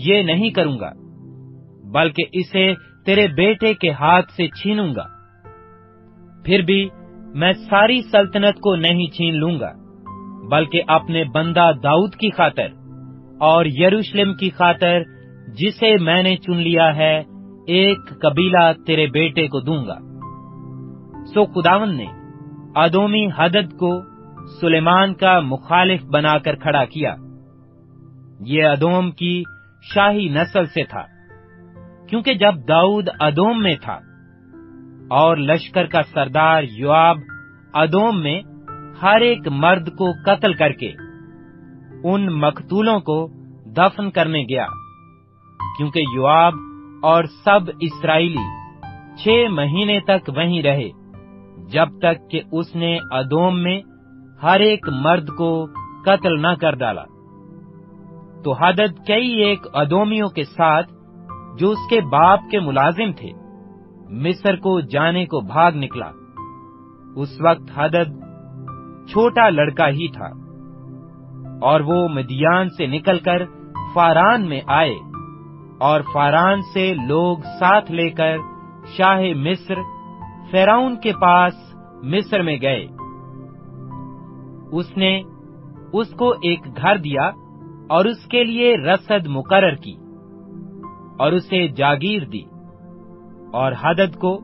ये नहीं करूंगा, बल्कि इसे तेरे बेटे के हाथ से छीनूंगा। फिर भी मैं सारी सल्तनत को नहीं छीन लूंगा, बल्कि अपने बंदा दाऊद की खातर और यरूशलेम की खातर, जिसे मैंने चुन लिया है, एक कबीला तेरे बेटे को दूंगा। सो खुदावन ने अदोमी हदद को सुलेमान का मुखालिफ बनाकर खड़ा किया। ये अदोम की शाही नस्ल से था, क्योंकि जब दाऊद अदोम में था और लश्कर का सरदार योआब अदोम में हर एक मर्द को कत्ल करके उन मकतूलों को दफन करने गया, क्योंकि योआब और सब इस्राएली 6 महीने तक वहीं रहे, जब तक कि उसने अदोम में हर एक मर्द को कत्ल न कर डाला। तो हदद कई एक अदोमियों के साथ, जो उसके बाप के मुलाजिम थे, मिस्र को जाने को भाग निकला। उस वक्त हदद छोटा लड़का ही था, और वो मिदियान से निकलकर फारान में आए, और फारान से लोग साथ लेकर शाह मिस्र फिरौन के पास मिस्र में गए। उसने उसको एक घर दिया और उसके लिए रसद मुकर्रर की और उसे जागीर दी, और हदद को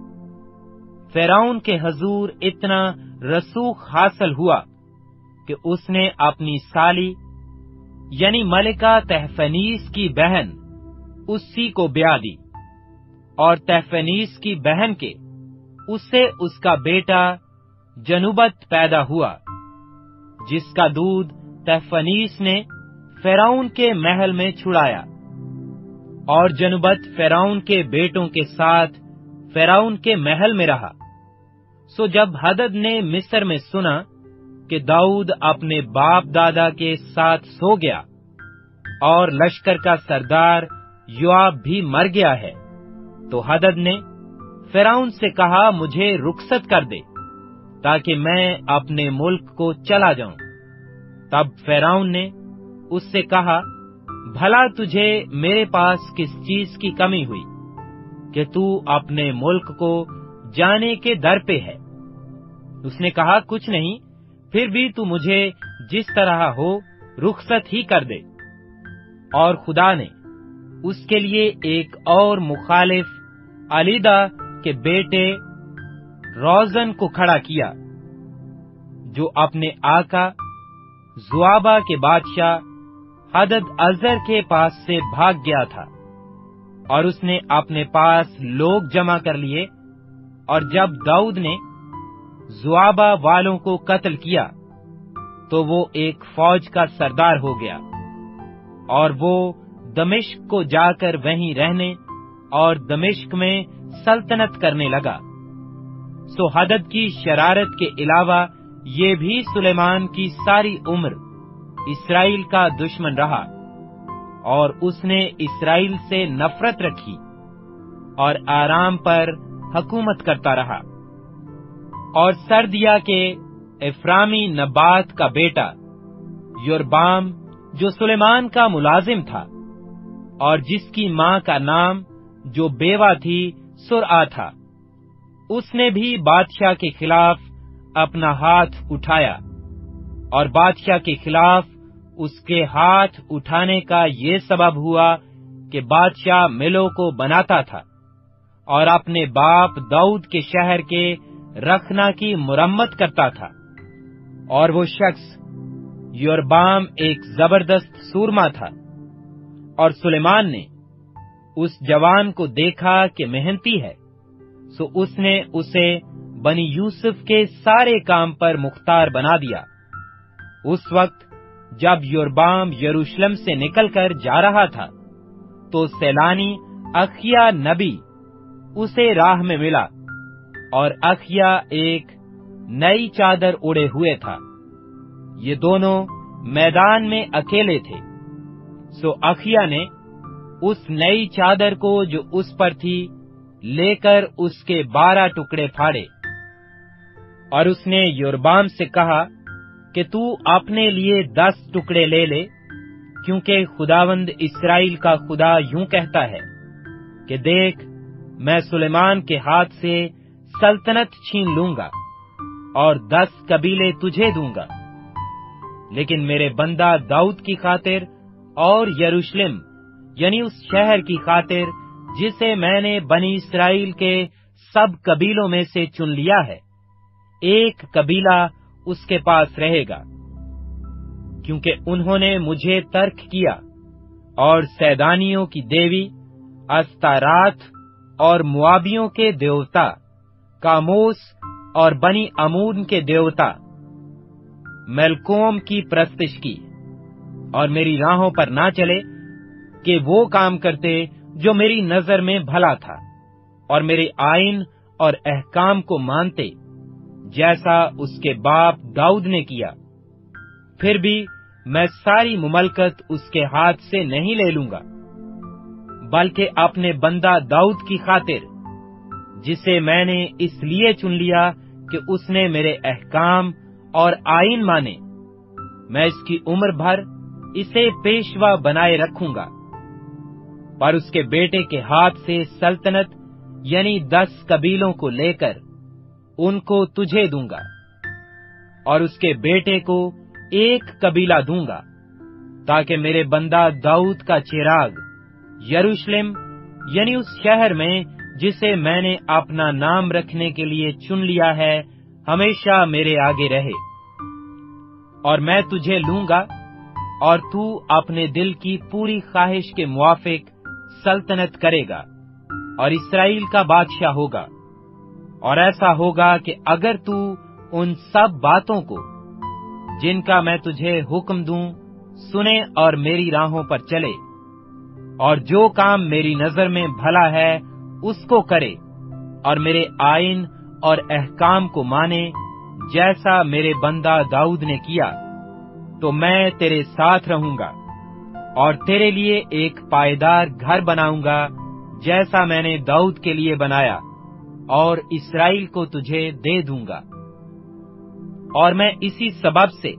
फिरौन के हजूर इतना रसूख हासिल हुआ कि उसने अपनी साली यानी मलिका तहफनीस की बहन उसी को ब्याह दी, और तहफनीस की बहन के उससे उसका बेटा जनुबत पैदा हुआ, जिसका दूध तहफनीस ने फिरौन के महल में छुड़ाया। और जनुबत फिरौन के बेटों के साथ फिरौन के महल में रहा। सो जब हदद ने मिस्र में सुना कि दाऊद अपने बाप दादा के साथ सो गया और लश्कर का सरदार योआब भी मर गया है, तो हदद ने फिरौन से कहा, मुझे रुखसत कर दे ताकि मैं अपने मुल्क को चला जाऊं। तब फिरौन ने उससे कहा, भला तुझे मेरे पास किस चीज की कमी हुई कि तू अपने मुल्क को जाने के दर पे है? उसने कहा, कुछ नहीं, फिर भी तू मुझे जिस तरह हो रुखसत ही कर दे। और खुदा ने उसके लिए एक और मुखालिफ अलीदा के बेटे रोजन को खड़ा किया, जो अपने आका जुआबा के बादशाह हदद अजर के पास से भाग गया था, और उसने अपने पास लोग जमा कर लिए। और जब दाऊद ने जुआबा वालों को कत्ल किया तो वो एक फौज का सरदार हो गया, और वो दमिश्क को जाकर वहीं रहने और दमिश्क में सल्तनत करने लगा। सो हदद की शरारत के अलावा ये भी सुलेमान की सारी उम्र इस्राइल का दुश्मन रहा, और उसने इस्राइल से नफरत रखी और आराम पर हुकूमत करता रहा। और सर्दिया के एफ्रामी नबात का बेटा योरबाम, जो सुलेमान का मुलाजिम था, और जिसकी मां का नाम जो बेवा थी सुरआ था, उसने भी बादशाह के खिलाफ अपना हाथ उठाया। और बादशाह के खिलाफ उसके हाथ उठाने का ये सबब हुआ कि बादशाह मिलों को बनाता था और अपने बाप दाऊद के शहर के रखना की मुरम्मत करता था। और वो शख्स योरबाम एक जबरदस्त सूरमा था, और सुलेमान ने उस जवान को देखा कि मेहनती है, सो उसने उसे बनी यूसुफ के सारे काम पर मुख्तार बना दिया। उस वक्त जब योरबाम यरूशलेम से निकलकर जा रहा था तो सैलानी अखिया नबी उसे राह में मिला, और अखिया एक नई चादर उड़े हुए था। ये दोनों मैदान में अकेले थे, सो अखिया ने उस नई चादर को जो उस पर थी लेकर उसके 12 टुकड़े फाड़े, और उसने योरबाम से कहा कि तू अपने लिए 10 टुकड़े ले ले, क्योंकि खुदावंद इस्राएल का खुदा यूं कहता है कि देख, मैं सुलेमान के हाथ से सल्तनत छीन लूंगा और 10 कबीले तुझे दूंगा, लेकिन मेरे बंदा दाऊद की खातिर और यरूशलेम यानी उस शहर की खातिर जिसे मैंने बनी इस्राएल के सब कबीलों में से चुन लिया है, एक कबीला उसके पास रहेगा, क्योंकि उन्होंने मुझे तर्क किया और सैदानियों की देवी अस्तारात और मुआबियों के देवता कामोस और बनी अमून के देवता मेलकोम की प्रस्तिश की, और मेरी राहों पर ना चले कि वो काम करते जो मेरी नजर में भला था, और मेरे आईन और अहकाम को मानते जैसा उसके बाप दाऊद ने किया। फिर भी मैं सारी मुमलकत उसके हाथ से नहीं ले लूंगा, बल्कि अपने बंदा दाऊद की खातिर जिसे मैंने इसलिए चुन लिया कि उसने मेरे अहकाम और आईन माने, मैं इसकी उम्र भर इसे पेशवा बनाए रखूंगा। पर उसके बेटे के हाथ से सल्तनत यानी 10 कबीलों को लेकर उनको तुझे दूंगा, और उसके बेटे को एक कबीला दूंगा, ताकि मेरे बंदा दाऊद का चिराग यरूशलेम यानी उस शहर में जिसे मैंने अपना नाम रखने के लिए चुन लिया है हमेशा मेरे आगे रहे। और मैं तुझे लूंगा और तू अपने दिल की पूरी ख्वाहिश के मुआफिक सल्तनत करेगा और इस्राएल का बादशाह होगा। और ऐसा होगा कि अगर तू उन सब बातों को जिनका मैं तुझे हुक्म दूं सुने और मेरी राहों पर चले, और जो काम मेरी नजर में भला है उसको करे, और मेरे आईन और अहकाम को माने जैसा मेरे बंदा दाऊद ने किया, तो मैं तेरे साथ रहूंगा और तेरे लिए एक पायदार घर बनाऊंगा जैसा मैंने दाऊद के लिए बनाया, और इस्राएल को तुझे दे दूंगा। और मैं इसी सबब से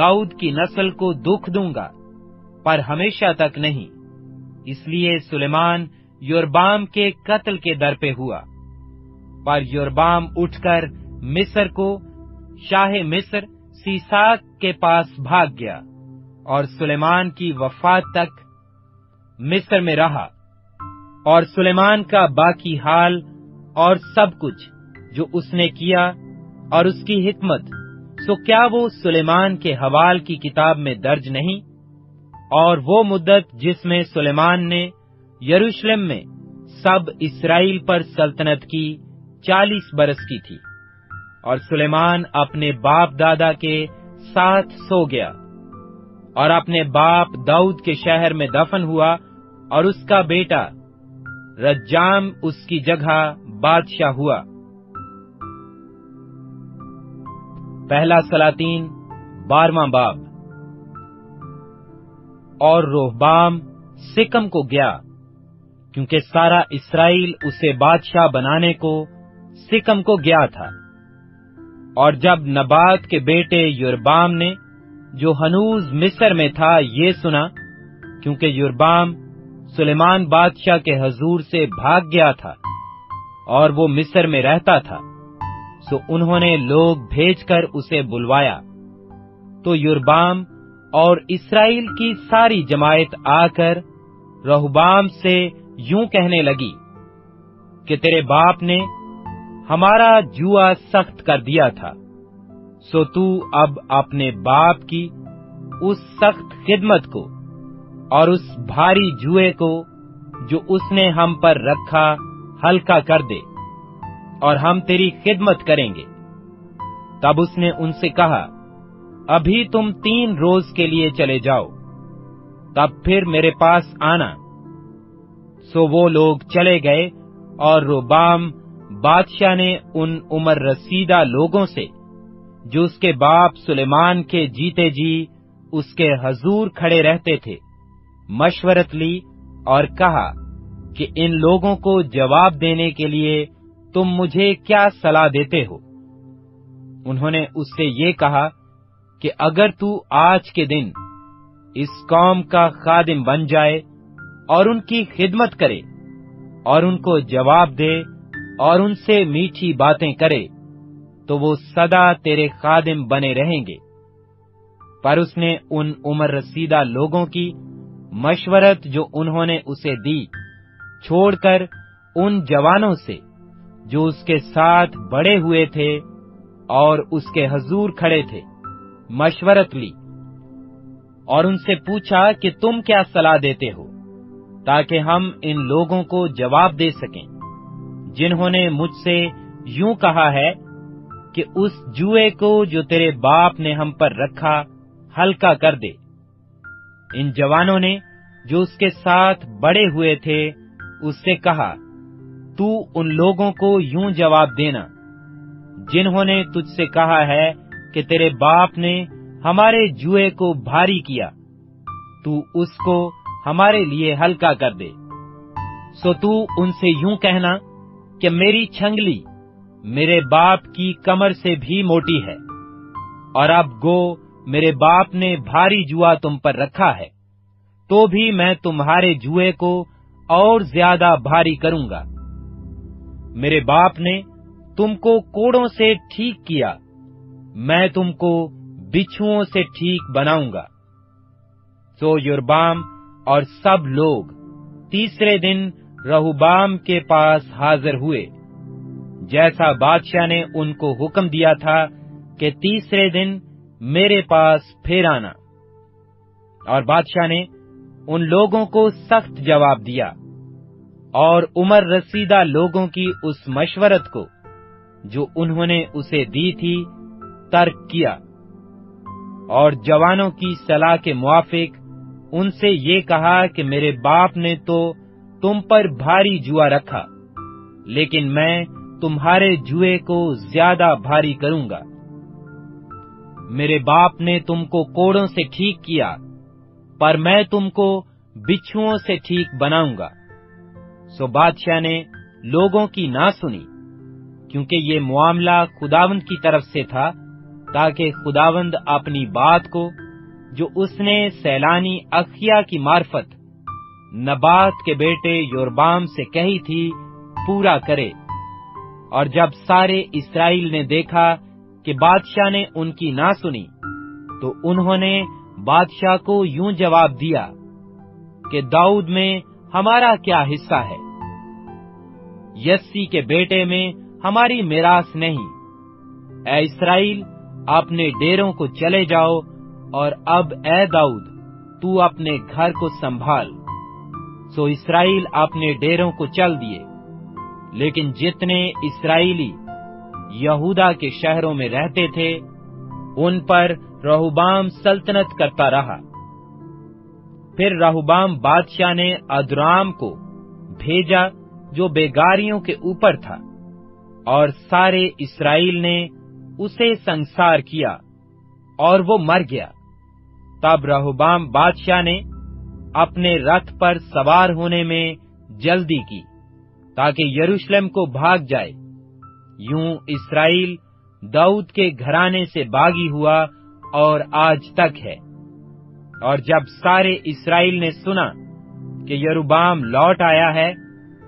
दाऊद की नस्ल को दुख दूंगा, पर हमेशा तक नहीं। इसलिए सुलेमान योरबाम के कत्ल के दर पे हुआ, पर योरबाम उठकर मिस्र को शाह मिस्र सीसाक के पास भाग गया और सुलेमान की वफात तक मिस्र में रहा। और सुलेमान का बाकी हाल और सब कुछ जो उसने किया और उसकी हिकमत, सो क्या वो सुलेमान के हवाल की किताब में दर्ज नहीं? और वो मुद्दत जिसमें सुलेमान ने यरूशलेम में सब इस्राएल पर सल्तनत की 40 बरस की थी। और सुलेमान अपने बाप दादा के साथ सो गया और अपने बाप दाऊद के शहर में दफन हुआ, और उसका बेटा रज्जाम उसकी जगह बादशाह हुआ। पहला सलातीन 12वां बाब। और रोहबाम सिकम को गया, क्योंकि सारा इस्राएल उसे बादशाह बनाने को सिकम को गया था। और जब नबात के बेटे योरबाम ने, जो हनूज मिस्र में था, ये सुना, क्योंकि योरबाम सुलेमान बादशाह के हजूर से भाग गया था और वो मिस्र में रहता था, सो उन्होंने लोग भेजकर उसे बुलवाया। तो योरबाम और इस्राएल की सारी जमायत आकर रोहबाम से यूं कहने लगी कि तेरे बाप ने हमारा जुआ सख्त कर दिया था, सो तू अब अपने बाप की उस सख्त खिदमत को और उस भारी जुए को जो उसने हम पर रखा हल्का कर दे, और हम तेरी खिदमत करेंगे। तब उसने उनसे कहा, अभी तुम 3 रोज के लिए चले जाओ, तब फिर मेरे पास आना। सो वो लोग चले गए, और रोबाम बादशाह ने उन उम्र रसीदा लोगों से जो उसके बाप सुलेमान के जीते जी उसके हजूर खड़े रहते थे, मशवरत ली और कहा कि इन लोगों को जवाब देने के लिए तुम मुझे क्या सलाह देते हो? उन्होंने उससे ये कहा कि अगर तू आज के दिन इस कौम का खादिम बन जाए और उनकी खिदमत करे और उनको जवाब दे और उनसे मीठी बातें करे, तो वो सदा तेरे खादिम बने रहेंगे। पर उसने उन उम्र रसीदा लोगों की मशवरत जो उन्होंने उसे दी छोड़कर उन जवानों से जो उसके साथ बड़े हुए थे और उसके हजूर खड़े थे, मशवरत ली और उनसे पूछा कि तुम क्या सलाह देते हो, ताकि हम इन लोगों को जवाब दे सकें जिन्होंने मुझसे यूं कहा है कि उस जुए को जो तेरे बाप ने हम पर रखा हल्का कर दे। इन जवानों ने जो उसके साथ बड़े हुए थे उससे कहा, तू उन लोगों को यूं जवाब देना जिन्होंने तुझसे कहा है कि तेरे बाप ने हमारे जुए को भारी किया, तू उसको हमारे लिए हल्का कर दे। सो तू उनसे यूं कहना कि मेरी छंगली मेरे बाप की कमर से भी मोटी है, और अब गो मेरे बाप ने भारी जुआ तुम पर रखा है, तो भी मैं तुम्हारे जुए को और ज्यादा भारी करूंगा। मेरे बाप ने तुमको कोड़ों से ठीक किया, मैं तुमको बिच्छुओं से ठीक बनाऊंगा। सो योरबाम और सब लोग 3रे दिन रोहबाम के पास हाजिर हुए, जैसा बादशाह ने उनको हुक्म दिया था कि 3रे दिन मेरे पास फिर आना। और बादशाह ने उन लोगों को सख्त जवाब दिया, और उम्र रसीदा लोगों की उस मशवरत को जो उन्होंने उसे दी थी तर्क किया, और जवानों की सलाह के मुआफिक उनसे ये कहा कि मेरे बाप ने तो तुम पर भारी जुआ रखा, लेकिन मैं तुम्हारे जुए को ज्यादा भारी करूंगा। मेरे बाप ने तुमको कोड़ों से ठीक किया, पर मैं तुमको बिच्छुओं से ठीक बनाऊंगा। सो बादशाह ने लोगों की ना सुनी, क्योंकि ये मामला खुदावंद की तरफ से था, ताकि खुदावंद अपनी बात को जो उसने सैलानी अखिया की मार्फत नबात के बेटे योरबाम से कही थी पूरा करे। और जब सारे इस्राएल ने देखा कि बादशाह ने उनकी ना सुनी, तो उन्होंने बादशाह को यूं जवाब दिया कि दाऊद में हमारा क्या हिस्सा है? यस्सी के बेटे में हमारी मिरास नहीं। ऐ इस्राएल, अपने डेरों को चले जाओ, और अब ऐ दाऊद, तू अपने घर को संभाल। सो इस्राएल अपने डेरों को चल दिए। लेकिन जितने इस्राएली यहूदा के शहरों में रहते थे, उन पर रहबाम सल्तनत करता रहा। फिर रहबाम बादशाह ने अदुराम को भेजा, जो बेगारियों के ऊपर था, और सारे इस्राएल ने उसे संसार किया, और वो मर गया। तब रहबाम बादशाह ने अपने रथ पर सवार होने में जल्दी की, ताकि यरूशलेम को भाग जाए। यूं इस्राएल दाऊद के घराने से बागी हुआ और आज तक है। और जब सारे इस्राएल ने सुना कि यरूबाम लौट आया है,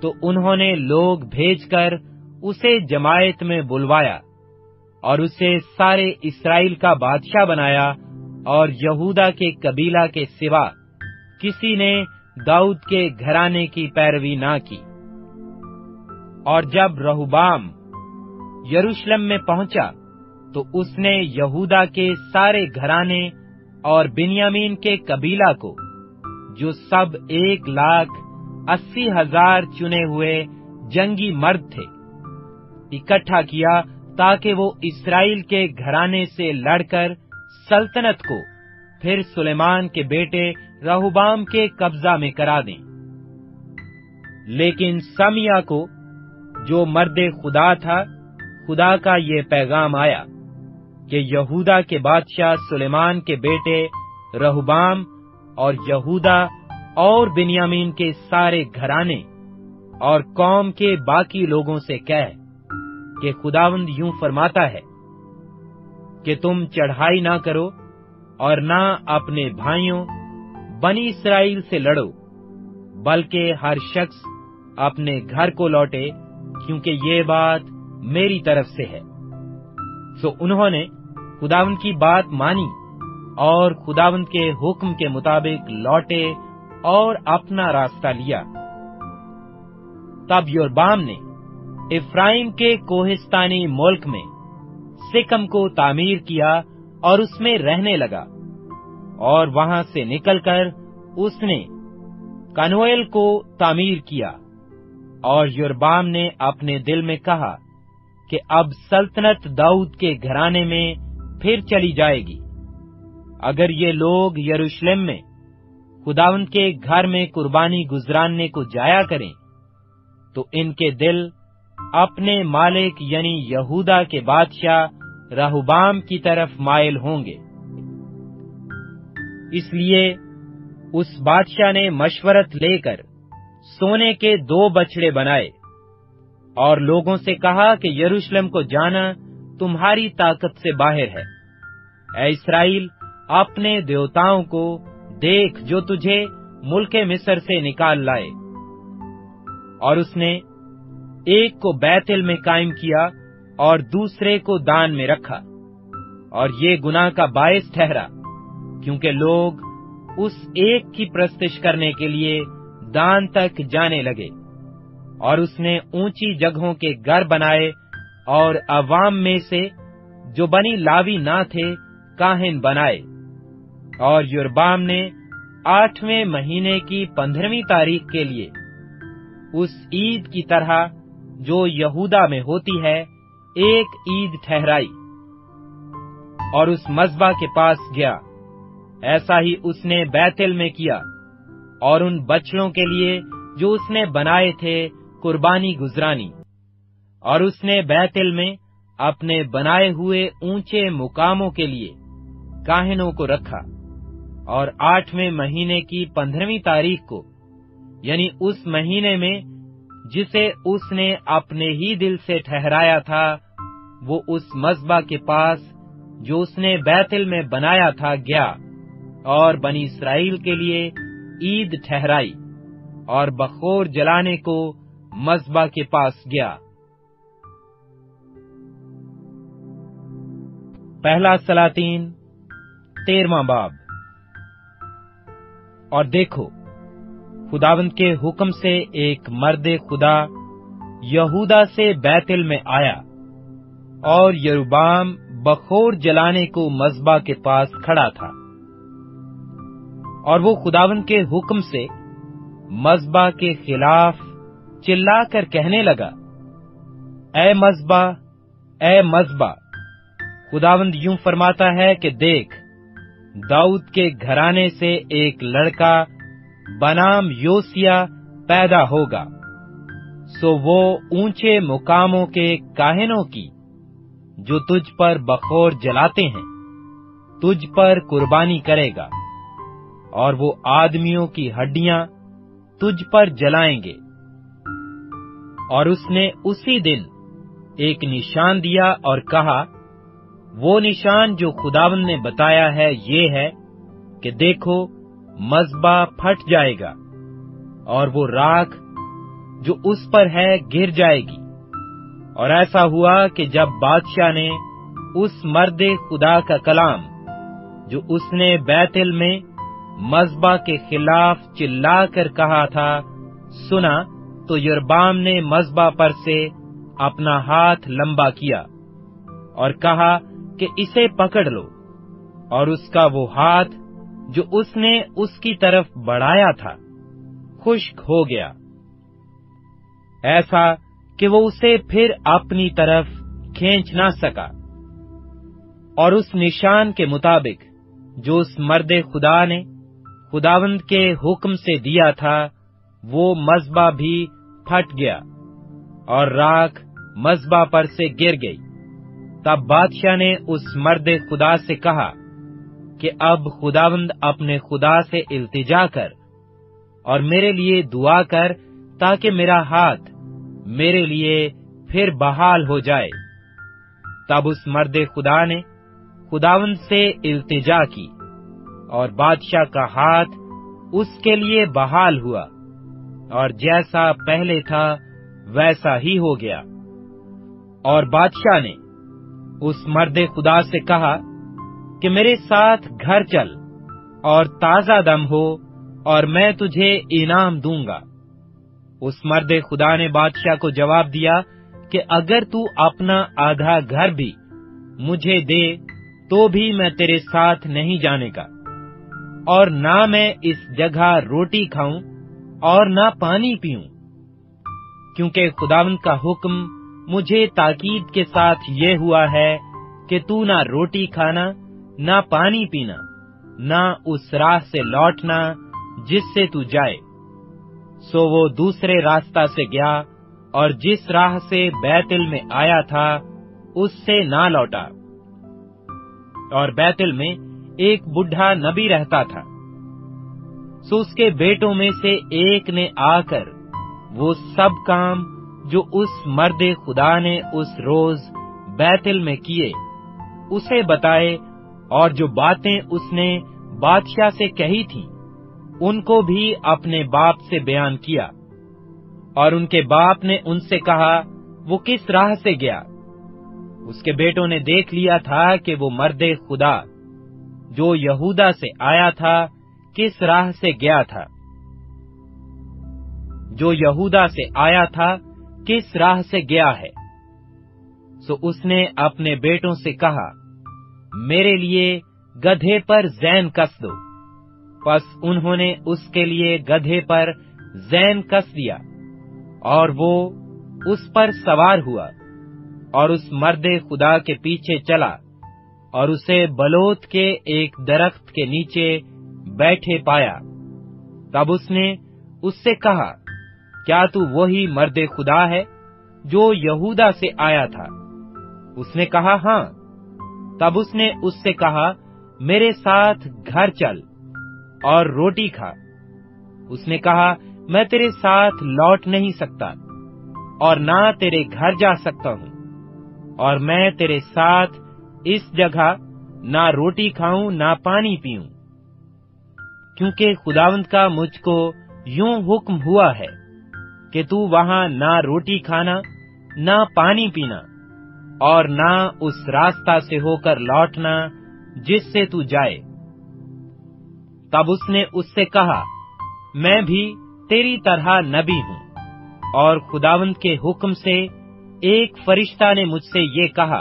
तो उन्होंने लोग भेजकर उसे जमायत में बुलवाया, और उसे सारे इस्राएल का बादशाह बनाया, और यहूदा के कबीला के सिवा किसी ने दाऊद के घराने की पैरवी ना की। और जब रहबाम यरूशलेम में पहुंचा, तो उसने यहूदा के सारे घराने और बिन्यामीन के कबीला को, जो सब 1,80,000 चुने हुए जंगी मर्द थे, इकट्ठा किया, ताकि वो इस्राएल के घराने से लड़कर सल्तनत को फिर सुलेमान के बेटे रहबाम के कब्जा में करा दें। लेकिन समिया को, जो मर्दे खुदा था, खुदा का ये पैगाम आया कि यहूदा के बादशाह सुलेमान के बेटे रहबाम और यहूदा और बिन्यामीन के सारे घराने और कौम के बाकी लोगों से कह कि खुदावंद यूं फरमाता है कि तुम चढ़ाई ना करो और ना अपने भाइयों बनी इस्राएल से लड़ो, बल्कि हर शख्स अपने घर को लौटे, क्योंकि ये बात मेरी तरफ से है। सो उन्होंने खुदावंद की बात मानी और खुदावंद के हुक्म के मुताबिक लौटे और अपना रास्ता लिया। तब योरबाम ने इफ्राइम के कोहिस्तानी मुल्क में सिकम को तामीर किया और उसमें रहने लगा, और वहां से निकलकर उसने कनोएल को तामीर किया। और योरबाम ने अपने दिल में कहा कि अब सल्तनत दाऊद के घराने में फिर चली जाएगी, अगर ये लोग यरूशलेम में खुदावंद के घर में कुर्बानी गुजरानने को जाया करें, तो इनके दिल अपने मालिक यानी यहूदा के बादशाह रहबाम की तरफ मायल होंगे। इसलिए उस बादशाह ने मशवरत लेकर सोने के 2 बछड़े बनाए और लोगों से कहा कि यरूशलेम को जाना तुम्हारी ताकत से बाहर है। ऐ इस्राएल, अपने देवताओं को देख जो तुझे मुल्के मिस्र से निकाल लाए। और उसने एक को बैतल में कायम किया और दूसरे को दान में रखा, और ये गुनाह का बायस ठहरा, क्योंकि लोग उस एक की प्रस्तिश करने के लिए दान तक जाने लगे। और उसने ऊंची जगहों के घर बनाए और अवाम में से जो बनी लावी ना थे काहिन बनाए। और योरबाम ने 8वें महीने की 15वीं तारीख के लिए उस ईद की तरह जो यहूदा में होती है, एक ईद ठहराई और उस मज़बा के पास गया। ऐसा ही उसने बैतल में किया और उन बछड़ों के लिए जो उसने बनाए थे कुर्बानी गुजरानी। और उसने बैतल में अपने बनाए हुए ऊंचे मुकामों के लिए काहिनों को रखा। और 8वें महीने की 15वीं तारीख को, यानी उस महीने में जिसे उसने अपने ही दिल से ठहराया था, वो उस मज़बा के पास जो उसने बैतल में बनाया था गया और बनी इस्राएल के लिए ईद ठहराई और बखोर जलाने को मज़बा के पास गया। पहला सलातीन 13वां बाब। और देखो, खुदावंद के हुक्म से एक मर्दे खुदा यहूदा से बैतुल में आया और यरुबाम बखोर जलाने को मस्बा के पास खड़ा था। और वो खुदावंद के हुक्म से मस्बा के खिलाफ चिल्लाकर कहने लगा, ऐ मस्बा, ऐ मस्बा। खुदावंद यूं फरमाता है कि देख, दाऊद के घराने से एक लड़का बनाम योसिया पैदा होगा, सो वो ऊंचे मुकामों के काहिनों की जो तुझ पर बखोर जलाते हैं, तुझ पर कुर्बानी करेगा और वो आदमियों की हड्डियां तुझ पर जलाएंगे। और उसने उसी दिन एक निशान दिया और कहा, वो निशान जो खुदावंद ने बताया है ये है कि देखो, मज़बा फट जाएगा और वो राख जो उस पर है गिर जाएगी। और ऐसा हुआ कि जब बादशाह ने उस मर्दे खुदा का कलाम जो उसने बैतुल में मज़बा के खिलाफ चिल्ला कर कहा था सुना, तो यरबाम ने मज़बा पर से अपना हाथ लंबा किया और कहा कि इसे पकड़ लो। और उसका वो हाथ जो उसने उसकी तरफ बढ़ाया था खुश्क हो गया, ऐसा कि वो उसे फिर अपनी तरफ खींच ना सका। और उस निशान के मुताबिक जो उस मर्दे खुदा ने खुदावंद के हुक्म से दिया था, वो मज़बा भी फट गया और राख मज़बा पर से गिर गई। तब बादशाह ने उस मर्दे खुदा से कहा कि अब खुदावंद अपने खुदा से इल्तिजा कर और मेरे लिए दुआ कर, ताकि मेरा हाथ मेरे लिए फिर बहाल हो जाए। तब उस मर्दे खुदा ने खुदावंद से इल्तिजा की और बादशाह का हाथ उसके लिए बहाल हुआ और जैसा पहले था वैसा ही हो गया। और बादशाह ने उस मर्दे खुदा से कहा कि मेरे साथ घर चल और ताजा दम हो और मैं तुझे इनाम दूंगा। उस मर्दे खुदा ने बादशाह को जवाब दिया कि अगर तू अपना आधा घर भी मुझे दे तो भी मैं तेरे साथ नहीं जाने का, और ना मैं इस जगह रोटी खाऊं और ना पानी पीऊं, क्योंकि खुदावंद का हुक्म मुझे ताकीद के साथ ये हुआ है कि तू ना रोटी खाना, ना पानी पीना, ना उस राह से लौटना जिससे तू जाए। सो वो दूसरे रास्ता से गया और जिस राह से बैतुल में आया था उससे ना लौटा। और बैतुल में एक बूढ़ा नबी रहता था, सो उसके बेटों में से एक ने आकर वो सब काम जो उस मर्दे खुदा ने उस रोज बैतुल में किए उसे बताए, और जो बातें उसने बादशाह से कही थी उनको भी अपने बाप से बयान किया। और उनके बाप ने उनसे कहा, वो किस राह से गया? उसके बेटों ने देख लिया था कि वो मर्दे खुदा जो यहूदा से आया था किस राह से गया था, जो यहूदा से आया था किस राह से गया है। सो उसने अपने बेटों से कहा, मेरे लिए गधे पर जैन कस दो। बस उन्होंने उसके लिए गधे पर जैन कस दिया और वो उस पर सवार हुआ और उस मर्दे खुदा के पीछे चला और उसे बलोत के एक दरख्त के नीचे बैठे पाया। तब उसने उससे कहा, क्या तू वही मर्दे खुदा है जो यहूदा से आया था? उसने कहा, हाँ। तब उसने उससे कहा, मेरे साथ घर चल और रोटी खा। उसने कहा, मैं तेरे साथ लौट नहीं सकता और ना तेरे घर जा सकता हूँ, और मैं तेरे साथ इस जगह ना रोटी खाऊं ना पानी पीऊं, क्योंकि खुदावंद का मुझको यूं हुक्म हुआ है कि तू वहां ना रोटी खाना, ना पानी पीना, और ना उस रास्ता से होकर लौटना जिससे तू जाए। तब उसने उससे कहा, मैं भी तेरी तरह नबी हूँ, और खुदावंद के हुक्म से एक फरिश्ता ने मुझसे ये कहा,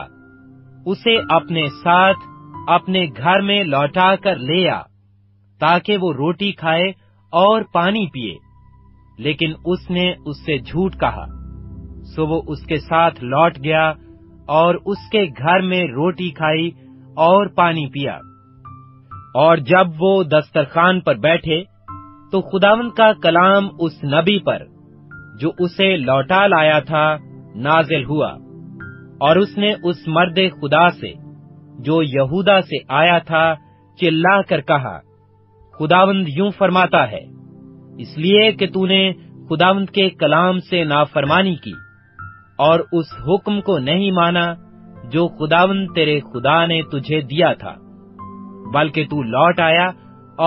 उसे अपने साथ अपने घर में लौटा कर ले आ, ताकि वो रोटी खाए और पानी पिए। लेकिन उसने उससे झूठ कहा, सो वो उसके साथ लौट गया और उसके घर में रोटी खाई और पानी पिया। और जब वो दस्तरखान पर बैठे तो खुदावंद का कलाम उस नबी पर जो उसे लौटा लाया था नाजिल हुआ, और उसने उस मर्दे खुदा से जो यहूदा से आया था चिल्ला कर कहा, खुदावंद यूं फरमाता है, इसलिए कि तूने खुदावंद के कलाम से नाफरमानी की और उस हुक्म को नहीं माना जो खुदावंद तेरे खुदा ने तुझे दिया था, बल्कि तू लौट आया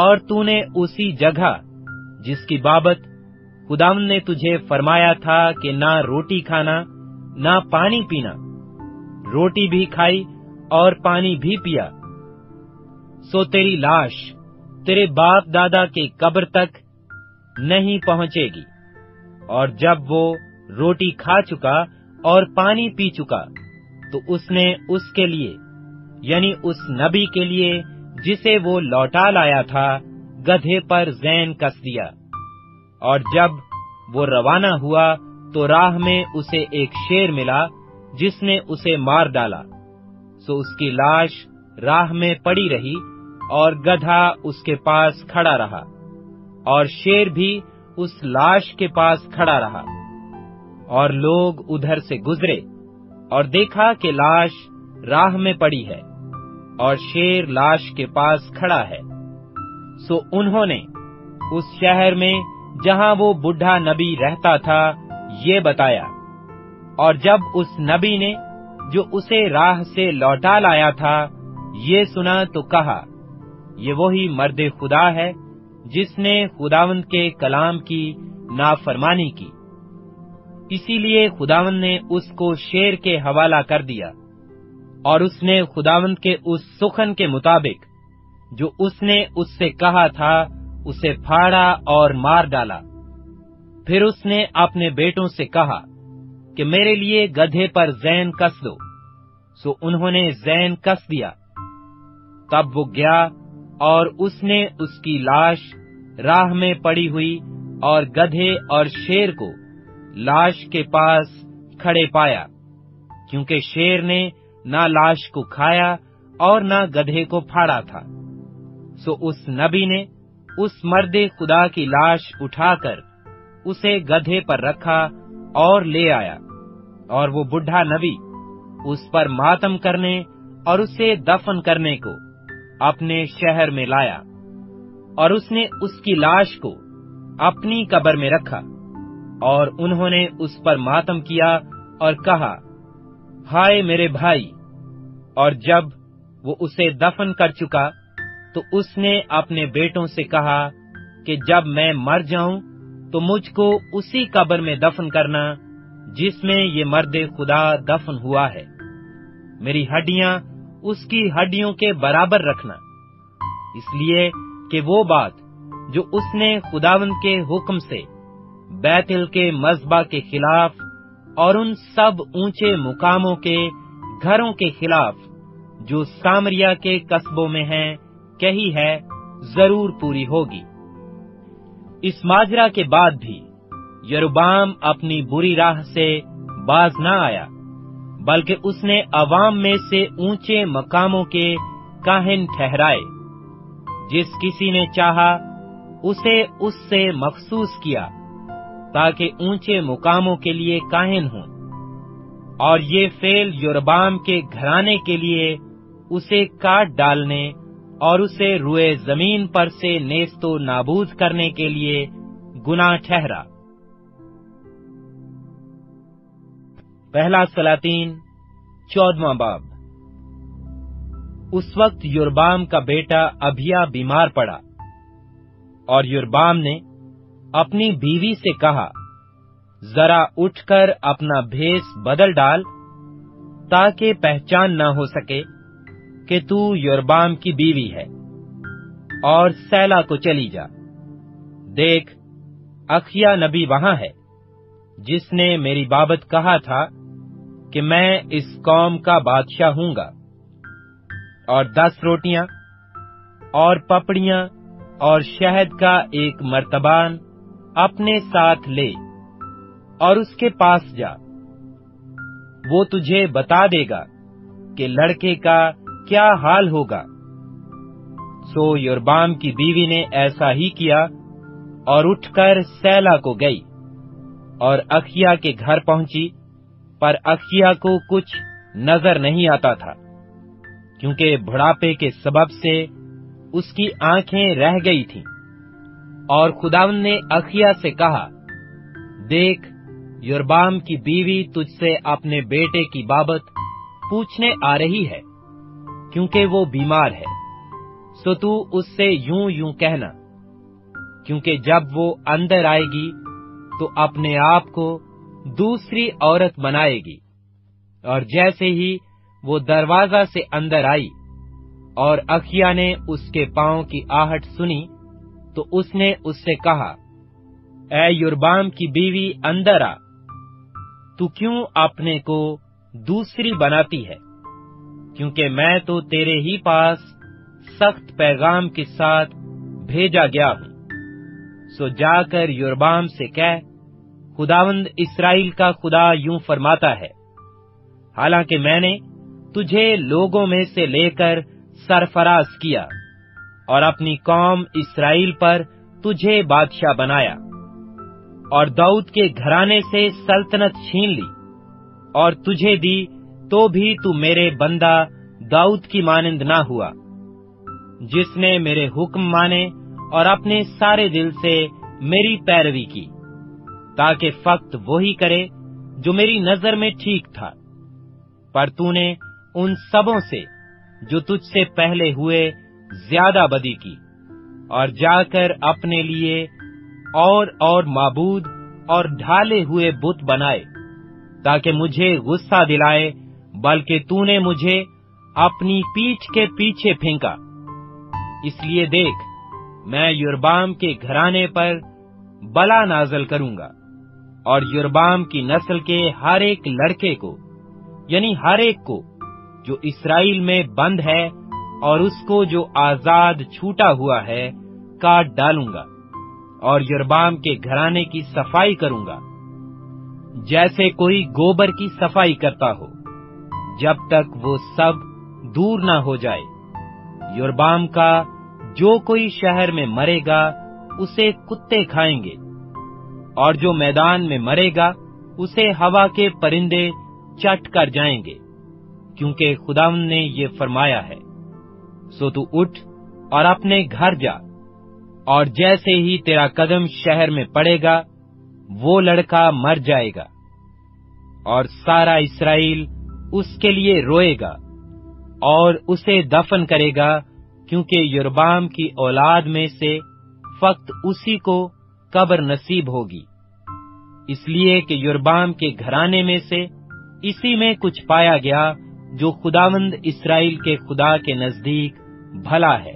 और तूने उसी जगह जिसकी बाबत खुदावंद ने तुझे फरमाया था कि ना रोटी खाना ना पानी पीना, रोटी भी खाई और पानी भी पिया। सो तेरी लाश तेरे बाप दादा के कब्र तक नहीं पहुंचेगी। और जब वो रोटी खा चुका और पानी पी चुका तो उसने उसके लिए, यानी उस नबी के लिए जिसे वो लौटा लाया था, गधे पर ज़ैन कस दिया। और जब वो रवाना हुआ तो राह में उसे एक शेर मिला जिसने उसे मार डाला। सो उसकी लाश राह में पड़ी रही और गधा उसके पास खड़ा रहा और शेर भी उस लाश के पास खड़ा रहा। और लोग उधर से गुजरे और देखा कि लाश राह में पड़ी है और शेर लाश के पास खड़ा है। सो उन्होंने उस शहर में जहां वो बूढ़ा नबी रहता था ये बताया। और जब उस नबी ने जो उसे राह से लौटा लाया था ये सुना तो कहा, ये वही मर्दे खुदा है जिसने खुदावंद के कलाम की नाफरमानी की। इसीलिए खुदावंद ने उसको शेर के हवाला कर दिया। और उसने खुदावंद के उस सुखन के मुताबिक जो उसने उससे कहा था उसे फाड़ा और मार डाला। फिर उसने अपने बेटों से कहा कि मेरे लिए गधे पर ज़ैन कस दो। सो उन्होंने ज़ैन कस दिया। तब वो गया और उसने उसकी लाश राह में पड़ी हुई और गधे और शेर को लाश के पास खड़े पाया, क्योंकि शेर ने ना लाश को खाया और ना गधे को फाड़ा था। सो उस नबी ने उस मर्दे खुदा की लाश उठाकर उसे गधे पर रखा और ले आया। और वो बुढ़ा नबी उस पर मातम करने और उसे दफन करने को अपने शहर में लाया। और उसने उसकी लाश को अपनी कब्र में रखा और उन्होंने उस पर मातम किया और कहा, हाय मेरे भाई। और जब वो उसे दफन कर चुका तो उसने अपने बेटों से कहा कि जब मैं मर जाऊं तो मुझको उसी कब्र में दफन करना जिसमें ये मर्दे खुदा दफन हुआ है। मेरी हड्डियां उसकी हड्डियों के बराबर रखना, इसलिए कि वो बात जो उसने खुदावंद के हुक्म से बैतल के मज़बा के खिलाफ और उन सब ऊंचे मुकामों के घरों के खिलाफ जो सामरिया के कस्बों में हैं कही है जरूर पूरी होगी। इस माजरा के बाद भी यरोबाम अपनी बुरी राह से बाज न आया, बल्कि उसने अवाम में से ऊंचे मकामों के काहिन ठहराए। जिस किसी ने चाहा उसे उससे मखसूस किया ताकि ऊंचे मुकामों के लिए काहिन हों। और ये फेल योरबाम के घराने के लिए उसे काट डालने और उसे रुए जमीन पर से नेस्तो नाबूद करने के लिए गुनाह ठहरा। पहला सलातीन 14वां बाब। उस वक्त योरबाम का बेटा अभिया बीमार पड़ा और योरबाम ने अपनी बीवी से कहा, जरा उठकर अपना भेष बदल डाल ताकि पहचान न हो सके कि तू योरबाम की बीवी है। और सैला को चली जा, देख अखिया नबी वहां है जिसने मेरी बाबत कहा था कि मैं इस कौम का बादशाह हूंगा, और 10 रोटियां और पपड़ियां और शहद का एक मर्तबान अपने साथ ले और उसके पास जा। वो तुझे बता देगा कि लड़के का क्या हाल होगा। सो योरबाम की बीवी ने ऐसा ही किया और उठकर सैला को गई और अखिया के घर पहुंची, पर अखिया को कुछ नजर नहीं आता था क्योंकि बुढ़ापे के सबब से उसकी आंखें रह गई थीं। और खुदावन ने अखिया से कहा, देख योरबाम की बीवी तुझसे अपने बेटे की बाबत पूछने आ रही है क्योंकि वो बीमार है, सो तू उससे यूं यूं कहना, क्योंकि जब वो अंदर आएगी तो अपने आप को दूसरी औरत बनाएगी। और जैसे ही वो दरवाजा से अंदर आई और अखिया ने उसके पांव की आहट सुनी तो उसने उससे कहा, ऐ योरबाम की बीवी अंदर आ, तू क्यों अपने को दूसरी बनाती है? क्योंकि मैं तो तेरे ही पास सख्त पैगाम के साथ भेजा गया हूं। सो जाकर योरबाम से कह, खुदावंद इसराइल का खुदा यूं फरमाता है, हालांकि मैंने तुझे लोगों में से लेकर सरफराज किया और अपनी कौम इसराइल पर तुझे बादशाह बनाया और दाऊद के घराने से सल्तनत छीन ली और तुझे दी, तो भी तू मेरे बंदा दाऊद की मानिंद ना हुआ, जिसने मेरे हुक्म माने और अपने सारे दिल से मेरी पैरवी की, ताकि फक्त वही करे जो मेरी नजर में ठीक था। पर तूने उन सबों से जो तुझसे पहले हुए ज्यादा बदी की और जाकर अपने लिए और माबूद और ढाले हुए बुत बनाए, ताकि मुझे गुस्सा दिलाए, बल्कि तूने मुझे अपनी पीठ के पीछे फेंका। इसलिए देख, मैं योरबाम के घराने पर बला नाजल करूंगा और योरबाम की नस्ल के हर एक लड़के को, यानी हर एक को जो इसराइल में बंद है और उसको जो आजाद छूटा हुआ है, काट डालूंगा और योरबाम के घराने की सफाई करूंगा, जैसे कोई गोबर की सफाई करता हो, जब तक वो सब दूर ना हो जाए। योरबाम का जो कोई शहर में मरेगा उसे कुत्ते खाएंगे, और जो मैदान में मरेगा उसे हवा के परिंदे चट कर जाएंगे, क्योंकि खुदावन ने ये फरमाया है। सो तू उठ और अपने घर जा, और जैसे ही तेरा कदम शहर में पड़ेगा वो लड़का मर जाएगा, और सारा इस्राएल उसके लिए रोएगा और उसे दफन करेगा, क्योंकि योरबाम की औलाद में से फक्त उसी को कब्र नसीब होगी, इसलिए कि योरबाम के घराने में से इसी में कुछ पाया गया जो खुदावंद इसराइल के खुदा के नजदीक भला है।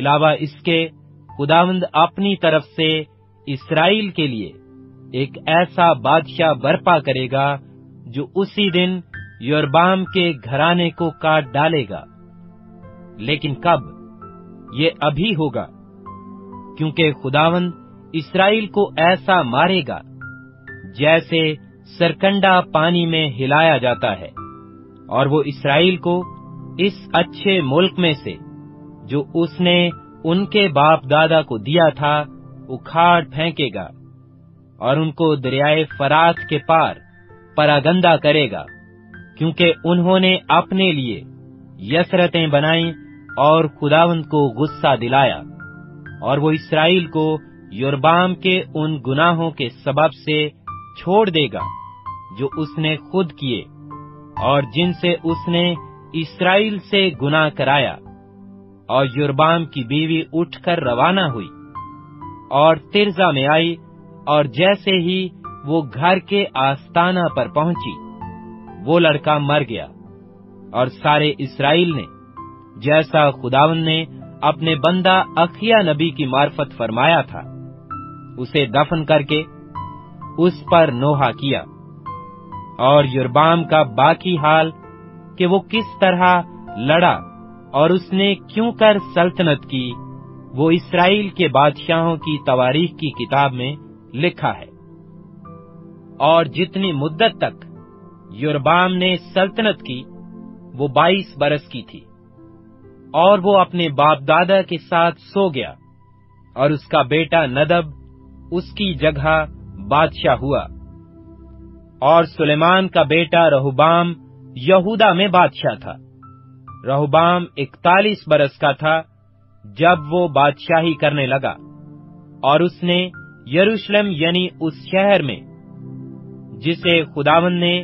इलावा इसके खुदावंद अपनी तरफ से इसराइल के लिए एक ऐसा बादशाह बर्पा करेगा जो उसी दिन योरबाम के घराने को काट डालेगा। लेकिन कब? ये अभी होगा, क्योंकि खुदावन इसराइल को ऐसा मारेगा जैसे सरकंडा पानी में हिलाया जाता है, और वो इसराइल को इस अच्छे मुल्क में से जो उसने उनके बाप दादा को दिया था उखाड़ फेंकेगा और उनको दरियाए फरात के पार परागंदा करेगा, क्योंकि उन्होंने अपने लिए यसरतें बनाई और खुदावंद को गुस्सा दिलाया, और वो इसराइल को योरबाम के उन गुनाहों के सबब से छोड़ देगा जो उसने खुद किए और जिनसे उसने इसराइल से गुनाह कराया। और योरबाम की बीवी उठकर रवाना हुई और तिर्जा में आई, और जैसे ही वो घर के आस्ताना पर पहुंची वो लड़का मर गया, और सारे इसराइल ने, जैसा खुदावन ने अपने बंदा अखिया नबी की मार्फत फरमाया था, उसे दफन करके उस पर नोहा किया। और योरबाम का बाकी हाल कि वो किस तरह लड़ा और उसने क्यों कर सल्तनत की, वो इस्राएल के बादशाहों की तवारीख की किताब में लिखा है। और जितनी मुद्दत तक योरबाम ने सल्तनत की वो 22 बरस की थी, और वो अपने बाप दादा के साथ सो गया और उसका बेटा नदब उसकी जगह बादशाह हुआ। और सुलेमान का बेटा रहुबाम यहूदा में बादशाह था। रहुबाम 41 बरस का था जब वो बादशाही करने लगा, और उसने यरूशलेम यानी उस शहर में जिसे खुदावन ने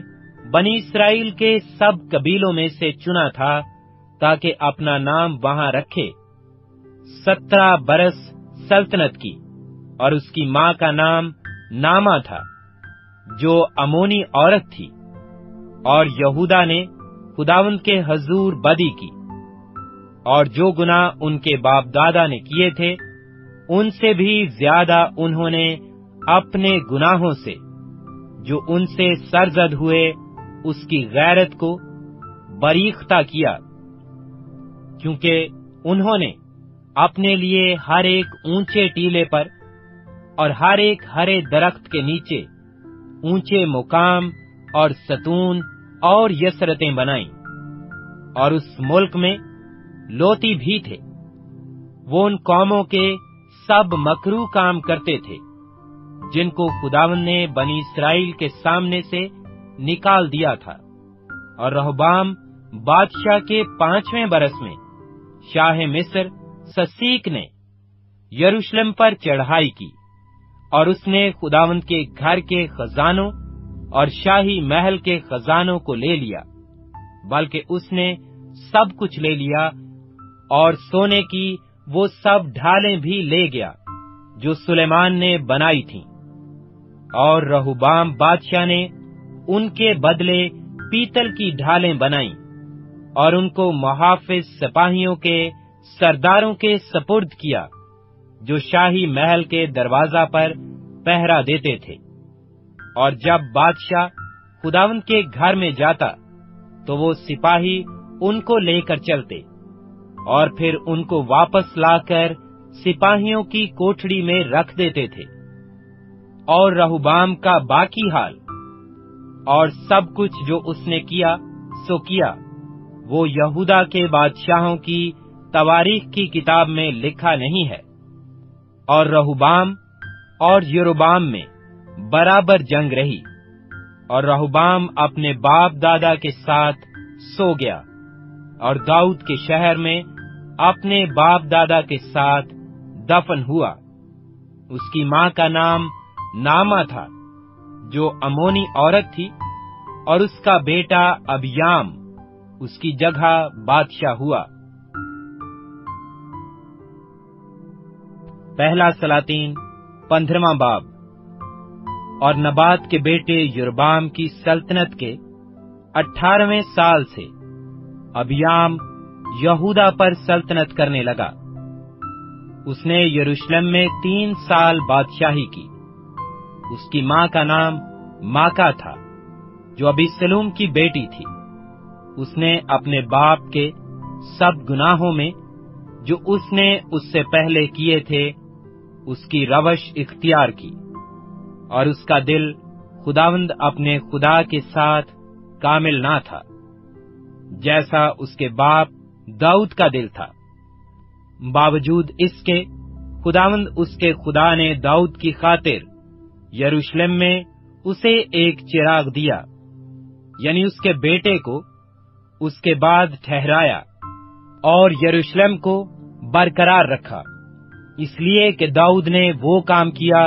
बनी इसराइल के सब कबीलों में से चुना था ताकि अपना नाम वहां रखे, 17 बरस सल्तनत की। और उसकी मां का नाम नामा था जो अमोनी औरत थी, और यहूदा ने खुदावंद के हजूर बदी की, और जो गुनाह उनके बाप दादा ने किए थे उनसे भी ज्यादा उन्होंने अपने गुनाहों से जो उनसे सरजद हुए उसकी गैरत को बरीखता किया, क्योंकि उन्होंने अपने लिए हर एक ऊंचे टीले पर और हर एक हरे दरख्त के नीचे ऊंचे मुकाम और सतून और यसरतें बनाई। और उस मुल्क में लोती भी थे, वो उन कौमों के सब मकरू काम करते थे जिनको खुदावन ने बनी इसराइल के सामने से निकाल दिया था। और रहबाम बादशाह के 5वें बरस में शाह मिस्र ससीक ने यरूशलेम पर चढ़ाई की, और उसने खुदावन के घर के खजानों और शाही महल के खजानों को ले लिया, बल्कि उसने सब कुछ ले लिया, और सोने की वो सब ढालें भी ले गया जो सुलेमान ने बनाई थीं। और रहुबाम बादशाह ने उनके बदले पीतल की ढालें बनाई और उनको मुहाफिज सिपाहियों के सरदारों के सपुर्द किया जो शाही महल के दरवाजा पर पहरा देते थे। और जब बादशाह खुदावंद के घर में जाता तो वो सिपाही उनको लेकर चलते और फिर उनको वापस लाकर सिपाहियों की कोठड़ी में रख देते थे। और रहबाम का बाकी हाल और सब कुछ जो उसने किया सो किया, वो यहूदा के बादशाहों की तवारीख की किताब में लिखा नहीं है। और रहबाम और यरोबाम में बराबर जंग रही, और रहबाम अपने बाप दादा के साथ सो गया और दाऊद के शहर में अपने बाप दादा के साथ दफन हुआ। उसकी मां का नाम नामा था जो अमोनी औरत थी, और उसका बेटा अबियाम उसकी जगह बादशाह हुआ। पहला सलातीन 15वां बाब। और नबात के बेटे योरबाम की सल्तनत के 18वें साल से अबियाम यहूदा पर सल्तनत करने लगा। उसने यरूशलेम में 3 साल बादशाही की। उसकी मां का नाम माका था जो अबीसलूम की बेटी थी। उसने अपने बाप के सब गुनाहों में जो उसने उससे पहले किए थे उसकी रवश इख्तियार की, और उसका दिल खुदावंद अपने खुदा के साथ कामिल ना था जैसा उसके बाप दाऊद का दिल था। बावजूद इसके खुदावंद उसके खुदा ने दाऊद की खातिर यरूशलेम में उसे एक चिराग दिया, यानी उसके बेटे को उसके बाद ठहराया, और यरूशलेम को बरकरार रखा, इसलिए कि दाऊद ने वो काम किया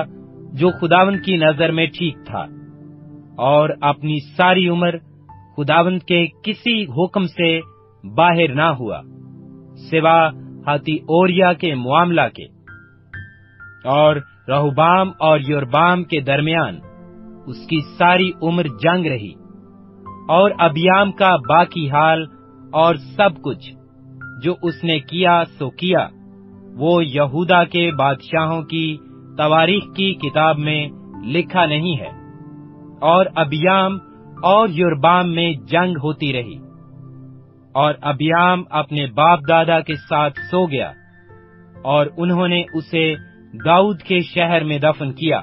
जो खुदावंद की नजर में ठीक था, और अपनी सारी उम्र खुदावंद के किसी हुक्म से बाहर ना हुआ सिवा हत्योरिया के मामला के। और रहबाम और योरबाम के दरमियान उसकी सारी उम्र जंग रही, और अबियाम का बाकी हाल और सब कुछ जो उसने किया सो किया, वो यहूदा के बादशाहों की तवारीख की किताब में लिखा नहीं है। और अबियाम और योरबाम में जंग होती रही, और अबियाम अपने बाप दादा के साथ सो गया, और उन्होंने उसे दाऊद के शहर में दफन किया,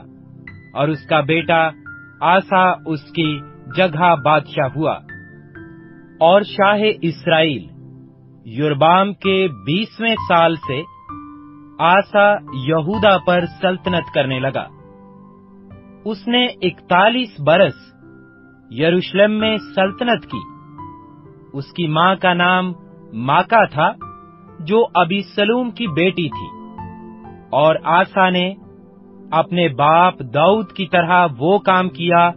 और उसका बेटा आसा उसकी जगह बादशाह हुआ। और शाह इस्राइल योरबाम के 20वें साल से आसा यहूदा पर सल्तनत करने लगा। उसने 41 बरस यरूशलेम में सल्तनत की। उसकी माँ का नाम माका था, जो अबीसलूम की बेटी थी। और आसा ने अपने बाप दाऊद की तरह वो काम किया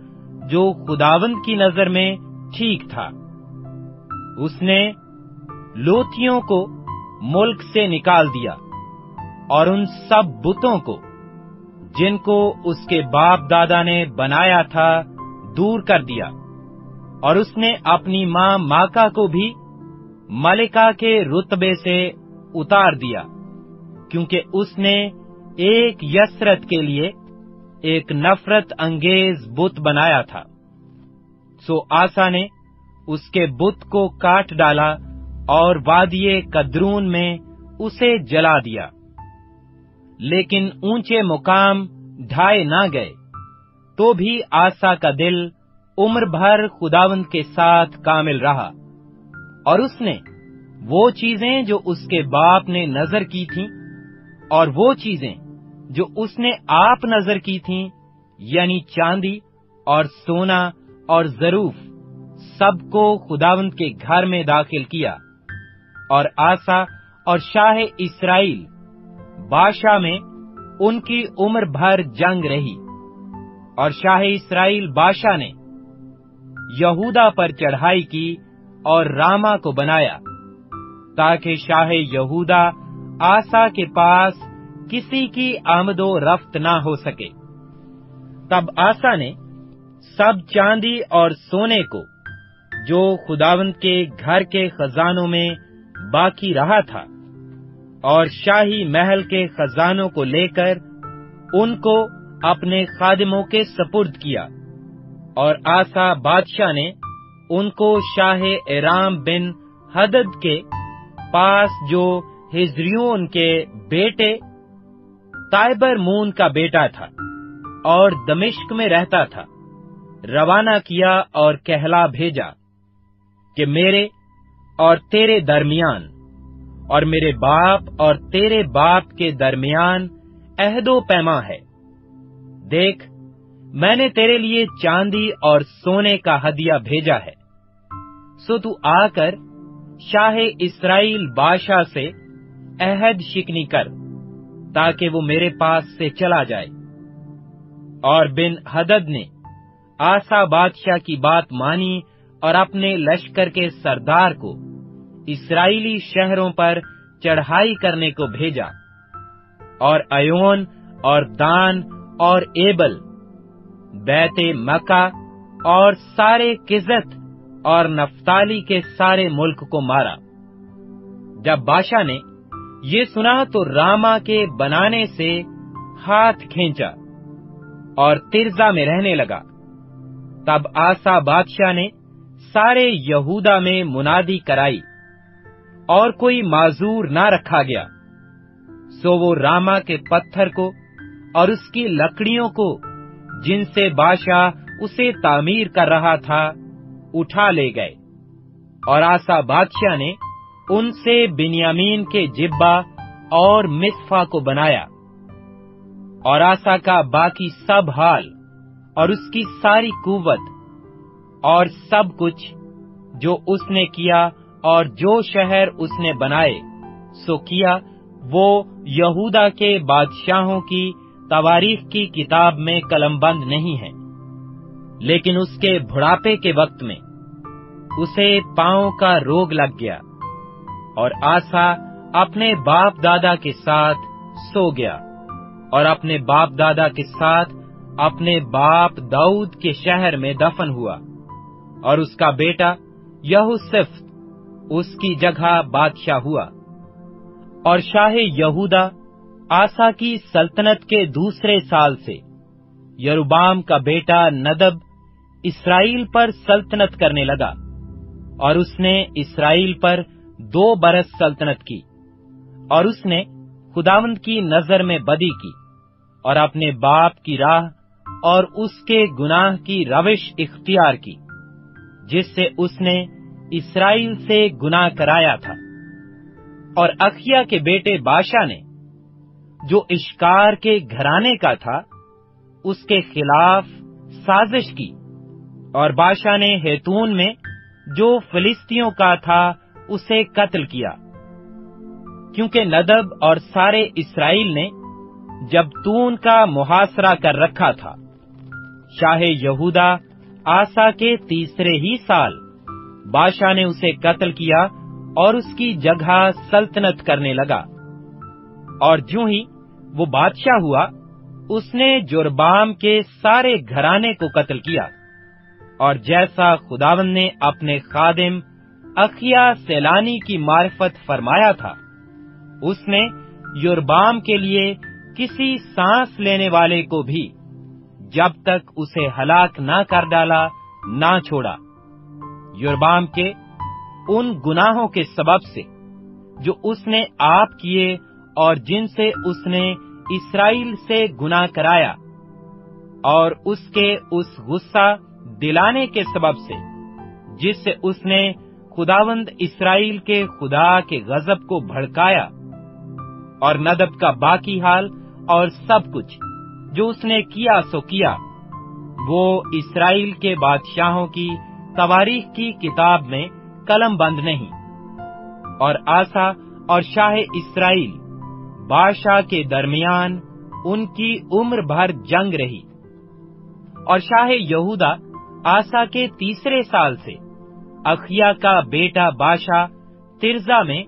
जो खुदावंद की नजर में ठीक था। उसने लोथियों को मुल्क से निकाल दिया, और उन सब बुतों को जिनको उसके बाप दादा ने बनाया था दूर कर दिया। और उसने अपनी माँ माका को भी मलिका के रुतबे से उतार दिया, क्योंकि उसने एक यसरत के लिए एक नफरत अंगेज बुत बनाया था। सो आसा ने उसके बुत को काट डाला और वादिये कद्रून में उसे जला दिया, लेकिन ऊंचे मुकाम ढाए ना गए। तो भी आसा का दिल उम्र भर खुदावंद के साथ कामिल रहा, और उसने वो चीजें जो उसके बाप ने नजर की थीं, और वो चीजें जो उसने आप नजर की थीं, यानी चांदी और सोना और जरूफ, सबको खुदावंद के घर में दाखिल किया। और आसा और शाह इस्राइल बादशाह में उनकी उम्र भर जंग रही। और शाह इस्राइल बादशाह ने यहूदा पर चढ़ाई की और रामा को बनाया, ताकि शाह यहूदा आसा के पास किसी की आमदो रफ्त ना हो सके। तब आसा ने सब चांदी और सोने को जो खुदावंद के घर के खजानों में बाकी रहा था, और शाही महल के खजानों को लेकर उनको अपने खादिमों के सपुर्द किया। और आसा बादशाह ने उनको शाह एराम बिन हदद के पास, जो हिजरियोन के बेटे ताइबर मून का बेटा था और दमिश्क में रहता था, रवाना किया और कहला भेजा कि मेरे और तेरे दरमियान, और मेरे बाप और तेरे बाप के दरमियान अहदो पैमा है। देख, मैंने तेरे लिए चांदी और सोने का हदिया भेजा है। सो तू आकर शाह इस्राइल बादशाह से अहद शिकनी कर, ताकि वो मेरे पास से चला जाए। और बिन हदद ने आसा बादशाह की बात मानी, और अपने लश्कर के सरदार को इस्राइली शहरों पर चढ़ाई करने को भेजा, और अयोन और दान और एबल, बैते मक्का और सारे किजत और नफ्ताली के सारे मुल्क को मारा। जब बादशाह ने ये सुना तो रामा के बनाने से हाथ खींचा और तिर्जा में रहने लगा। तब आसा बादशाह ने सारे यहूदा में मुनादी कराई, और कोई माजूर ना रखा गया। सो वो रामा के पत्थर को और उसकी लकड़ियों को, जिनसे बादशाह उसे तामीर कर रहा था, उठा ले गए। और आसा बादशाह ने उनसे बिन्यामीन के जिब्बा और मिस्फा को बनाया। और आसा का बाकी सब हाल और उसकी सारी कुव्वत और सब कुछ जो उसने किया और जो शहर उसने बनाए सो किया, वो यहूदा के बादशाहों की तवारीख की किताब में कलमबंद नहीं है। लेकिन उसके बुढ़ापे के वक्त में उसे पांव का रोग लग गया, और आसा अपने बाप दादा के साथ सो गया, और अपने बाप दादा के साथ अपने बाप दाऊद के शहर में दफन हुआ। और उसका बेटा यहोशेफत उसकी जगह बादशाह हुआ। और शाह यहूदा आसा की सल्तनत के दूसरे साल से यरुबाम का बेटा नदब इसराइल पर सल्तनत करने लगा और उसने इसराइल पर 2 बरस सल्तनत की। और उसने खुदावंद की नजर में बदी की और अपने बाप की राह और उसके गुनाह की रविश इख्तियार की, जिससे उसने इसराइल से गुनाह कराया था। और अखिया के बेटे बाशा ने, जो इश्कार के घराने का था, उसके खिलाफ साजिश की और बाशा ने हेतून में, जो फिलिस्तियों का था, उसे कत्ल किया। क्योंकि नदब और सारे इसराइल ने जबतून का मुहासरा कर रखा था। शाह यहूदा आसा के तीसरे ही साल बाशा ने उसे कत्ल किया और उसकी जगह सल्तनत करने लगा। और ज्यों ही वो बादशाह हुआ, उसने जोरबाम के सारे घराने को कत्ल किया, और जैसा खुदावंद ने अपने खादिम अखिया सेलानी की मार्फत फरमाया था, उसने योरबाम के लिए किसी सांस लेने वाले को भी जब तक उसे हलाक ना कर डाला ना छोड़ा। योरबाम के उन गुनाहों के सबब से जो उसने आप किए और जिनसे उसने इस्राएल से गुनाह कराया, और उसके उस गुस्सा दिलाने के सबब से जिससे उसने खुदावंद इस्राएल के खुदा के गजब को भड़काया, और नदब का बाकी हाल और सब कुछ जो उसने किया सो किया, वो इस्राएल के बादशाहों की तवारीख की किताब में कलम बंद नहीं। और आसा और शाह इस्राएल बादशाह के दरमियान उनकी उम्र भर जंग रही। और शाह यहूदा आसा के तीसरे साल से अखिया का बेटा बादशाह तिर्जा में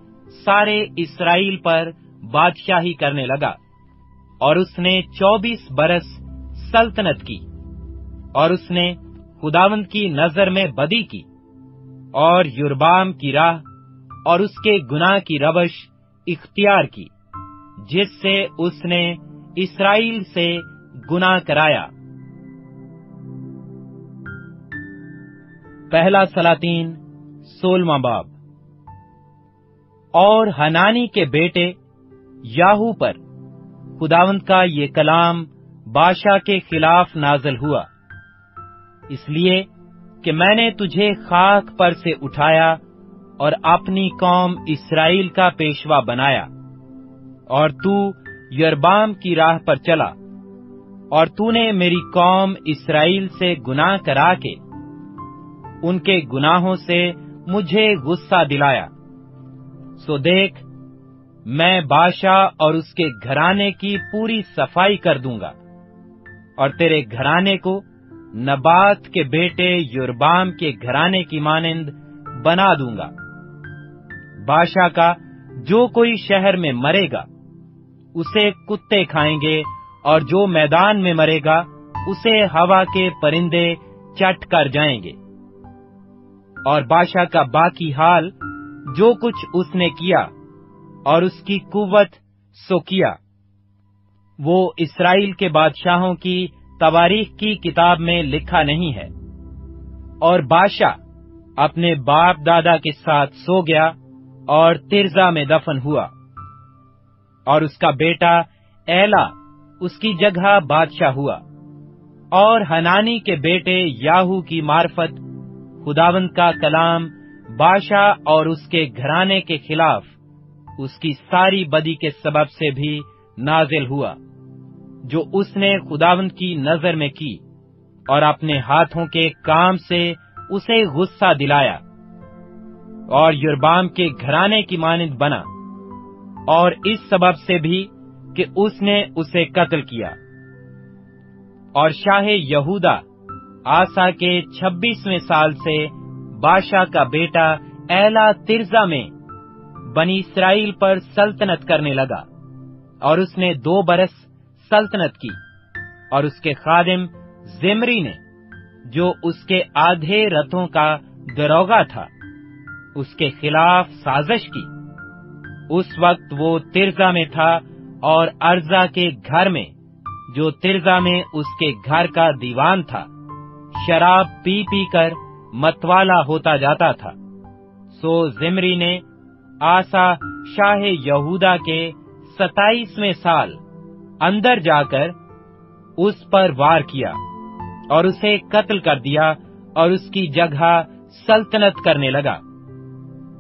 सारे इस्राएल पर बादशाही करने लगा, और उसने 24 बरस सल्तनत की। और उसने खुदावंद की नजर में बदी की और योरबाम की राह और उसके गुनाह की रवश इख्तियार की, जिससे उसने इस्राएल से गुनाह कराया। पहला सलातीन 16वां बाब। और हनानी के बेटे याहू पर खुदावंद का ये कलाम बादशाह के खिलाफ नाजल हुआ, इसलिए कि मैंने तुझे खाक पर से उठाया और अपनी कौम इस्राएल का पेशवा बनाया, और तू यरबाम की राह पर चला, और तूने मेरी कौम इस्राएल से गुनाह करा के उनके गुनाहों से मुझे गुस्सा दिलाया। सो देख, मैं बादशाह और उसके घराने की पूरी सफाई कर दूंगा, और तेरे घराने को नबात के बेटे योरबाम के घराने की मानिंद बना दूंगा। बादशाह का जो कोई शहर में मरेगा उसे कुत्ते खाएंगे, और जो मैदान में मरेगा उसे हवा के परिंदे चट कर जाएंगे। और बादशाह का बाकी हाल जो कुछ उसने किया और उसकी कुव्वत सो किया, वो इस्राएल के बादशाहों की तवारीख की किताब में लिखा नहीं है। और बादशाह अपने बाप दादा के साथ सो गया और तिर्जा में दफन हुआ, और उसका बेटा एला उसकी जगह बादशाह हुआ। और हनानी के बेटे याहू की मार्फत खुदावंद का कलाम बादशाह और उसके घराने के खिलाफ उसकी सारी बदी के सबब से भी नाजिल हुआ, जो उसने खुदावंद की नजर में की और अपने हाथों के काम से उसे गुस्सा दिलाया, और योरबाम के घराने की मानिंद बना, और इस सबब से भी कि उसने उसे कत्ल किया। और शाह यहूदा आसा के 26वें साल से बादशाह का बेटा एला तिर्जा में बनी इसराइल पर सल्तनत करने लगा, और उसने 2 बरस सल्तनत की। और उसके खादिम जिमरी ने, जो उसके आधे रथों का दरोगा था, उसके खिलाफ साजिश की। उस वक्त वो तिर्जा में था और अर्जा के घर में, जो तिर्जा में उसके घर का दीवान था, शराब पी पी कर मतवाला होता जाता था। सो जिम्री ने आसा शाह यहूदा के 27वें साल अंदर जाकर उस पर वार किया और उसे कत्ल कर दिया और उसकी जगह सल्तनत करने लगा।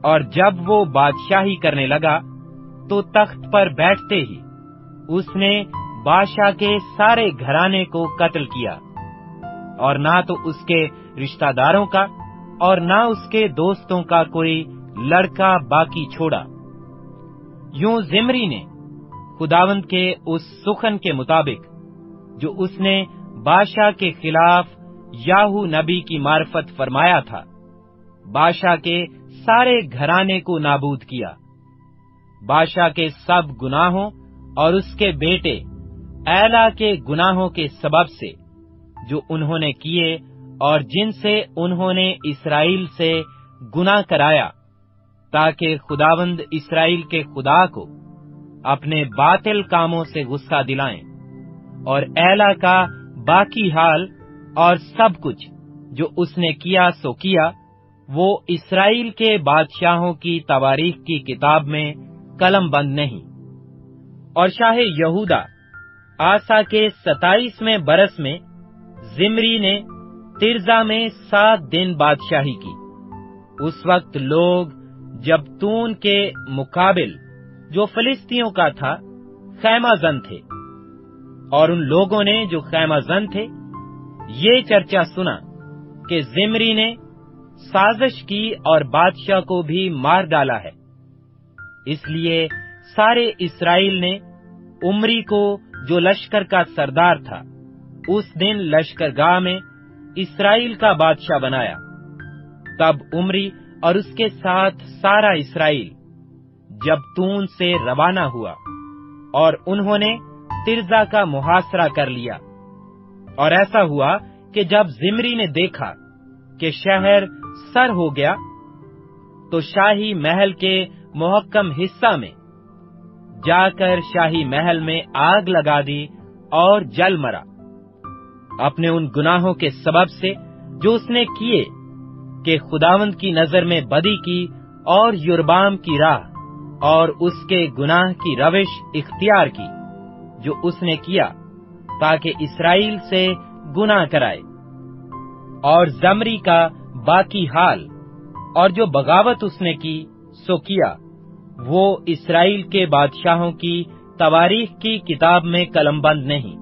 और जब वो बादशाही करने लगा तो तख्त पर बैठते ही उसने बादशाह के सारे घराने को कत्ल किया और ना तो उसके रिश्तेदारों का और ना उसके दोस्तों का कोई लड़का बाकी छोड़ा। यूं जिम्री ने खुदावंद के उस सुखन के मुताबिक जो उसने बादशाह के खिलाफ याहू नबी की मार्फत फरमाया था, बादशाह के सारे घराने को नाबूद किया। बादशाह के सब गुनाहों और उसके बेटे ऐला के गुनाहों के सबब से जो उन्होंने किए और जिनसे उन्होंने इस्राएल से गुनाह कराया, ताकि खुदावंद इस्राएल के खुदा को अपने बातिल कामों से गुस्सा दिलाएं। और ऐला का बाकी हाल और सब कुछ जो उसने किया सो किया, वो इस्राएल के बादशाहों की तवारीख की किताब में कलम बंद नहीं। और शाह यहूदा आसा के 27वें बरस में जिम्री ने तिर्जा में 7 दिन बादशाही की। उस वक्त लोग जबतून के मुकाबिल, जो फिलिस्तियों का था, खैमाजन थे। और उन लोगों ने जो खैमाजन थे, ये चर्चा सुना कि जिम्री ने साजिश की और बादशाह को भी मार डाला है। इसलिए सारे इस्राएल ने उम्री को, जो लश्कर का सरदार था, उस दिन लश्करगाह में इस्राएल का बादशाह बनाया। तब उम्री और उसके साथ सारा इस्राएल जबतून से रवाना हुआ और उन्होंने तिर्जा का मुहासरा कर लिया। और ऐसा हुआ कि जब जिम्री ने देखा कि शहर सर हो गया, तो शाही महल के मुहक्कम हिस्सा में जाकर शाही महल में आग लगा दी और जल मरा, अपने उन गुनाहों के सबब से जो उसने किए कि खुदावंद की नजर में बदी की और युरबाम की राह और उसके गुनाह की रविश इख्तियार की जो उसने किया, ताकि इस्राएल से गुनाह कराए। और जमरी का बाकी हाल और जो बगावत उसने की सो किया, वो इस्राएल के बादशाहों की तवारीख की किताब में कलमबंद नहीं।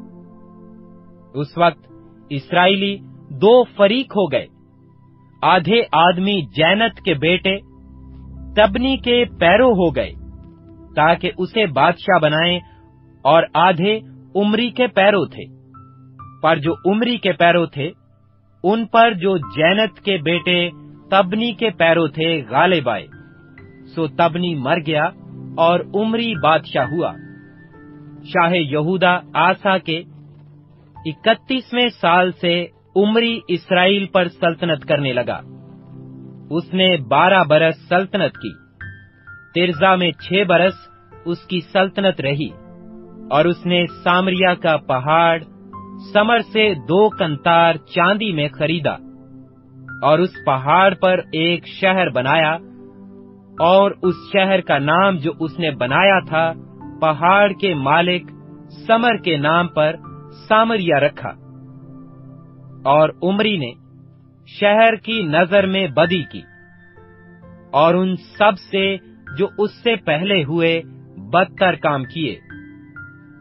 उस वक्त इस्राएली 2 फरीक हो गए। आधे आदमी जैनत के बेटे तबनी के पैरों हो गए ताकि उसे बादशाह बनाएं, और आधे उम्री के पैरों थे। पर जो उम्री के पैरों थे, उन पर जो जैनत के बेटे तबनी के पैरों थे गालिब आए। सो तबनी मर गया और उम्री बादशाह हुआ। शाह यहूदा आसा के 31वें साल से उम्री इस्राएल पर सल्तनत करने लगा। उसने 12 बरस सल्तनत की। तिर्जा में 6 बरस उसकी सल्तनत रही और उसने सामरिया का पहाड़ समर से 2 कंतार चांदी में खरीदा और उस पहाड़ पर एक शहर बनाया। और उस शहर का नाम जो उसने बनाया था, पहाड़ के मालिक समर के नाम पर सामरिया रखा। और उम्री ने शहर की नजर में बदी की और उन सब से जो उससे पहले हुए बदतर काम किए,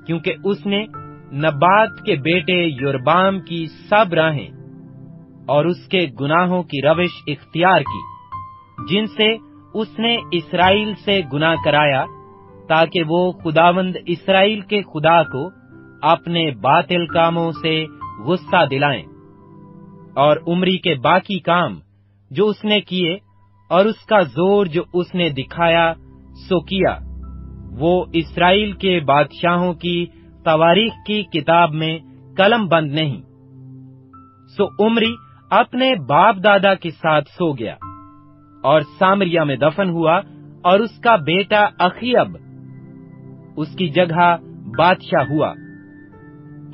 क्योंकि उसने नबात के बेटे योरबाम की सब राहें और उसके गुनाहों की रविश इख्तियार की, जिनसे उसने इस्राएल से गुनाह कराया, ताकि वो खुदावंद इस्राएल के खुदा को अपने बातिल कामों से गुस्सा दिलाएं। और उम्री के बाकी काम जो उसने किए और उसका जोर जो उसने दिखाया सो किया, वो इस्राएल के बादशाहों की तवारीख की किताब में कलम बंद नहीं। सो उम्री अपने बाप दादा के साथ सो गया और सामरिया में दफन हुआ और उसका बेटा अखियब उसकी जगह बादशाह हुआ।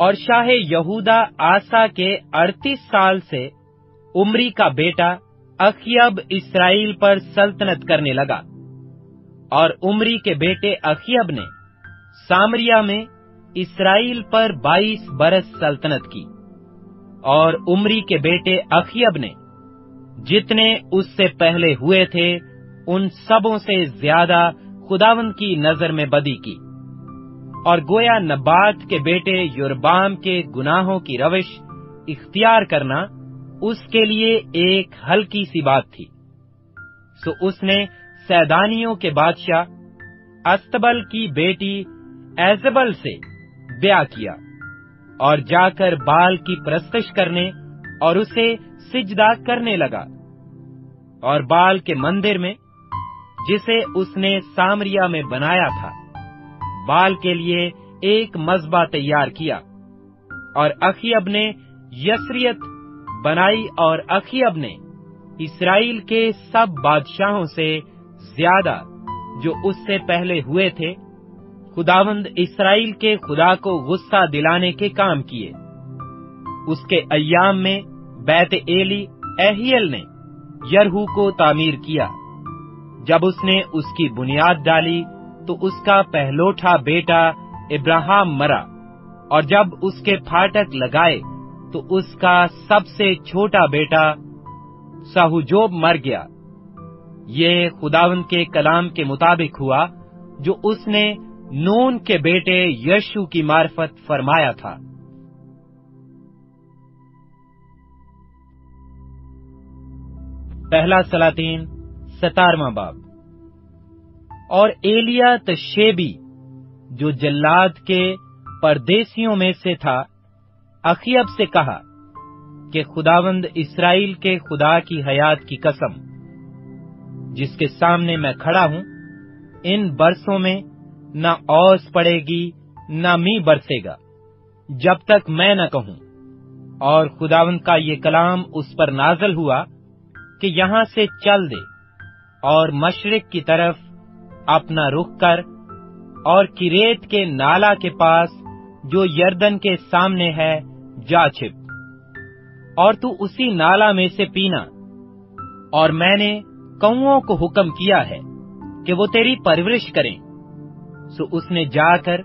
और शाह यहूदा आसा के 38 साल से उम्री का बेटा अखियब इस्राएल पर सल्तनत करने लगा। और उम्री के बेटे अखियब ने सामरिया में इस्राएल पर 22 बरस सल्तनत की। और उम्री के बेटे अखियब ने जितने उससे पहले हुए थे उन सबों से ज्यादा खुदावंद की नजर में बदी की। और गोया नबात के बेटे योरबाम के गुनाहों की रविश इख्तियार करना उसके लिए एक हल्की सी बात थी। सो उसने सैदानियों के बादशाह अस्तबल की बेटी एजबल से ब्याह किया और जाकर बाल की परस्तिश करने और उसे सिजदा करने लगा। और बाल के मंदिर में जिसे उसने सामरिया में बनाया था बाल के लिए एक मज़बा तैयार किया। और अखियब ने यसरियत बनाई। और अखियब ने इस्राएल के सब बादशाहों से ज्यादा जो उससे पहले हुए थे खुदावंद इस्राएल के खुदा को गुस्सा दिलाने के काम किए। उसके अय्याम में बैत एली एहियल ने यरहू को तामीर किया। जब उसने उसकी बुनियाद डाली तो उसका पहलोठा बेटा इब्राहिम मरा। और जब उसके फाटक लगाए तो उसका सबसे छोटा बेटा साहुजोब मर गया। ये खुदावंद के कलाम के मुताबिक हुआ जो उसने नून के बेटे यशु की मार्फत फरमाया था। पहला सलातीन 17वां बाब। और एलिया तशेबी जो जल्लाद के परदेसियों में से था अखियब से कहा कि खुदावंद इस्राएल के खुदा की हयात की कसम जिसके सामने मैं खड़ा हूं, इन बरसों में ना ओस पड़ेगी ना मी बरसेगा जब तक मैं न कहूं। और खुदावंद का ये कलाम उस पर नाजल हुआ कि यहां से चल दे और मशरिक की तरफ अपना रुख कर और किरेत के नाला के पास जो यर्दन के सामने है जा छिप। और तू उसी नाला में से पीना। और मैंने कौओं को हुक्म किया है कि वो तेरी परवरिश करें। सो उसने जाकर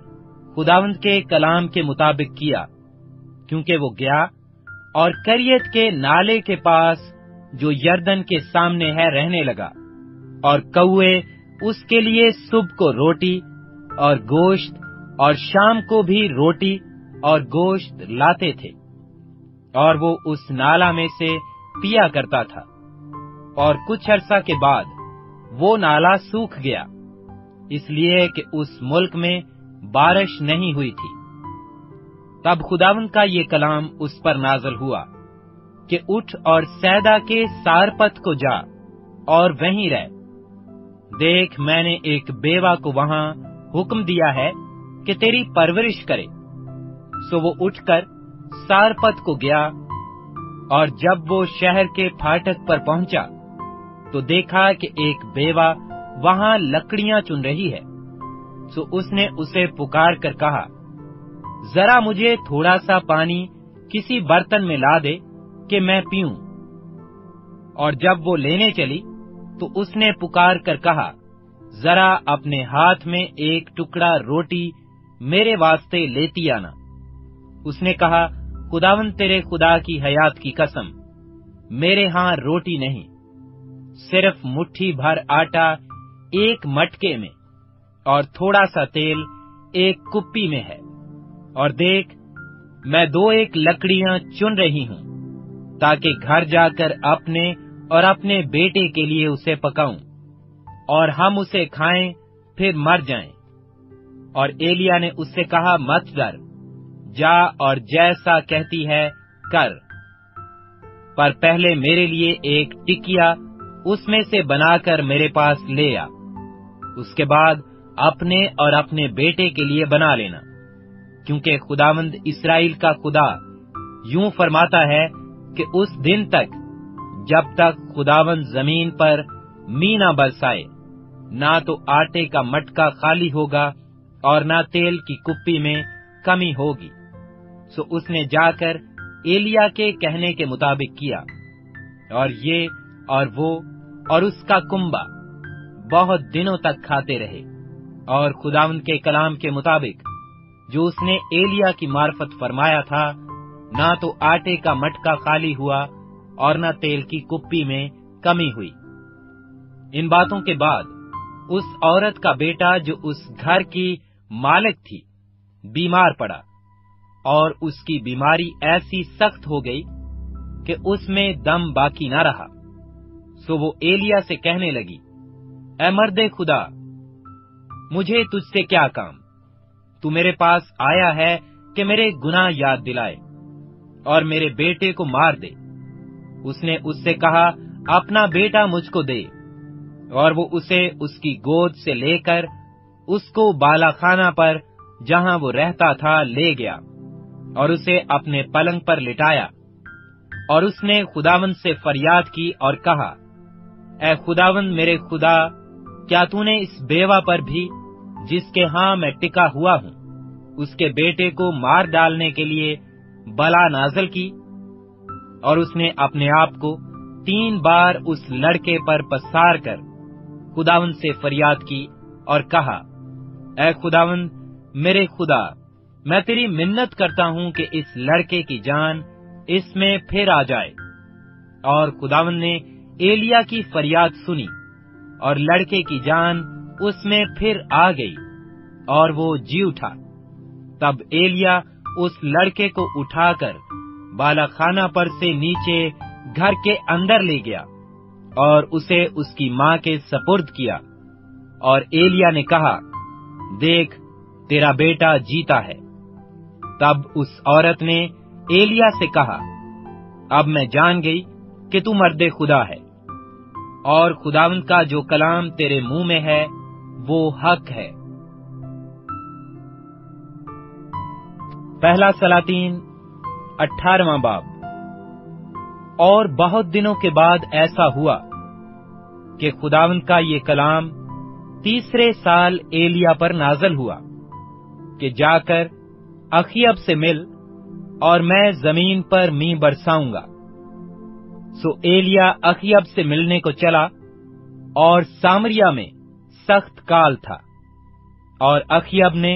खुदावंद के कलाम के मुताबिक किया, क्योंकि वो गया और करियत के नाले के पास जो यर्दन के सामने है रहने लगा। और कौए उसके लिए सुबह को रोटी और गोश्त और शाम को भी रोटी और गोश्त लाते थे। और वो उस नाला में से पिया करता था। और कुछ अरसा के बाद वो नाला सूख गया, इसलिए कि उस मुल्क में बारिश नहीं हुई थी। तब खुदावंद का ये कलाम उस पर नाजल हुआ कि उठ और सैदा के सारपत को जा और वहीं रह। देख, मैंने एक बेवा को वहां हुक्म दिया है कि तेरी परवरिश करे। सो वो उठकर सारपत को गया। और जब वो शहर के फाटक पर पहुंचा तो देखा कि एक बेवा वहां लकड़ियां चुन रही है। सो उसने उसे पुकार कर कहा, जरा मुझे थोड़ा सा पानी किसी बर्तन में ला दे कि मैं पीऊं। और जब वो लेने चली तो उसने पुकार कर कहा, जरा अपने हाथ में एक टुकड़ा रोटी मेरे वास्ते लेती आना। उसने कहा, खुदावंद तेरे खुदा की हयात की कसम, मेरे हां रोटी नहीं, सिर्फ मुट्ठी भर आटा एक मटके में और थोड़ा सा तेल एक कुप्पी में है। और देख, मैं 2-1 लकड़ियां चुन रही हूं ताकि घर जाकर अपने और अपने बेटे के लिए उसे पकाऊं और हम उसे खाएं फिर मर जाएं। और एलिया ने उससे कहा, मत डर, जा और जैसा कहती है कर, पर पहले मेरे लिए एक टिकिया उसमें से बनाकर मेरे पास ले आ, उसके बाद अपने और अपने बेटे के लिए बना लेना, क्योंकि खुदावंद इस्राएल का खुदा यूं फरमाता है कि उस दिन तक जब तक खुदावंद जमीन पर मी ना बरसाए ना तो आटे का मटका खाली होगा और ना तेल की कुप्पी में कमी होगी। सो उसने जाकर एलिया के कहने के मुताबिक किया, और ये और वो और उसका कुंबा बहुत दिनों तक खाते रहे और खुदावंद के कलाम के मुताबिक जो उसने एलिया की मार्फत फरमाया था, ना तो आटे का मटका खाली हुआ और ना तेल की कुप्पी में कमी हुई। इन बातों के बाद उस औरत का बेटा जो उस घर की मालिक थी बीमार पड़ा, और उसकी बीमारी ऐसी सख्त हो गई कि उसमें दम बाकी ना रहा। सो वो एलिया से कहने लगी, ऐ मर्दे खुदा, मुझे तुझसे क्या काम? तू मेरे पास आया है कि मेरे गुनाह याद दिलाए और मेरे बेटे को मार दे। उसने उससे कहा, अपना बेटा मुझको दे। और वो उसे उसकी गोद से लेकर उसको बालाखाना पर जहां वो रहता था ले गया और उसे अपने पलंग पर लिटाया। और उसने खुदावंद से फरियाद की और कहा, ऐ खुदावंद मेरे खुदा, क्या तूने इस बेवा पर भी जिसके हां मैं टिका हुआ हूं उसके बेटे को मार डालने के लिए बला नाजल की? और उसने अपने आप को 3 बार उस लड़के पर पसार कर खुदावंद से फरियाद की और कहा, ऐ खुदावंद मेरे खुदा, मैं तेरी मिन्नत करता हूं कि इस लड़के की जान इसमें फिर आ जाए। और खुदावंद ने एलिया की फरियाद सुनी और लड़के की जान उसमें फिर आ गई और वो जी उठा। तब एलिया उस लड़के को उठाकर बालाखाना पर से नीचे घर के अंदर ले गया और उसे उसकी मां के सपुर्द किया। और एलिया ने कहा, देख तेरा बेटा जीता है। तब उस औरत ने एलिया से कहा, अब मैं जान गई कि तू मर्दे खुदा है और खुदावंद का जो कलाम तेरे मुंह में है वो हक है। पहला सलातीन 18वां बाब। और बहुत दिनों के बाद ऐसा हुआ कि खुदावंद का ये कलाम 3रे साल एलिया पर नाजल हुआ कि जाकर अखीब से मिल और मैं जमीन पर मी बरसाऊंगा। सो एलिया अखीब से मिलने को चला, और सामरिया में सख्त काल था। और अखीब ने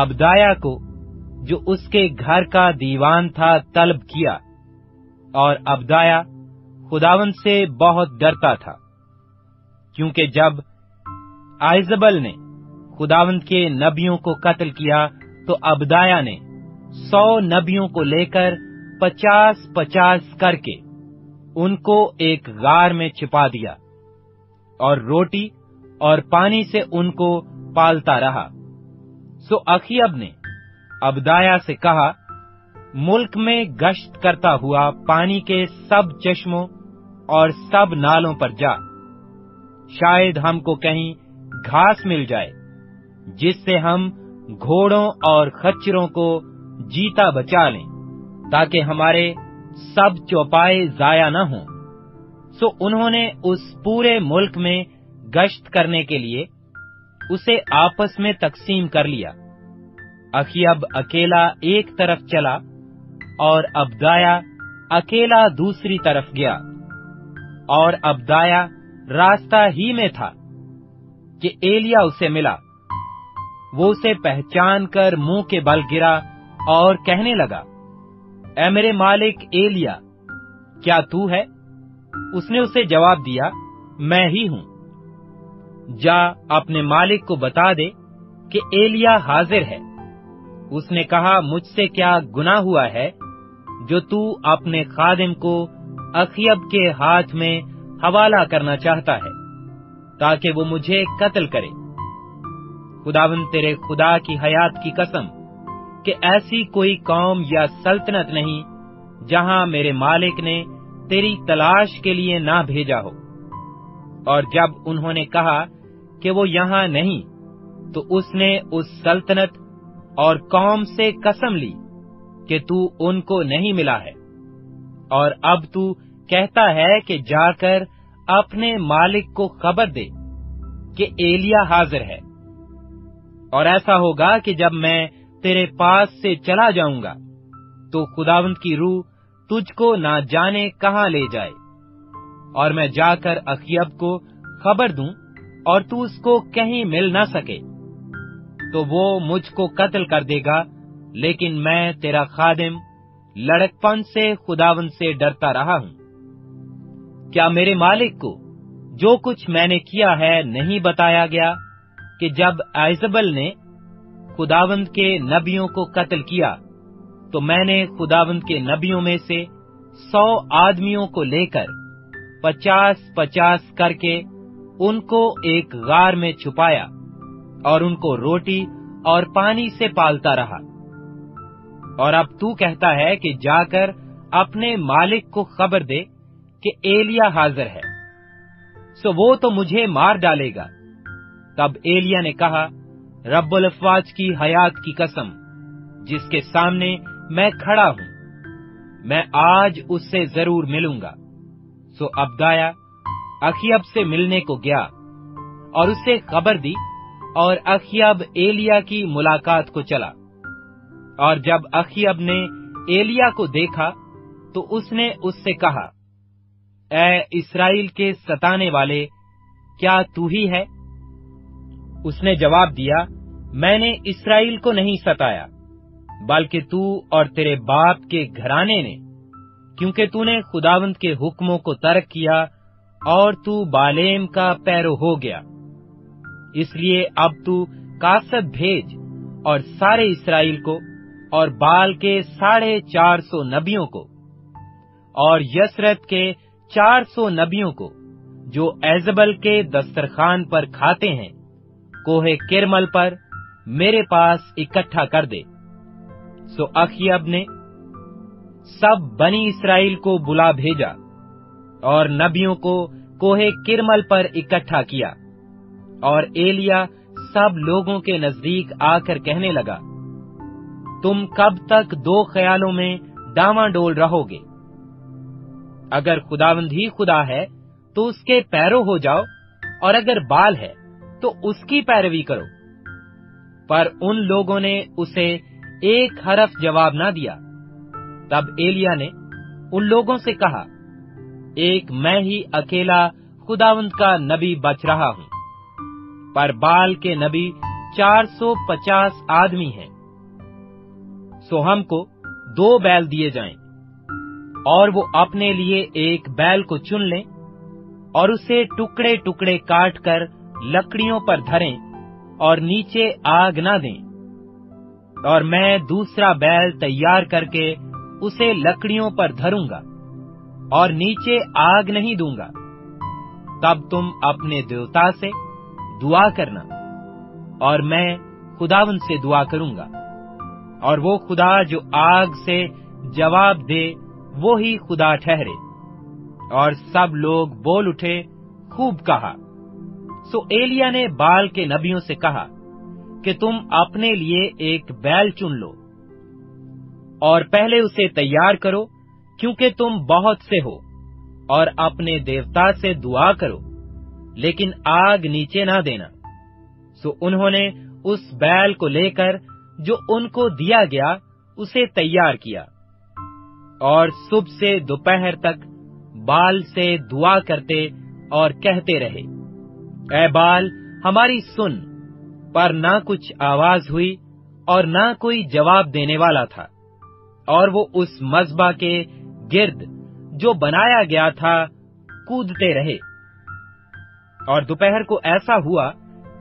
अबदाया को जो उसके घर का दीवान था तलब किया, और अबदाया खुदावंद से बहुत डरता था, क्योंकि जब आइजबल ने खुदावंद के नबियों को कत्ल किया तो अबदाया ने 100 नबियों को लेकर 50-50 करके उनको एक गार में छिपा दिया और रोटी और पानी से उनको पालता रहा। सो अखीब ने अबदाया से कहा, मुल्क में गश्त करता हुआ पानी के सब चश्मों और सब नालों पर जा, शायद हमको कहीं घास मिल जाए जिससे हम घोड़ों और खच्चरों को जीता बचा लें, ताकि हमारे सब चौपाए जाया न हो। सो उन्होंने उस पूरे मुल्क में गश्त करने के लिए उसे आपस में तकसीम कर लिया। अखीब अकेला एक तरफ चला और अबदाया अकेला दूसरी तरफ गया, और अबदाया रास्ता ही में था कि एलिया उसे मिला। वो उसे पहचान कर मुंह के बल गिरा और कहने लगा, ऐ मेरे मालिक एलिया, क्या तू है? उसने उसे जवाब दिया, मैं ही हूं। जा अपने मालिक को बता दे कि एलिया हाजिर है। उसने कहा, मुझसे क्या गुनाह हुआ है जो तू अपने खादिम को अखीब के हाथ में हवाला करना चाहता है ताकि वो मुझे कत्ल करे? खुदावंद तेरे खुदा की हयात की कसम कि ऐसी कोई कौम या सल्तनत नहीं जहां मेरे मालिक ने तेरी तलाश के लिए ना भेजा हो। और जब उन्होंने कहा कि वो यहां नहीं, तो उसने उस सल्तनत और कौम से कसम ली कि तू उनको नहीं मिला है, और अब तू कहता है कि जाकर अपने मालिक को खबर दे कि एलिया हाजिर है, और ऐसा होगा कि जब मैं तेरे पास से चला जाऊंगा तो खुदावंद की रूह तुझको ना जाने कहां ले जाए, और मैं जाकर अखियब को खबर दूं और तू उसको कहीं मिल ना सके, तो वो मुझको कत्ल कर देगा, लेकिन मैं तेरा खादिम लड़कपन से खुदावंद से डरता रहा हूं। क्या मेरे मालिक को जो कुछ मैंने किया है नहीं बताया गया कि जब आइजबल ने खुदावंद के नबियों को कत्ल किया तो मैंने खुदावंद के नबियों में से 100 आदमियों को लेकर 50-50 करके उनको एक गार में छुपाया और उनको रोटी और पानी से पालता रहा। और अब तू कहता है कि जाकर अपने मालिक को खबर दे कि एलिया हाजिर है, सो वो तो मुझे मार डालेगा। तब एलिया ने कहा, रब्बुल अफ़वाज की हयात की कसम जिसके सामने मैं खड़ा हूं, मैं आज उससे जरूर मिलूंगा। सो अबदाया अखियब से मिलने को गया और उससे खबर दी, और अखियब एलिया की मुलाकात को चला। और जब अखियब ने एलिया को देखा तो उसने उससे कहा, ऐ इस्राएल के सताने वाले, क्या तू ही है? उसने जवाब दिया, मैंने इस्राएल को नहीं सताया, बल्कि तू और तेरे बाप के घराने ने, क्योंकि तूने खुदावंद के हुक्मों को तर्क किया और तू बालेम का पैरो हो गया। इसलिए अब तू कासद भेज और सारे इस्राएल को और बाल के 450 नबियों को और यसरत के 400 नबियों को जो एजबल के दस्तरखान पर खाते हैं, कोहे किरमल पर मेरे पास इकट्ठा कर दे। सो अखियब ने सब बनी इस्राएल को बुला भेजा और नबियों को कोहे किरमल पर इकट्ठा किया। और एलिया सब लोगों के नजदीक आकर कहने लगा, तुम कब तक दो ख्यालों में डामाडोल रहोगे? अगर खुदावंद ही खुदा है तो उसके पैरों हो जाओ, और अगर बाल है तो उसकी पैरवी करो। पर उन लोगों ने उसे एक हरफ जवाब ना दिया। तब एलिया ने उन लोगों से कहा, एक मैं ही अकेला खुदावंद का नबी बच रहा हूं, पर बाल के नबी 450 आदमी हैं। सो हमको 2 बैल दिए जाएं, और वो अपने लिए एक बैल को चुन लें और उसे टुकड़े टुकड़े काट कर लकड़ियों पर धरें और नीचे आग ना दें, और मैं दूसरा बैल तैयार करके उसे लकड़ियों पर धरूंगा और नीचे आग नहीं दूंगा। तब तुम अपने देवता से दुआ करना और मैं खुदावंद से दुआ करूंगा, और वो खुदा जो आग से जवाब दे वो ही खुदा ठहरे। और सब लोग बोल उठे, खूब कहा। सो एलिया ने बाल के नबियों से कहा कि तुम अपने लिए एक बैल चुन लो और पहले उसे तैयार करो, क्योंकि तुम बहुत से हो, और अपने देवता से दुआ करो, लेकिन आग नीचे ना देना। सो उन्होंने उस बैल को लेकर जो उनको दिया गया उसे तैयार किया, और सुबह से दोपहर तक बाल से दुआ करते और कहते रहे, ऐ बाल हमारी सुन, पर ना कुछ आवाज हुई और ना कोई जवाब देने वाला था। और वो उस मज़बा के गिर्द जो बनाया गया था कूदते रहे। और दोपहर को ऐसा हुआ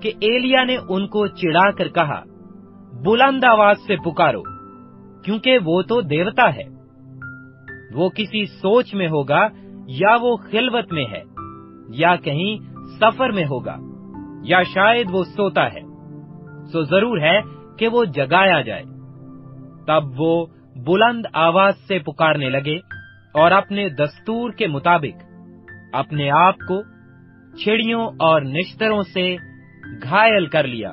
कि एलिया ने उनको चिढ़ाकर कहा, बुलंद आवाज से पुकारो, क्योंकि वो तो देवता है, वो किसी सोच में होगा, या वो खिलवत में है, या कहीं सफर में होगा, या शायद वो सोता है, सो जरूर है कि वो जगाया जाए। तब वो बुलंद आवाज से पुकारने लगे और अपने दस्तूर के मुताबिक अपने आप को छिड़ियों और निश्तरों से घायल कर लिया,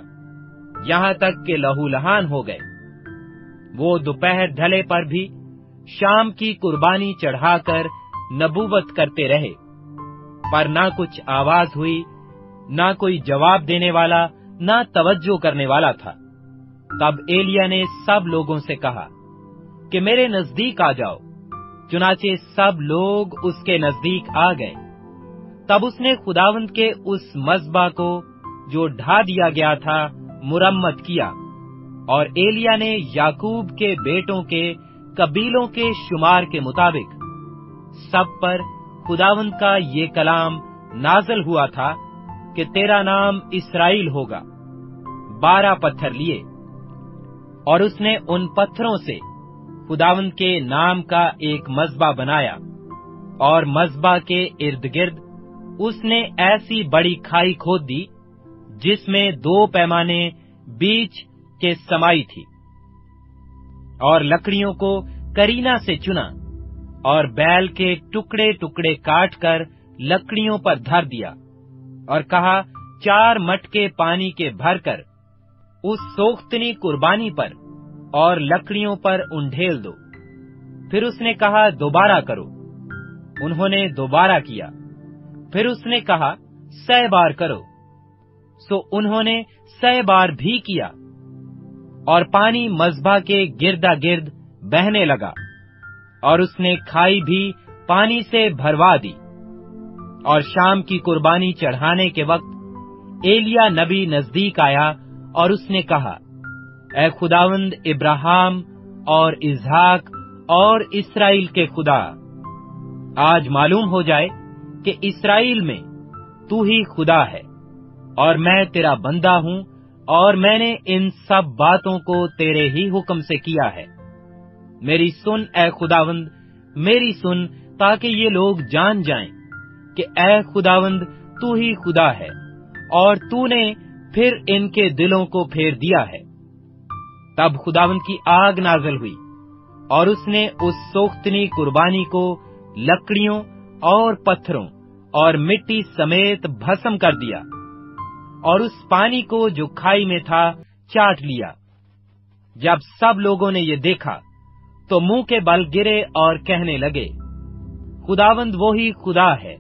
यहां तक कि लहूलहान हो गए। वो दोपहर ढले पर भी शाम की कुर्बानी चढ़ाकर नबूवत करते रहे, पर ना कुछ आवाज हुई ना कोई जवाब देने वाला ना तवज्जो करने वाला था। तब एलिय्याह ने सब लोगों से कहा कि मेरे नजदीक आ जाओ। चुनाचे सब लोग उसके नजदीक आ गए। तब उसने खुदावंद के उस मस्बा को जो ढा दिया गया था मुरम्मत किया, और एलिय्याह ने याकूब के बेटों के कबीलों के शुमार के मुताबिक सब पर खुदावंद का ये कलाम नाजल हुआ था कि तेरा नाम इस्राएल होगा। 12 पत्थर लिए और उसने उन पत्थरों से खुदावंद के नाम का एक मस्बा बनाया, और मस्बा के इर्द गिर्द उसने ऐसी बड़ी खाई खोद दी जिसमें 2 पैमाने बीच के समाई थी, और लकड़ियों को करीना से चुना और बैल के टुकड़े टुकड़े काटकर लकड़ियों पर धर दिया, और कहा 4 मटके पानी के भरकर उस सोख्तनी कुर्बानी पर और लकड़ियों पर उंढेल दो। फिर उसने कहा दोबारा करो। उन्होंने दोबारा किया। फिर उसने कहा 6 बार करो। सो उन्होंने 6 बार भी किया, और पानी मस्बा के गिरदा गिर्द बहने लगा, और उसने खाई भी पानी से भरवा दी। और शाम की कुर्बानी चढ़ाने के वक्त एलिय्याह नबी नजदीक आया, और उसने कहा ए खुदावंद इब्राहिम और इसहाक और इस्राएल के खुदा, आज मालूम हो जाए कि इस्राएल में तू ही खुदा है, और मैं तेरा बंदा हूँ, और मैंने इन सब बातों को तेरे ही हुक्म से किया है। मेरी सुन ए खुदावंद, मेरी सुन, ताकि ये लोग जान जाएं कि ए खुदावंद तू ही खुदा है, और तूने फिर इनके दिलों को फेर दिया है। तब खुदावंद की आग नाजल हुई, और उसने उस सोख्तनी कुर्बानी को लकड़ियों और पत्थरों और मिट्टी समेत भस्म कर दिया, और उस पानी को जो खाई में था चाट लिया। जब सब लोगों ने ये देखा तो मुंह के बल गिरे और कहने लगे खुदावंद वो ही खुदा है।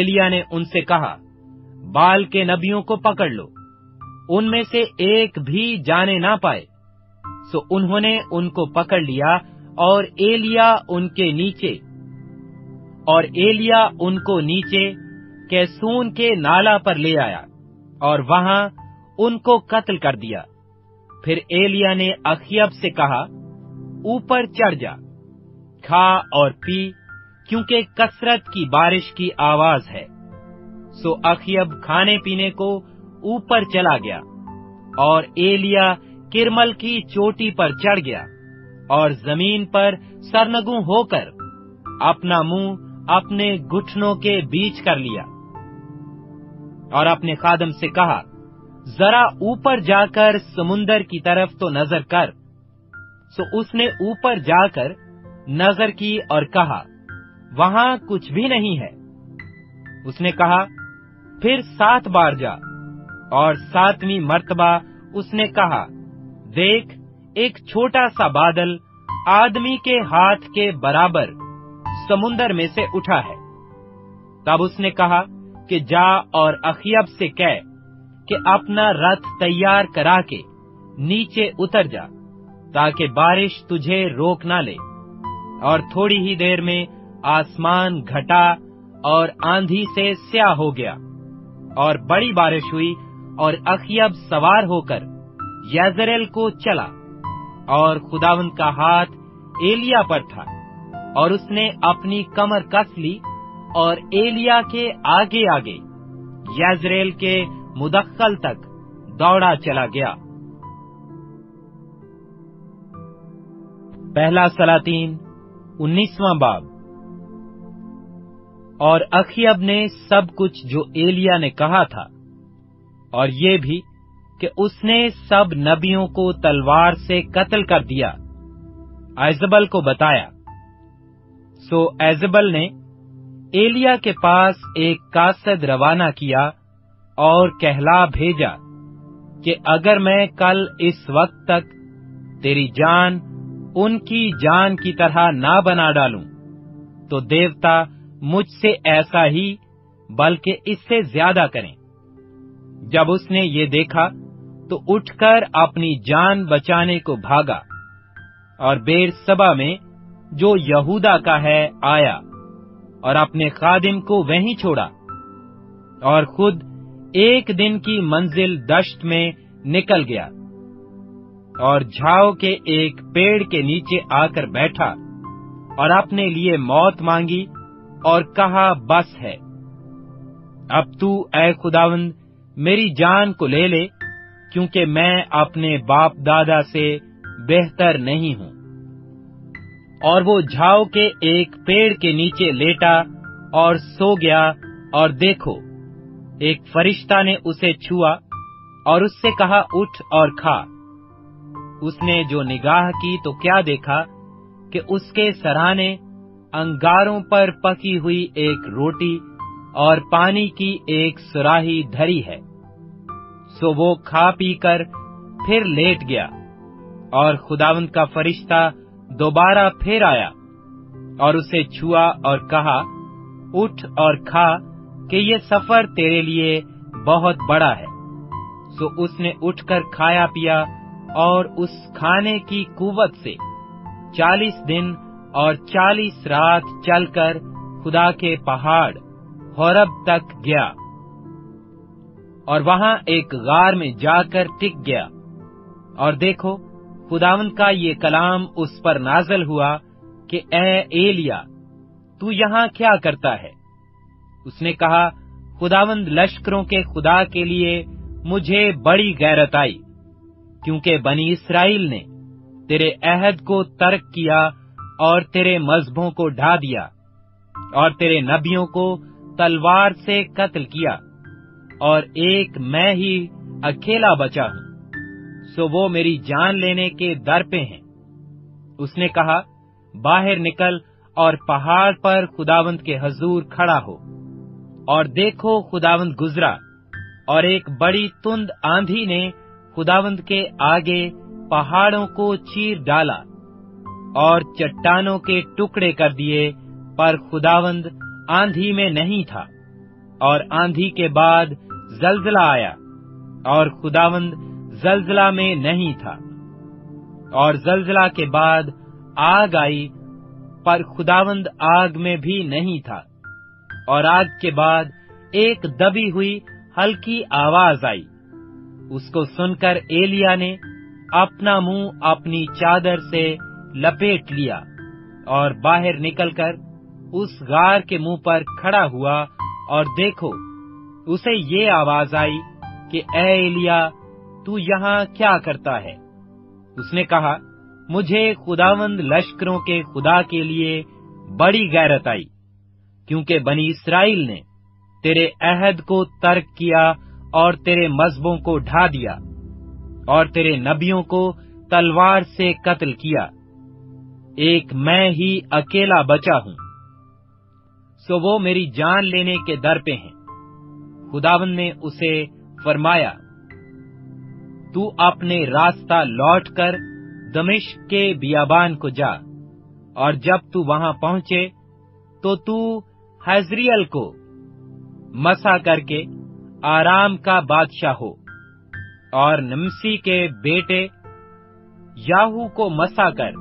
एलिय्याह ने उनसे कहा बाल के नबियों को पकड़ लो, उनमें से एक भी जाने ना पाए। सो उन्होंने उनको पकड़ लिया, और एलिय्याह उनके नीचे कैसून के नाला पर ले आया, और वहां उनको कत्ल कर दिया। फिर एलिय्याह ने अखियब से कहा ऊपर चढ़ जा, खा और पी, क्योंकि कसरत की बारिश की आवाज है। सो अखियब खाने पीने को ऊपर चला गया, और एलिय्याह किरमल की चोटी पर चढ़ गया, और जमीन पर सरनगू होकर अपना मुंह अपने घुटनों के बीच कर लिया, और अपने खादम से कहा जरा ऊपर जाकर समुन्दर की तरफ तो नजर कर। सो उसने ऊपर जाकर नजर की और कहा वहां कुछ भी नहीं है। उसने कहा फिर 7 बार जा, और 7वीं मर्तबा उसने कहा देख, एक छोटा सा बादल आदमी के हाथ के बराबर समुन्दर में से उठा है। तब उसने कहा कि जा और अखियब से कह कि अपना रथ तैयार करा के नीचे उतर जा, ताकि बारिश तुझे रोक ना ले। और थोड़ी ही देर में आसमान घटा और आंधी से स्याह हो गया, और बड़ी बारिश हुई, और अखियब सवार होकर यजरेल को चला, और खुदावंद का हाथ एलिय्याह पर था, और उसने अपनी कमर कस ली, और एलिय्याह के आगे आगे यजरेल के मुदक्कल तक दौड़ा चला गया। पहला सलातीन 19वां बाब। और अखियब ने सब कुछ जो एलिय्याह ने कहा था, और ये भी कि उसने सब नबियों को तलवार से कत्ल कर दिया, एजबल को बताया। सो एजबल ने एलिय्याह के पास एक कासद रवाना किया और कहला भेजा कि अगर मैं कल इस वक्त तक तेरी जान उनकी जान की तरह ना बना डालूं, तो देवता मुझसे ऐसा ही बल्कि इससे ज्यादा करें। जब उसने ये देखा तो उठकर अपनी जान बचाने को भागा और बेरसबा में जो यहूदा का है आया और अपने खादिम को वहीं छोड़ा और खुद एक दिन की मंजिल दश्त में निकल गया और झाओ के एक पेड़ के नीचे आकर बैठा और अपने लिए मौत मांगी और कहा, बस है, अब तू ऐ खुदावंद मेरी जान को ले ले, क्योंकि मैं अपने बाप दादा से बेहतर नहीं हूं। और वो झाओ के एक पेड़ के नीचे लेटा और सो गया, और देखो एक फरिश्ता ने उसे छुआ और उससे कहा, उठ और खा। उसने जो निगाह की तो क्या देखा कि उसके सराहने अंगारों पर पकी हुई एक रोटी और पानी की एक सुराही धरी है। सो वो खा पी कर फिर लेट गया, और खुदावंद का फरिश्ता दोबारा फिर आया और उसे छुआ और कहा, उठ और खा कि ये सफर तेरे लिए बहुत बड़ा है। सो उसने उठकर खाया पिया और उस खाने की कुवत से 40 दिन और 40 रात चलकर खुदा के पहाड़ होरब तक गया और वहां एक गार में जाकर टिक गया। और देखो, खुदावंद का ये कलाम उस पर नाजल हुआ कि ए एलिया, तू यहाँ क्या करता है? उसने कहा, खुदावंद लश्करों के खुदा के लिए मुझे बड़ी गैरत आई, क्योंकि बनी इसराइल ने तेरे अहद को तर्क किया और तेरे मजहबों को ढा दिया और तेरे नबियों को तलवार से कत्ल किया, और एक मैं ही अकेला बचा हूँ। सो वो मेरी जान लेने के दर पे हैं। उसने कहा, बाहर निकल और पहाड़ पर खुदावंद के हजूर खड़ा हो। और देखो, खुदावंद गुजरा और एक बड़ी तुंद आंधी ने खुदावंद के आगे पहाड़ों को चीर डाला और चट्टानों के टुकड़े कर दिए, पर खुदावंद आंधी में नहीं था। और आंधी के बाद जलजला आया, और खुदावंद जलजला में नहीं था। और जलजला के बाद आग आई, पर खुदावंद आग में भी नहीं था। और आग के बाद एक दबी हुई हल्की आवाज आई। उसको सुनकर एलिया ने अपना मुंह अपनी चादर से लपेट लिया और बाहर निकलकर उस गार के मुंह पर खड़ा हुआ। और देखो, उसे ये आवाज आई कि ए एलिया, तू यहाँ क्या करता है? उसने कहा, मुझे खुदावंद लश्करों के खुदा के लिए बड़ी गैरत आई, क्योंकि बनी इसराइल ने तेरे अहद को तर्क किया और तेरे मजहबों को ढा दिया और तेरे नबियों को तलवार से कत्ल किया, एक मैं ही अकेला बचा हूँ। सो वो मेरी जान लेने के दर पे हैं। खुदावन ने उसे फरमाया, तू अपने रास्ता लौट कर दमिश्क के बियाबान को जा, और जब तू वहां पहुंचे तो तू हजरियल को मसा करके आराम का बादशाह हो, और निम्सी के बेटे याहू को मसा कर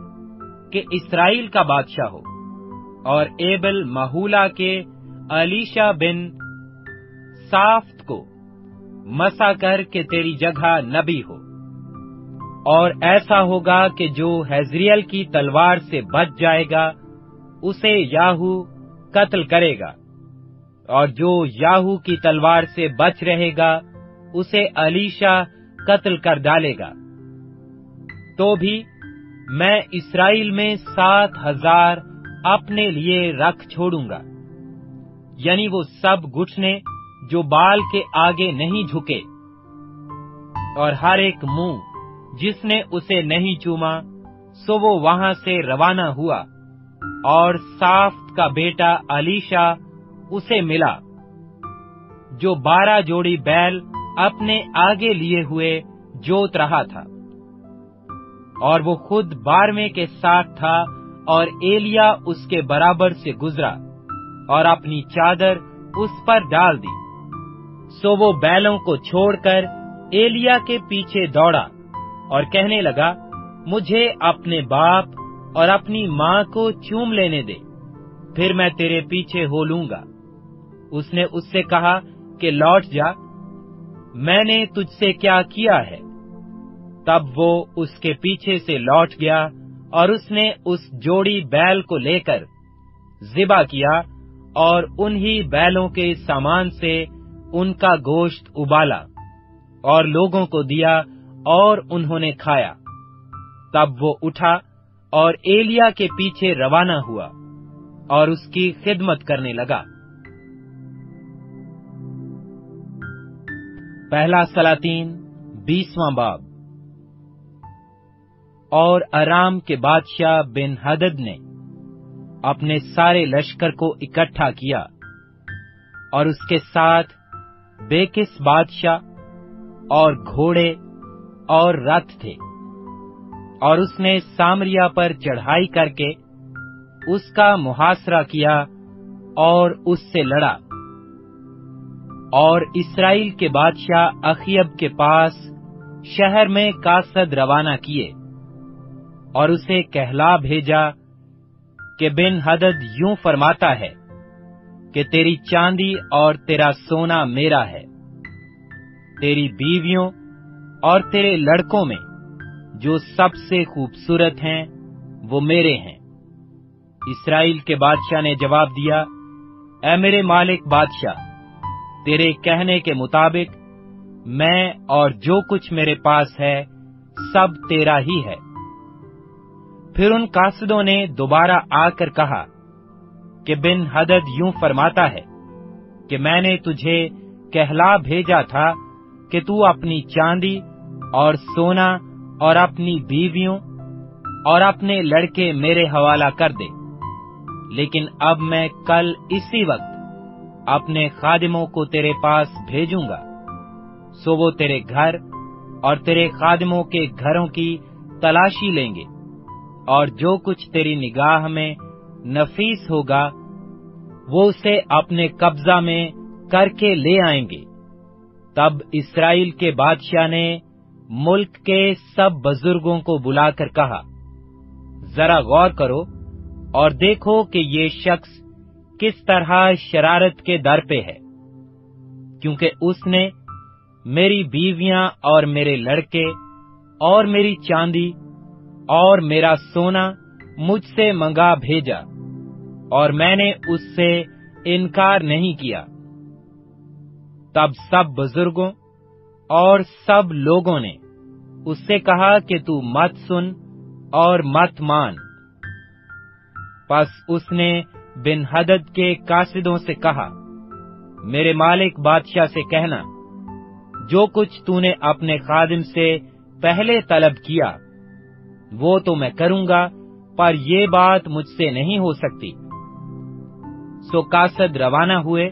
के इसराइल का बादशाह हो, और एबल महूला के अलीशा बिन साफ्त को मसा कर के तेरी जगह नबी हो। और ऐसा होगा कि जो हेजरियल की तलवार से बच जाएगा उसे याहू कत्ल करेगा, और जो याहू की तलवार से बच रहेगा उसे अलीशा कत्ल कर डालेगा। तो भी मैं इसराइल में 7000 अपने लिए रख छोड़ूंगा, यानी वो सब घुटने जो बाल के आगे नहीं झुके, और हर एक मुंह जिसने उसे नहीं चूमा। सो वो वहां से रवाना हुआ, और साफ्त का बेटा अलीशा उसे मिला, जो 12 जोड़ी बैल अपने आगे लिए हुए जोत रहा था, और वो खुद 12वें के साथ था। और एलिया उसके बराबर से गुजरा और अपनी चादर उस पर डाल दी, सो वो बैलों को छोड़कर एलिया के पीछे दौड़ा और कहने लगा, मुझे अपने बाप और अपनी माँ को चूम लेने दे, फिर मैं तेरे पीछे हो लूंगा। उसने उससे कहा कि लौट जा, मैंने तुझसे क्या किया है? तब वो उसके पीछे से लौट गया और उसने उस जोड़ी बैल को लेकर ज़िबा किया और उन्हीं बैलों के सामान से उनका गोश्त उबाला और लोगों को दिया और उन्होंने खाया। तब वो उठा और एलिया के पीछे रवाना हुआ और उसकी खिदमत करने लगा। पहला सलातीन 20वां बाब। और अराम के बादशाह बिन हदद ने अपने सारे लश्कर को इकट्ठा किया और उसके साथ बेकिस बादशाह और घोड़े और रथ थे, और उसने सामरिया पर चढ़ाई करके उसका मुहासरा किया और उससे लड़ा। और इस्राएल के बादशाह अखियब के पास शहर में कासद रवाना किए और उसे कहला भेजा कि बिन हदद यूं फरमाता है कि तेरी चांदी और तेरा सोना मेरा है, तेरी बीवियों और तेरे लड़कों में जो सबसे खूबसूरत हैं वो मेरे हैं। इस्राएल के बादशाह ने जवाब दिया, ऐ मेरे मालिक बादशाह, तेरे कहने के मुताबिक मैं और जो कुछ मेरे पास है सब तेरा ही है। फिर उन कासदों ने दोबारा आकर कहा कि बिन हदद यूं फरमाता है कि मैंने तुझे कहला भेजा था कि तू अपनी चांदी और सोना और अपनी बीवियों और अपने लड़के मेरे हवाला कर दे, लेकिन अब मैं कल इसी वक्त अपने खादिमों को तेरे पास भेजूंगा, सो वो तेरे घर और तेरे खादिमों के घरों की तलाशी लेंगे और जो कुछ तेरी निगाह में नफीस होगा वो उसे अपने कब्जा में करके ले आएंगे। तब इस्राएल के बादशाह ने मुल्क के सब बुजुर्गों को बुलाकर कहा, जरा गौर करो और देखो कि ये शख्स किस तरह शरारत के दर पे है, क्योंकि उसने मेरी बीवियां और मेरे लड़के और मेरी चांदी और मेरा सोना मुझसे मंगा भेजा और मैंने उससे इनकार नहीं किया। तब सब बुजुर्गों और सब लोगों ने उससे कहा कि तू मत सुन और मत मान। बस उसने बिन हदद के कासिदों से कहा, मेरे मालिक बादशाह से कहना, जो कुछ तूने अपने खादिम से पहले तलब किया वो तो मैं करूंगा, पर ये बात मुझसे नहीं हो सकती। सो कासद रवाना हुए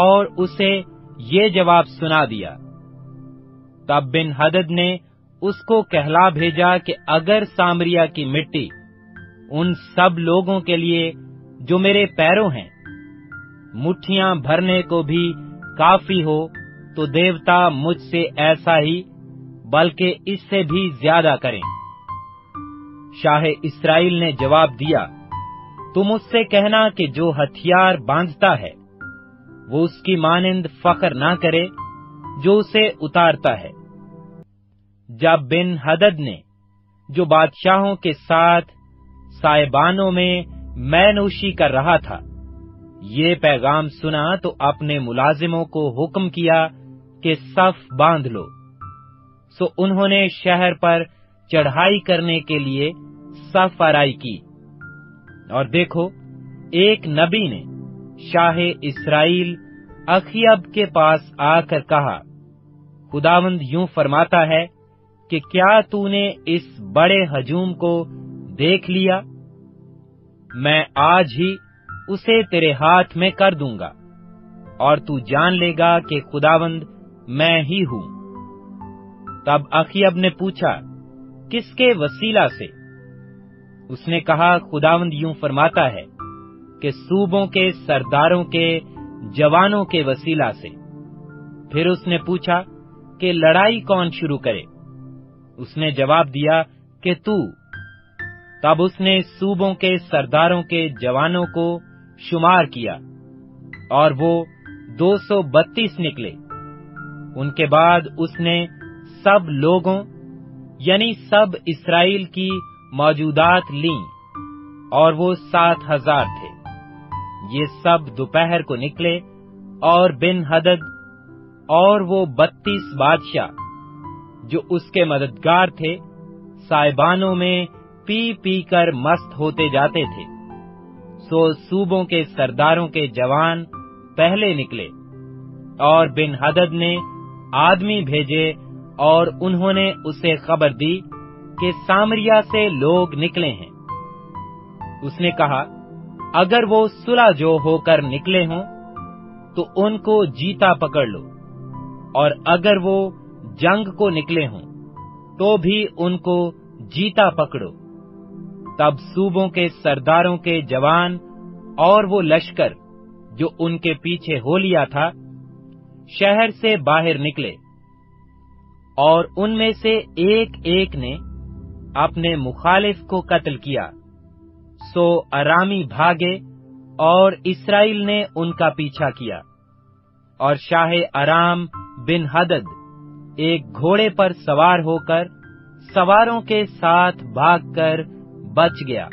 और उसे ये जवाब सुना दिया। तब बिन हदद ने उसको कहला भेजा कि अगर सामरिया की मिट्टी उन सब लोगों के लिए जो मेरे पैरों हैं मुट्ठियां भरने को भी काफी हो, तो देवता मुझसे ऐसा ही बल्कि इससे भी ज्यादा करें। शाह इस्राइल ने जवाब दिया, तुम उससे कहना कि जो हथियार बांधता है वो उसकी मानिंद फख्र ना करे जो उसे उतारता है। जब बिन हदद ने जो बादशाहों के साथ साइबानों में मैनूशी कर रहा था ये पैगाम सुना तो अपने मुलाजिमों को हुक्म किया कि सफ बांध लो। सो उन्होंने शहर पर चढ़ाई करने के लिए सफ आराई की, और देखो एक नबी ने शाह इस्राइल अखियब के पास आकर कहा, खुदावंद यूं फरमाता है कि क्या तूने इस बड़े हजूम को देख लिया? मैं आज ही उसे तेरे हाथ में कर दूंगा और तू जान लेगा कि खुदावंद मैं ही हूं। तब अखियब ने पूछा, किसके वसीला से? उसने कहा, खुदावंद यूं फरमाता है कि सूबों के सरदारों के जवानों के वसीला से, फिर उसने पूछा कि लड़ाई कौन शुरू करे। उसने जवाब दिया कि तू। तब उसने सूबों के सरदारों के जवानों को शुमार किया और वो 232 निकले। उनके बाद उसने सब लोगों यानी सब इस्राएल की मौजूदात ली और वो 7000 थे। ये सब दोपहर को निकले और बिन हदद और वो 32 बादशाह जो उसके मददगार थे साहिबानों में पी पी कर मस्त होते जाते थे। सो सूबों के सरदारों के जवान पहले निकले और बिन हदद ने आदमी भेजे और उन्होंने उसे खबर दी कि सामरिया से लोग निकले हैं। उसने कहा, अगर वो सुलह जो होकर निकले हों तो उनको जीता पकड़ लो, और अगर वो जंग को निकले हों तो भी उनको जीता पकड़ो। तब सूबों के सरदारों के जवान और वो लश्कर जो उनके पीछे हो लिया था शहर से बाहर निकले, और उनमें से एक एक ने अपने मुखालिफ को कत्ल किया। सो अरामी भागे और इस्राएल ने उनका पीछा किया, और शाहे अराम बिन हदद एक घोड़े पर सवार होकर सवारों के साथ भागकर बच गया,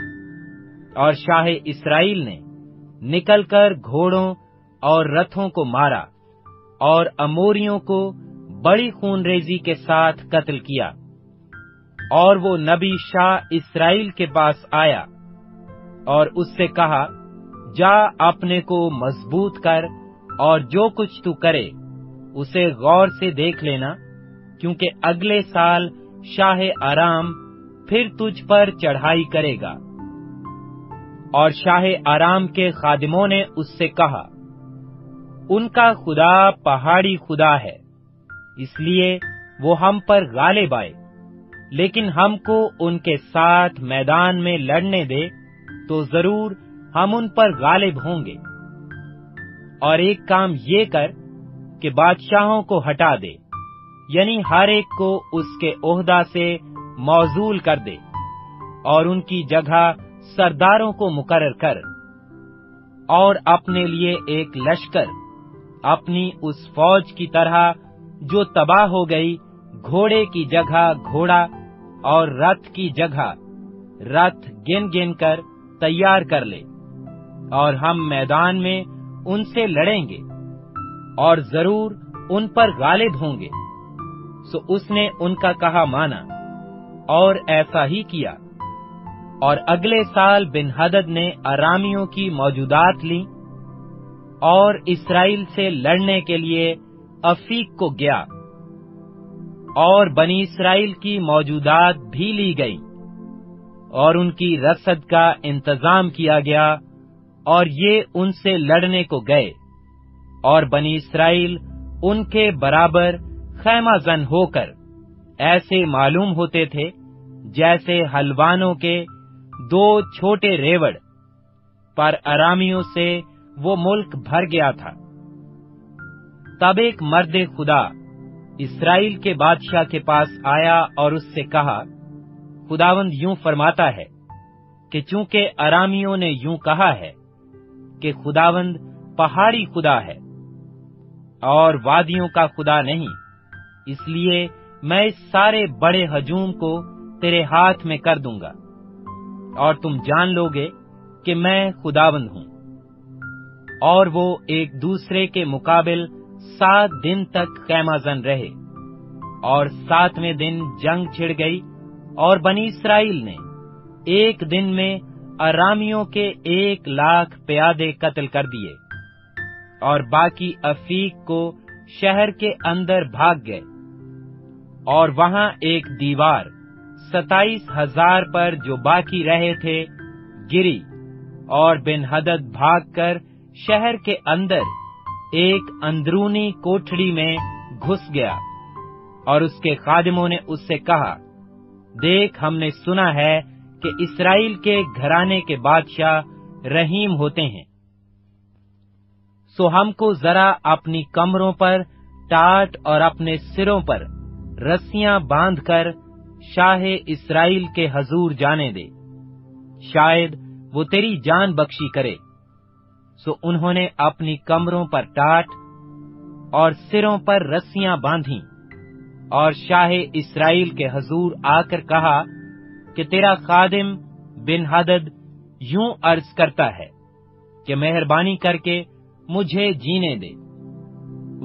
और शाहे इस्राएल ने निकलकर घोड़ों और रथों को मारा और अमोरियों को बड़ी खूनरेजी के साथ कत्ल किया। और वो नबी शाह इस्राएल के पास आया और उससे कहा, जा अपने को मजबूत कर और जो कुछ तू करे उसे गौर से देख लेना, क्योंकि अगले साल शाह आराम फिर तुझ पर चढ़ाई करेगा। और शाह आराम के खादिमों ने उससे कहा, उनका खुदा पहाड़ी खुदा है, इसलिए वो हम पर गालिब आए, लेकिन हमको उनके साथ मैदान में लड़ने दे तो जरूर हम उन पर गालिब होंगे। और एक काम ये कर कि बादशाहों को हटा दे, यानी हर एक को उसके ओहदा से मौजूल कर दे, और उनकी जगह सरदारों को मुकर्रर कर, और अपने लिए एक लश्कर अपनी उस फौज की तरह जो तबाह हो गई, घोड़े की जगह घोड़ा और रथ की जगह रथ गिन गिन कर तैयार कर ले, और हम मैदान में उनसे लड़ेंगे और जरूर उन पर गालिब होंगे। सो उसने उनका कहा माना और ऐसा ही किया। और अगले साल बिन हदद ने अरामियों की मौजूदात ली और इस्राएल से लड़ने के लिए अफीक को गया, और बनी इस्राएल की मौजूदात भी ली गई और उनकी रसद का इंतजाम किया गया, और ये उनसे लड़ने को गए, और बनी इस्राएल उनके बराबर खैमाजन होकर ऐसे मालूम होते थे जैसे हलवानों के 2 छोटे रेवड़। पर अरामियों से वो मुल्क भर गया था। तब एक मर्दे खुदा इस्राएल के बादशाह के पास आया और उससे कहा, खुदावंद यूं फरमाता है कि चूंकि अरामियों ने यूं कहा है कि खुदावंद पहाड़ी खुदा है और वादियों का खुदा नहीं, इसलिए मैं इस सारे बड़े हजूम को तेरे हाथ में कर दूंगा और तुम जान लोगे कि मैं खुदावंद हूं। और वो एक दूसरे के मुकाबिल 7 दिन तक खैमाजन रहे, और 7वें दिन जंग छिड़ गई, और बनी इस्राएल ने एक दिन में अरामियों के 1,00,000 प्यादे कत्ल कर दिए, और बाकी अफीक को शहर के अंदर भाग गए, और वहां एक दीवार 27,000 पर जो बाकी रहे थे गिरी, और बिन हदद भागकर शहर के अंदर एक अंदरूनी कोठड़ी में घुस गया। और उसके खादिमों ने उससे कहा, देख, हमने सुना है कि इस्राएल के घराने के बादशाह रहीम होते हैं, सो हमको जरा अपनी कमरों पर टाट और अपने सिरों पर रस्सियां बांधकर शाहे इस्राइल के हजूर जाने दे, शायद वो तेरी जान बख्शी करे। सो उन्होंने अपनी कमरों पर टाट और सिरों पर रस्सियां बांधी और शाहे इस्राइल के हजूर आकर कहा कि तेरा खादिम बिन हदद यूं अर्ज करता है कि मेहरबानी करके मुझे जीने दे।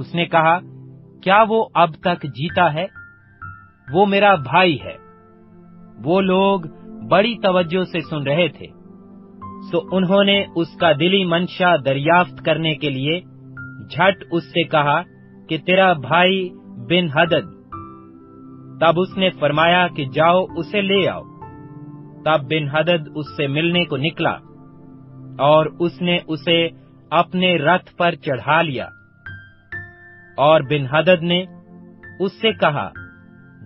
उसने कहा, क्या वो अब तक जीता है? वो मेरा भाई है। वो लोग बड़ी तवज्जो से सुन रहे थे। सो उन्होंने उसका दिली मंशा दरियाफ्त करने के लिए झट उससे कहा कि तेरा भाई बिन हदद। तब उसने फरमाया कि जाओ उसे ले आओ। तब बिन हदद उससे मिलने को निकला और उसने उसे अपने रथ पर चढ़ा लिया। और बिन हदद ने उससे कहा,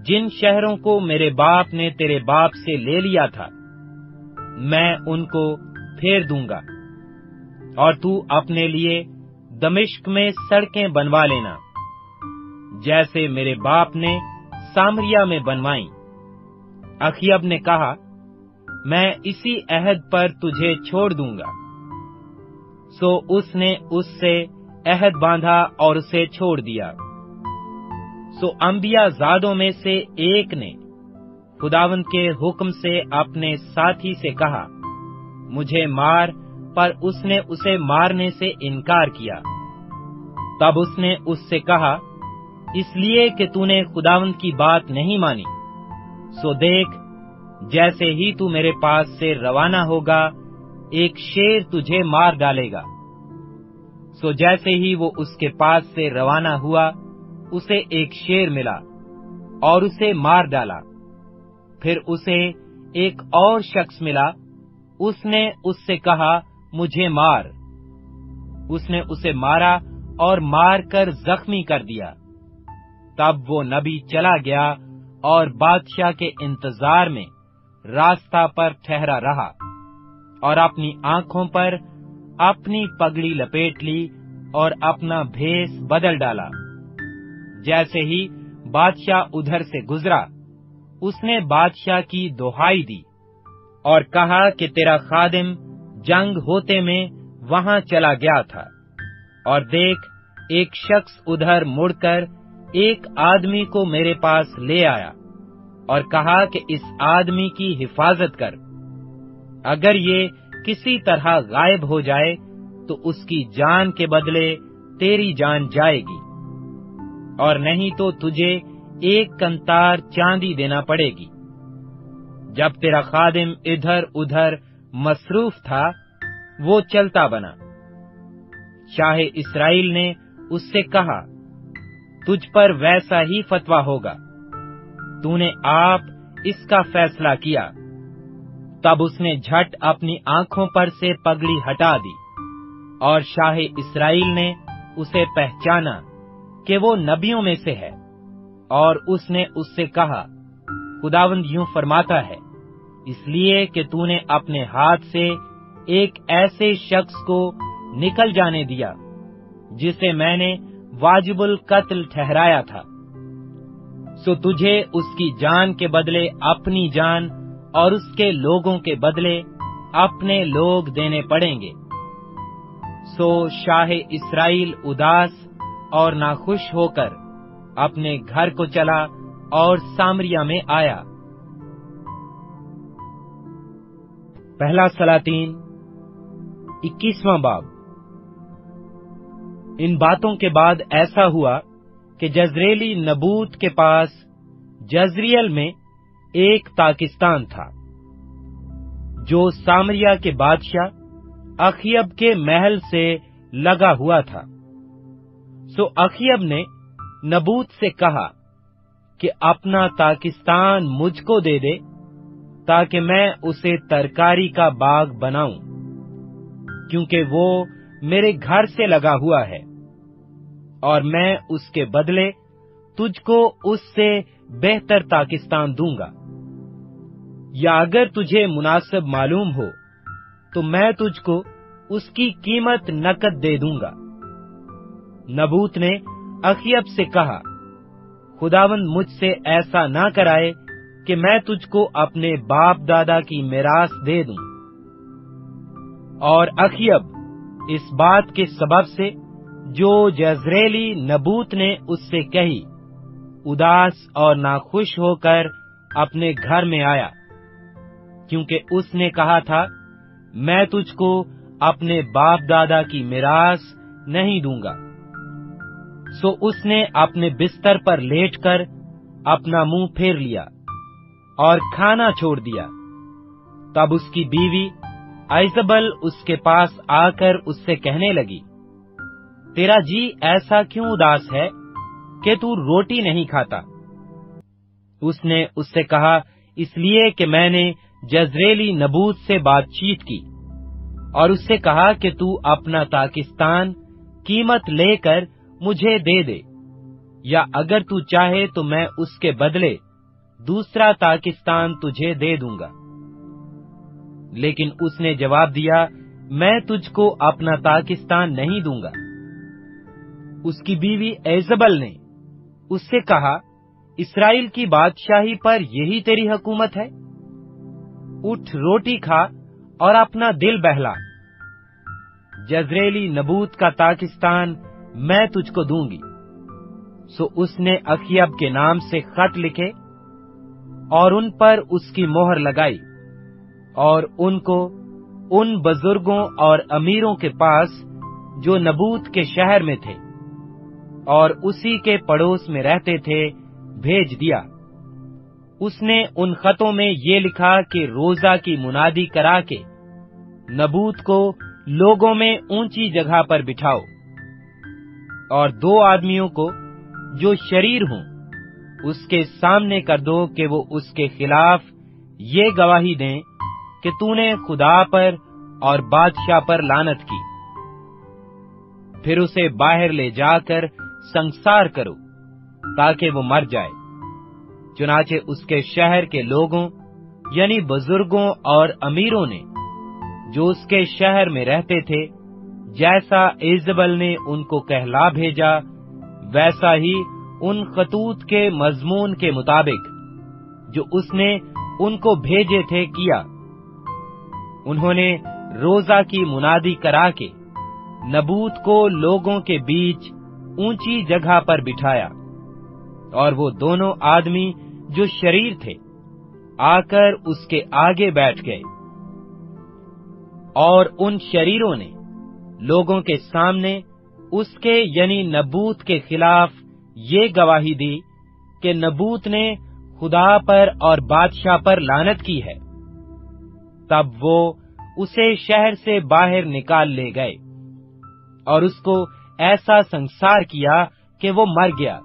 जिन शहरों को मेरे बाप ने तेरे बाप से ले लिया था मैं उनको फेर दूंगा, और तू अपने लिए दमिश्क में सड़कें बनवा लेना जैसे मेरे बाप ने सामरिया में बनवाई। अखियब ने कहा, मैं इसी अहद पर तुझे छोड़ दूंगा। सो उसने उससे अहद बांधा और उसे छोड़ दिया। सो अंबियाजादों में से एक ने खुदावंद के हुक्म से अपने साथी से कहा, मुझे मार, पर उसने उसे मारने से इनकार किया। तब उसने उससे कहा, इसलिए कि तूने खुदावंद की बात नहीं मानी। सो देख, जैसे ही तू मेरे पास से रवाना होगा एक शेर तुझे मार डालेगा। सो जैसे ही वो उसके पास से रवाना हुआ उसे एक शेर मिला और उसे मार डाला। फिर उसे एक और शख्स मिला, उसने उससे कहा, मुझे मार। उसने उसे मारा और मारकर जख्मी कर दिया। तब वो नबी चला गया और बादशाह के इंतजार में रास्ता पर ठहरा रहा और अपनी आंखों पर अपनी पगड़ी लपेट ली और अपना भेष बदल डाला। जैसे ही बादशाह उधर से गुजरा उसने बादशाह की दोहाई दी और कहा कि तेरा खादिम जंग होते में वहां चला गया था, और देख एक शख्स उधर मुड़कर एक आदमी को मेरे पास ले आया और कहा कि इस आदमी की हिफाजत कर, अगर ये किसी तरह गायब हो जाए तो उसकी जान के बदले तेरी जान जाएगी, और नहीं तो तुझे एक कंतार चांदी देना पड़ेगी। जब तेरा खादिम इधर उधर मसरूफ था वो चलता बना। शाह इस्राइल ने उससे कहा, तुझ पर वैसा ही फतवा होगा, तूने आप इसका फैसला किया। तब उसने झट अपनी आंखों पर से पगड़ी हटा दी और शाह इस्राइल ने उसे पहचाना कि वो नबियों में से है, और उसने उससे कहा, खुदावंद यूं फरमाता है, इसलिए कि तूने अपने हाथ से एक ऐसे शख्स को निकल जाने दिया जिसे मैंने वाजिबुल कत्ल ठहराया था। सो तुझे उसकी जान के बदले अपनी जान और उसके लोगों के बदले अपने लोग देने पड़ेंगे। सो शाह इस्राइल उदास और नाखुश होकर अपने घर को चला और सामरिया में आया। पहला सलातीन 21वां बाब। इन बातों के बाद ऐसा हुआ कि जजरेली नबूत के पास जजरियल में एक ताकिस्तान था, जो सामरिया के बादशाह अखियब के महल से लगा हुआ था। सो अखियब ने नबूत से कहा कि अपना ताकिस्तान मुझको दे दे ताकि मैं उसे तरकारी का बाग बनाऊं, क्योंकि वो मेरे घर से लगा हुआ है, और मैं उसके बदले तुझको उससे बेहतर ताकिस्तान दूंगा। या अगर तुझे मुनासिब मालूम हो तो मैं तुझको उसकी कीमत नकद दे दूंगा। नबूत ने अखियब से कहा, खुदावंद मुझसे ऐसा ना कराए कि मैं तुझको अपने बाप दादा की मिरास दे दूं। और अखियब इस बात के सबब से जो जजरेली नबूत ने उससे कही, उदास और नाखुश होकर अपने घर में आया, क्योंकि उसने कहा था, मैं तुझको अपने बाप दादा की मिरास नहीं दूंगा। सो उसने अपने बिस्तर पर लेटकर अपना मुंह फेर लिया और खाना छोड़ दिया। तब उसकी बीवी आइजबल उसके पास आकर उससे कहने लगी, तेरा जी ऐसा क्यों उदास है कि तू रोटी नहीं खाता? उसने उससे कहा, इसलिए कि मैंने जजरेली नबूत से बातचीत की और उससे कहा कि तू अपना ताकिस्तान कीमत लेकर मुझे दे दे, या अगर तू चाहे तो मैं उसके बदले दूसरा ताकिस्तान तुझे दे दूंगा। लेकिन उसने जवाब दिया, मैं तुझको अपना ताकिस्तान नहीं दूंगा। उसकी बीवी एजबल ने उससे कहा, इसराइल की बादशाही पर यही तेरी हुकूमत है? उठ, रोटी खा और अपना दिल बहला। जजरेली नबूत का ताकिस्तान मैं तुझको दूंगी। सो उसने अखियब के नाम से खत लिखे और उन पर उसकी मोहर लगाई और उनको उन बुजुर्गों और अमीरों के पास जो नबूत के शहर में थे और उसी के पड़ोस में रहते थे भेज दिया। उसने उन खतों में ये लिखा कि रोजा की मुनादी करा के नबूत को लोगों में ऊंची जगह पर बिठाओ और दो आदमियों को जो शरीर हों उसके सामने कर दो कि वो उसके खिलाफ ये गवाही दें कि तूने खुदा पर और बादशाह पर लानत की। फिर उसे बाहर ले जाकर संसार करो ताकि वो मर जाए। चुनाचे उसके शहर के लोगों यानी बुजुर्गों और अमीरों ने जो उसके शहर में रहते थे, जैसा इजबल ने उनको कहला भेजा, वैसा ही उन खतूत के मजमून के मुताबिक जो उसने उनको भेजे थे किया। उन्होंने रोजा की मुनादी करा के नबूत को लोगों के बीच ऊंची जगह पर बिठाया और वो दोनों आदमी जो शरीर थे आकर उसके आगे बैठ गए और उन शरीरों ने लोगों के सामने उसके यानी नबूत के खिलाफ ये गवाही दी कि नबूत ने खुदा पर और बादशाह पर लानत की है। तब वो उसे शहर से बाहर निकाल ले गए और उसको ऐसा संस्कार किया कि वो मर गया।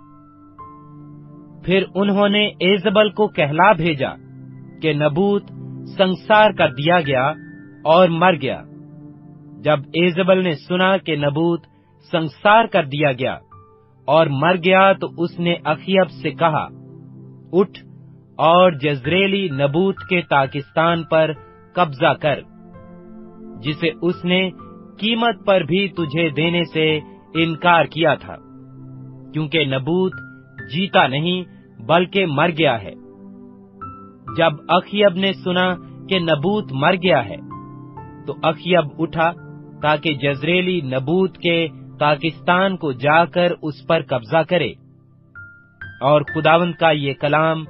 फिर उन्होंने एजबल को कहला भेजा कि नबूत संसार कर दिया गया और मर गया। जब एजबल ने सुना कि नबूत संसार कर दिया गया और मर गया तो उसने अखियब से कहा, उठ और जजरेली नबूत के ताकिस्तान पर कब्जा कर, जिसे उसने कीमत पर भी तुझे देने से इनकार किया था, क्योंकि नबूत जीता नहीं बल्कि मर गया है। जब अखियब ने सुना कि नबूत मर गया है तो अखियब उठा ताकि जजरेली नबूत के ताकिस्तान को जाकर उस पर कब्जा करे। और खुदावंद का ये कलाम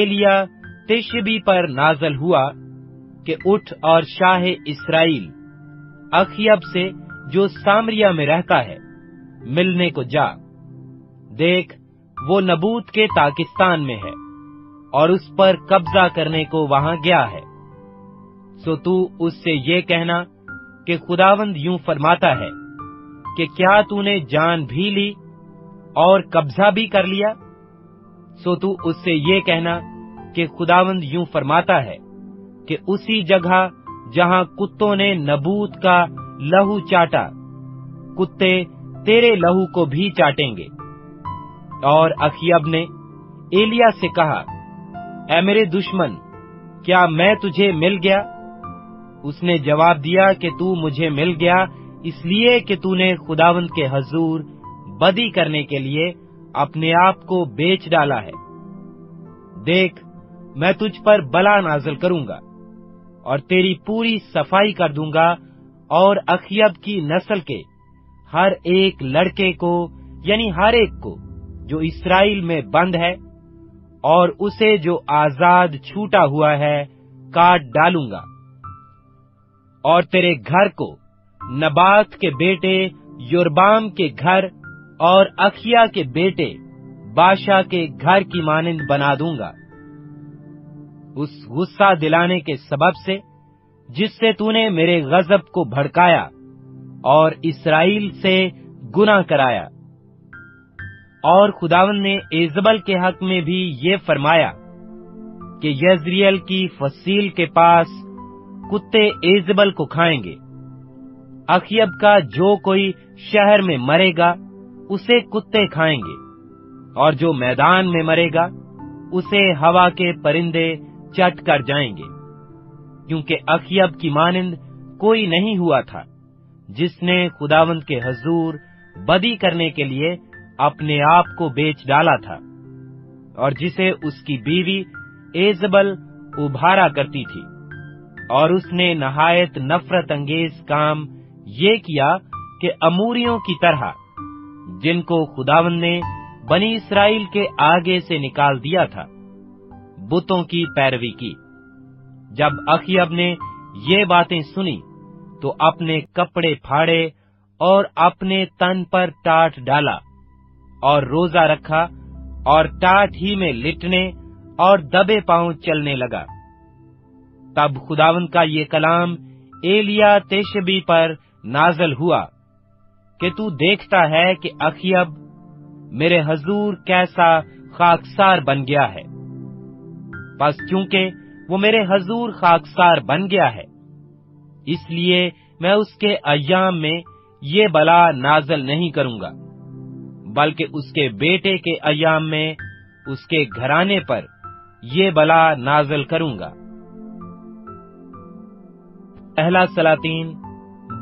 एलिया तिशबी पर नाजल हुआ कि उठ और शाह इसराइल अखियब से जो सामरिया में रहता है मिलने को जा। देख, वो नबूत के ताकिस्तान में है और उस पर कब्जा करने को वहां गया है। सो तू उससे ये कहना कि खुदावंद यूं फरमाता है कि क्या तूने जान भी ली और कब्जा भी कर लिया? सो तू उससे ये कहना कि खुदावंद यूं फरमाता है कि उसी जगह जहां कुत्तों ने नबूत का लहू चाटा, कुत्ते तेरे लहू को भी चाटेंगे। और अखियब ने एलिया से कहा, ऐ मेरे दुश्मन, क्या मैं तुझे मिल गया? उसने जवाब दिया कि तू मुझे मिल गया इसलिए कि तूने खुदावंद के हजूर बदी करने के लिए अपने आप को बेच डाला है। देख, मैं तुझ पर बला नाज़िल करूंगा और तेरी पूरी सफाई कर दूंगा और अखयब की नस्ल के हर एक लड़के को, यानी हर एक को जो इस्राएल में बंद है और उसे जो आजाद छूटा हुआ है काट डालूंगा, और तेरे घर को नबात के बेटे योरबाम के घर और अखिया के बेटे बाशा के घर की मानिंद बना दूंगा, उस गुस्सा दिलाने के सबब से जिससे तूने मेरे गजब को भड़काया और इस्राएल से गुनाह कराया। और खुदावंद ने एजबल के हक में भी ये फरमाया कि यज्रेल की फसील के पास कुत्ते एजबल को खाएंगे। अखयब का जो कोई शहर में मरेगा उसे कुत्ते खाएंगे, और जो मैदान में मरेगा उसे हवा के परिंदे चट कर जाएंगे, क्योंकि अखयब की मानिंद कोई नहीं हुआ था जिसने खुदावंद के हजूर बदी करने के लिए अपने आप को बेच डाला था और जिसे उसकी बीवी एजबल उभारा करती थी। और उसने नहायत नफरत अंगेज काम ये किया कि अमूरियों की तरह जिनको खुदावंद ने बनी इस्राएल के आगे से निकाल दिया था, बुतों की पैरवी की। जब अखयब ने ये बातें सुनी तो अपने कपड़े फाड़े और अपने तन पर टाट डाला और रोजा रखा और टाट ही में लिटने और दबे पांव चलने लगा। तब खुदावंद का ये कलाम एलिया तेशबी पर नाजल हुआ कि तू देखता है कि अखयब मेरे हजूर कैसा खाकसार बन गया है। बस क्योंकि वो मेरे हजूर खाकसार बन गया है, इसलिए मैं उसके अय्याम में ये बला नाजल नहीं करूंगा, बल्कि उसके बेटे के अय्याम में उसके घराने पर ये बला नाजल करूंगा। पहला सलातीन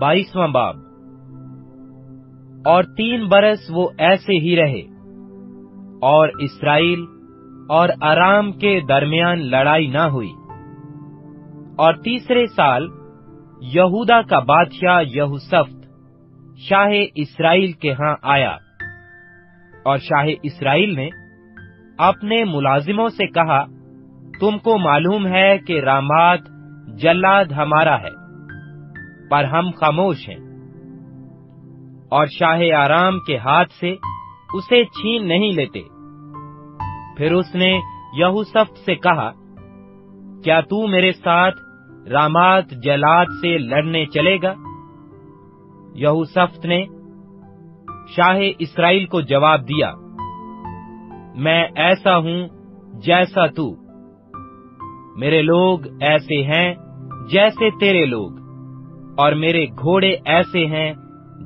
22वां बाब। और 3 बरस वो ऐसे ही रहे, और इस्राएल और अराम के दरमियान लड़ाई ना हुई। और 3रे साल यहूदा का बादशाह यहोशफत शाहे इस्राएल के हां आया, और शाहे इस्राएल ने अपने मुलाजिमों से कहा, तुमको मालूम है कि रामात जल्लाद हमारा है, पर हम खामोश हैं और शाहे आराम के हाथ से उसे छीन नहीं लेते। फिर उसने यहोशफत से कहा, क्या तू मेरे साथ रामात जलाद से लड़ने चलेगा? यहोशफत ने शाहे इस्राएल को जवाब दिया, मैं ऐसा हूं जैसा तू, मेरे लोग ऐसे हैं जैसे तेरे लोग, और मेरे घोड़े ऐसे हैं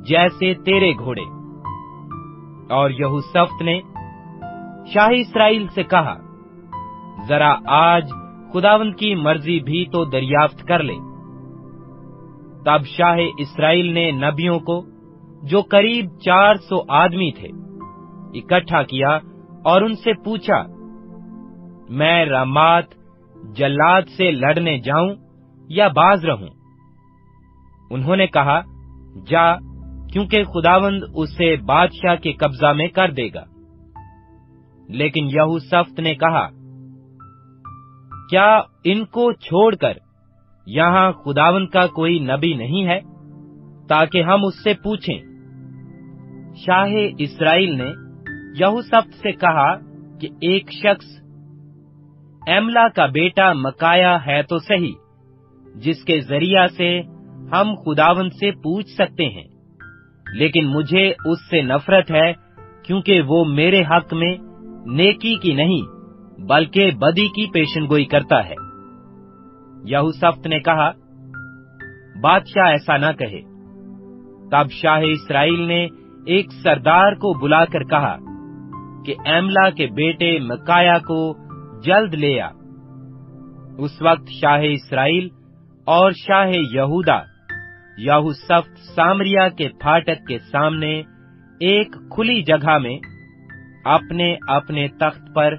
जैसे तेरे घोड़े। और यहोशफत ने शाहे इस्राएल से कहा, जरा आज खुदावंद की मर्जी भी तो दरियाफ्त कर ले। तब शाहे इस्राएल ने नबियों को, जो करीब 400 आदमी थे, इकट्ठा किया और उनसे पूछा, मैं रामात जल्लाद से लड़ने जाऊं या बाज रहूं? उन्होंने कहा, जा, क्योंकि खुदावंद उसे बादशाह के कब्जा में कर देगा। लेकिन यहोशफत ने कहा, क्या इनको छोड़कर यहां खुदावंद का कोई नबी नहीं है, ताकि हम उससे पूछें? शाहे इस्राएल ने यहोशफत से कहा कि एक शख्स एमला का बेटा मकाया है तो सही, जिसके जरिया से हम खुदावंद से पूछ सकते हैं, लेकिन मुझे उससे नफरत है, क्योंकि वो मेरे हक में नेकी की नहीं बल्कि बदी की पेशनगोई करता है। यहोशफत ने कहा, बादशाह ऐसा ना कहे। तब शाहे इस्राएल ने एक सरदार को बुलाकर कहा कि एमला के बेटे मकाया को जल्द ले आ। उस वक्त शाहे इस्राएल और शाहे यहूदा यहोशफत सामरिया के फाटक के सामने एक खुली जगह में अपने अपने तख्त पर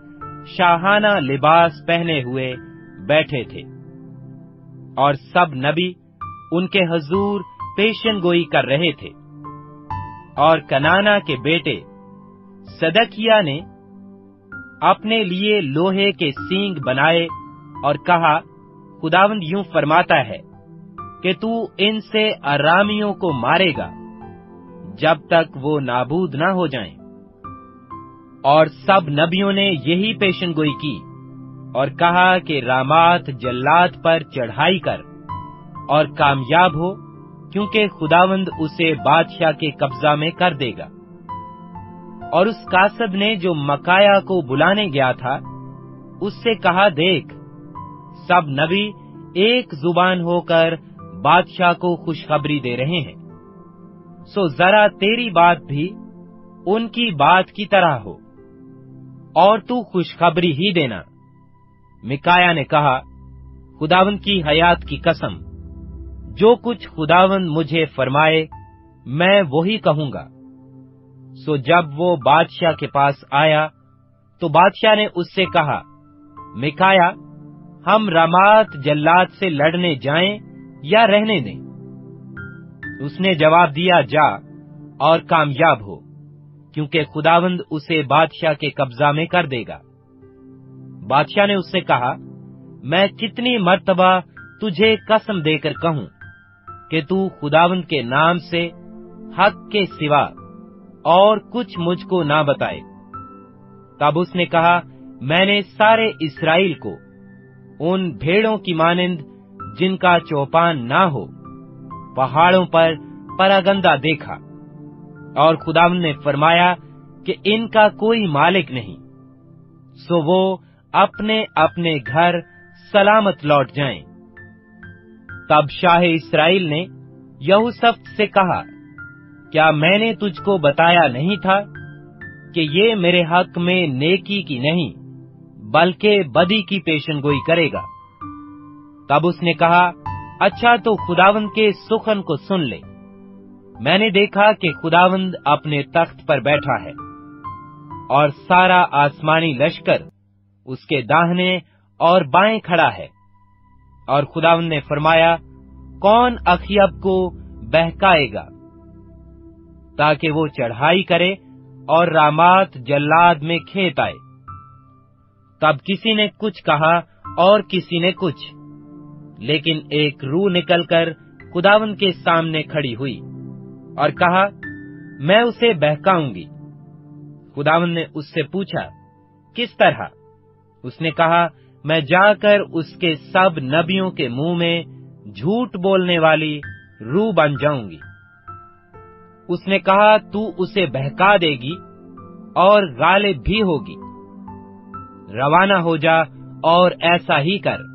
शाहाना लिबास पहने हुए बैठे थे और सब नबी उनके हुजूर पेशनगोई कर रहे थे। और कनाना के बेटे सदकिया ने अपने लिए लोहे के सींग बनाए और कहा, खुदावंद यूं फरमाता है कि तू इनसे अरामियों को मारेगा जब तक वो नाबूद ना हो जाएं। और सब नबियों ने यही पेशनगोई की और कहा कि रामात जल्लाद पर चढ़ाई कर और कामयाब हो, क्योंकि खुदावंद उसे बादशाह के कब्जा में कर देगा। और उस कासब ने जो मकाया को बुलाने गया था, उससे कहा, देख, सब नबी एक जुबान होकर बादशाह को खुशखबरी दे रहे हैं, सो जरा तेरी बात भी उनकी बात की तरह हो और तू खुशखबरी ही देना। मिकाया ने कहा, खुदावंद की हयात की कसम, जो कुछ खुदावंद मुझे फरमाए मैं वही कहूंगा। सो जब वो बादशाह के पास आया तो बादशाह ने उससे कहा, मिकाया, हम रामात जल्लाद से लड़ने जाएं या रहने दें? उसने जवाब दिया, जा और कामयाब हो, क्योंकि खुदावंद उसे बादशाह के कब्जा में कर देगा। बादशाह ने उससे कहा, मैं कितनी मर्तबा तुझे कसम देकर कहूं कि तू खुदावंद के नाम से हक के सिवा और कुछ मुझको ना बताए। तब उसने कहा, मैंने सारे इस्राएल को उन भेड़ों की मानिंद जिनका चौपान ना हो पहाड़ों पर परागंदा देखा, और खुदावंद ने फरमाया कि इनका कोई मालिक नहीं, सो वो अपने अपने घर सलामत लौट जाएं। तब शाह इस्राएल ने यहोशप्त से कहा, क्या मैंने तुझको बताया नहीं था कि ये मेरे हक में नेकी की नहीं बल्कि बदी की पेशनगोई करेगा? तब उसने कहा, अच्छा, तो खुदावंद के सुखन को सुन ले। मैंने देखा कि खुदावंद अपने तख्त पर बैठा है और सारा आसमानी लश्कर उसके दाहिने और बाएं खड़ा है। और खुदावंद ने फरमाया, कौन अखियब को बहकाएगा ताकि वो चढ़ाई करे और रामात जल्लाद में खेत आए? तब किसी ने कुछ कहा और किसी ने कुछ, लेकिन एक रूह निकलकर खुदावंद के सामने खड़ी हुई और कहा, मैं उसे बहकाऊंगी। खुदावंद ने उससे पूछा, किस तरह? उसने कहा, मैं जाकर उसके सब नबियों के मुंह में झूठ बोलने वाली रूह बन जाऊंगी। उसने कहा, तू उसे बहका देगी और गालिब भी होगी। रवाना हो जा और ऐसा ही कर।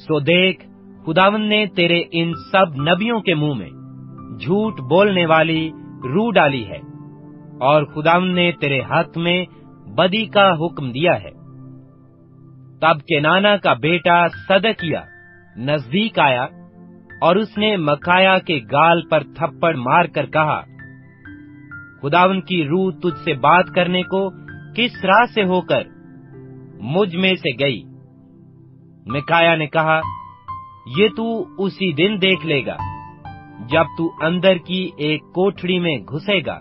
सो देख, खुदावंद ने तेरे इन सब नबियों के मुंह में झूठ बोलने वाली रूह डाली है और खुदावंद ने तेरे हक में बदी का हुक्म दिया है। तब केनाना का बेटा सदकिया नजदीक आया और उसने मकाया के गाल पर थप्पड़ मारकर कहा, खुदावंद की रूह तुझसे बात करने को किस राह से होकर मुझ में से गई? मिकाया ने कहा, ये तू उसी दिन देख लेगा जब तू अंदर की एक कोठड़ी में घुसेगा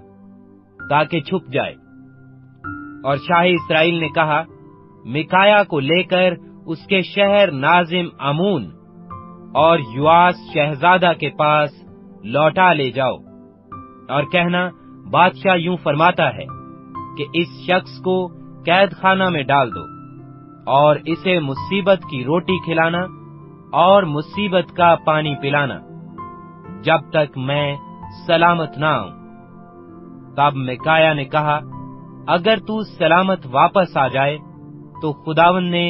ताकि छुप जाए। और शाह इस्राएल ने कहा, मिकाया को लेकर उसके शहर नाजिम अमून और युआस शहजादा के पास लौटा ले जाओ और कहना, बादशाह यूं फरमाता है कि इस शख्स को कैद खाना में डाल दो और इसे मुसीबत की रोटी खिलाना और मुसीबत का पानी पिलाना जब तक मैं सलामत ना आऊं। तब मिकाया ने कहा, अगर तू सलामत वापस आ जाए तो खुदावंद ने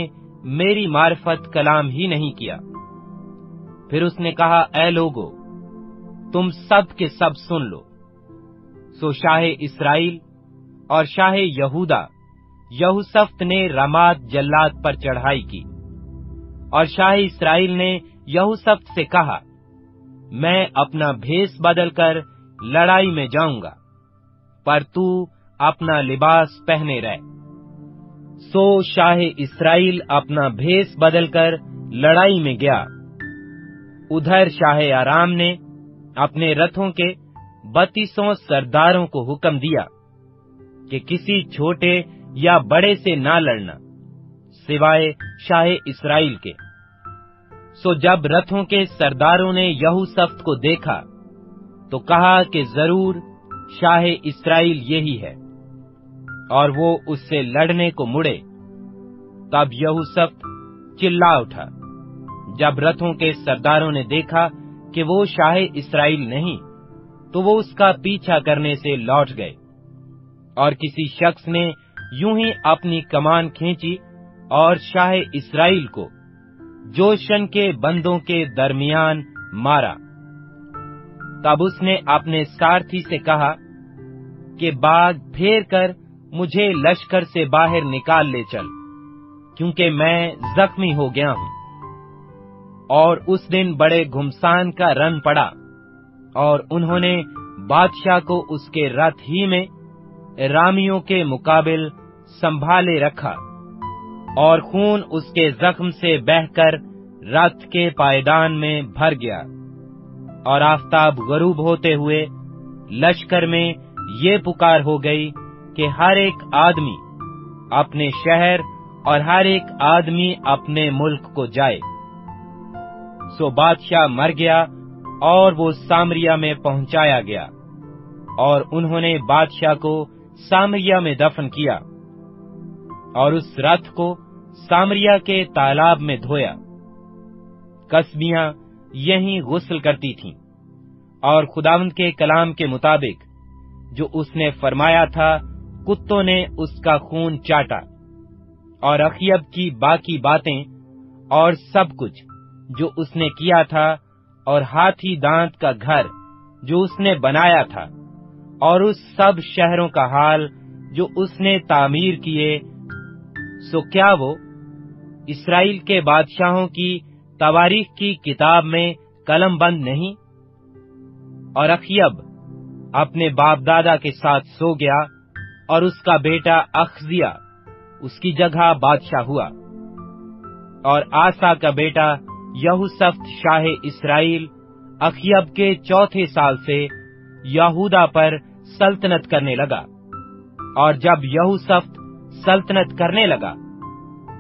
मेरी मार्फत कलाम ही नहीं किया। फिर उसने कहा, ऐ लोगो, तुम सब के सब सुन लो। सो शाह इस्राइल और शाह यहूदा यहोशप्त ने रामात जल्लाद पर चढ़ाई की। और शाह इस्राइल ने यहोशप्त से कहा, मैं अपना भेष बदलकर लड़ाई में जाऊंगा पर तू अपना लिबास पहने रह। सो शाह इसराइल अपना भेष बदलकर लड़ाई में गया। उधर शाह आराम ने अपने रथों के 3200 सरदारों को हुक्म दिया कि किसी छोटे या बड़े से ना लड़ना, सिवाय शाह इसराइल के। सो जब रथों के सरदारों ने यहूसफ्त को देखा तो कहा कि जरूर शाह इसराइल यही है, और वो उससे लड़ने को मुड़े। तब यहूसफ्त चिल्ला उठा जब रथों के सरदारों ने देखा कि वो शाह इसराइल नहीं, तो वो उसका पीछा करने से लौट गए। और किसी शख्स ने यूं ही अपनी कमान खींची और शाह इसराइल को जोशन के बंदों के दरमियान मारा। तब उसने अपने सारथी से कहा कि बाग फेर कर मुझे लश्कर से बाहर निकाल ले चल, क्योंकि मैं जख्मी हो गया हूं। और उस दिन बड़े घुमसान का रन पड़ा, और उन्होंने बादशाह को उसके रथ ही में रामियों के मुकाबिल संभाले रखा, और खून उसके जख्म से बहकर रथ के पायदान में भर गया। और आफताब गरूब होते हुए लश्कर में ये पुकार हो गई कि हर एक आदमी अपने शहर और हर एक आदमी अपने मुल्क को जाए। सो बादशाह मर गया और वो सामरिया में पहुंचाया गया, और उन्होंने बादशाह को सामरिया में दफन किया और उस रथ को सामरिया के तालाब में धोया। कसबियां यहीं गुस्ल करती थीं, और खुदावंद के कलाम के मुताबिक जो उसने फरमाया था, कुत्तों ने उसका खून चाटा। और अखियब की बाकी बातें और सब कुछ जो उसने किया था, और हाथी दांत का घर जो उसने बनाया था, और उस सब शहरों का हाल जो उसने तामीर किए, सो क्या वो इसराइल के बादशाहों की तवारीख की किताब में कलम बंद नहीं? और अखियब अपने बाप दादा के साथ सो गया, और उसका बेटा अखजिया उसकी जगह बादशाह हुआ। और आसा का बेटा यहूसफ्त शाह इसराइल अखियब के चौथे साल से यहूदा पर सल्तनत करने लगा। और जब यहूसफ्त सल्तनत करने लगा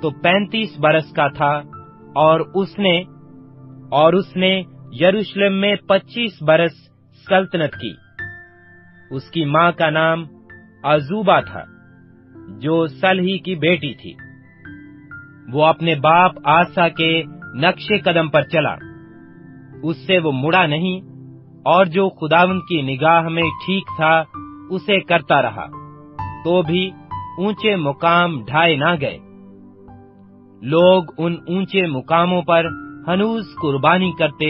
तो 35 बरस का था, और उसने यरूशलेम में 25 बरस सल्तनत की। उसकी मां का नाम अजूबा था, जो सलही की बेटी थी। वो अपने बाप आसा के नक्शे कदम पर चला, उससे वो मुड़ा नहीं, और जो खुदावंद की निगाह में ठीक था उसे करता रहा, तो भी ऊंचे मुकाम ढाए ना गए। लोग उन ऊंचे मुकामों पर हनूज कुर्बानी करते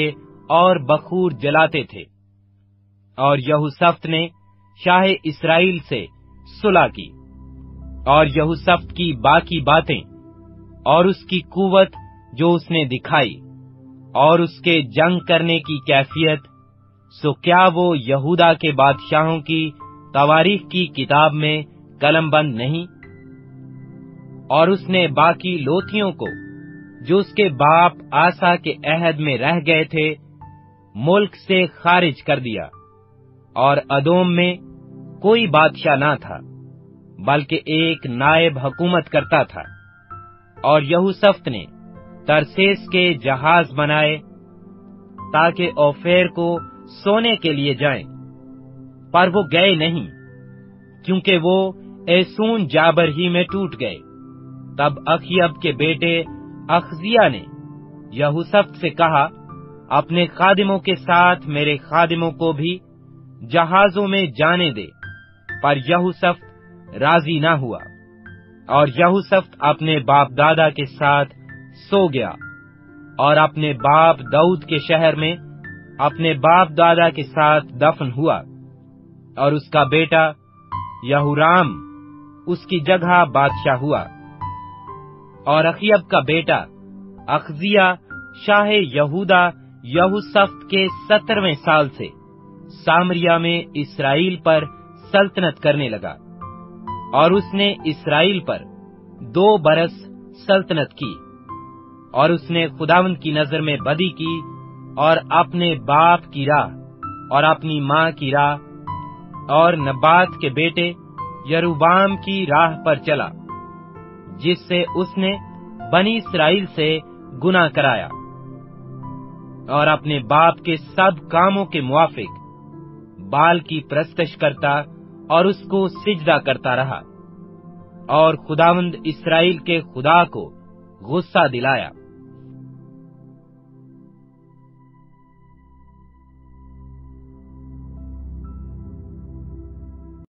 और बखूर जलाते थे। और यहूसफ्त ने शाह इसराइल से सुलह की, और यहूसफ्त की बाकी बातें और उसकी कुवत जो उसने दिखाई, और उसके जंग करने की कैफियत, सो क्या वो यहूदा के बादशाहों की तवारीख की किताब में कलमबंद नहीं? और उसने बाकी लोथियों को जो उसके बाप आसा के अहद में रह गए थे, मुल्क से खारिज कर दिया। और अदोम में कोई बादशाह ना था, बल्कि एक नायब हुकूमत करता था। और यहूसफ्त ने तरसेस के जहाज बनाए ताकि ओफेर को सोने के लिए जाएं, पर वो गए नहीं, क्योंकि वो एसून जाबर ही में टूट गए। तब अखियब के बेटे अखजिया ने यहूसफ्त से कहा, अपने खादिमों के साथ मेरे खादिमों को भी जहाजों में जाने दे, पर यहूसफ्त राजी ना हुआ। और यहूसफ्त अपने बाप दादा के साथ सो गया, और अपने बाप दाऊद के शहर में अपने बाप दादा के साथ दफन हुआ। और उसका बेटा यहूराम उसकी जगह बादशाह हुआ। और अखियब का बेटा अखजिया शाह यहूदा यहूसफ्त के 17वें साल से सामरिया में इसराइल पर सल्तनत करने लगा और उसने इस्राएल पर 2 बरस सल्तनत की। और उसने खुदावंद की नजर में बदी की और अपने बाप की राह और अपनी माँ की राह और नबात के बेटे यरूबाम की राह पर चला, जिससे उसने बनी इस्राएल से गुनाह कराया, और अपने बाप के सब कामों के मुआफिक बाल की परस्तश करता और उसको सिजदा करता रहा। और खुदावंद इस्राएल के खुदा को गुस्सा दिलाया।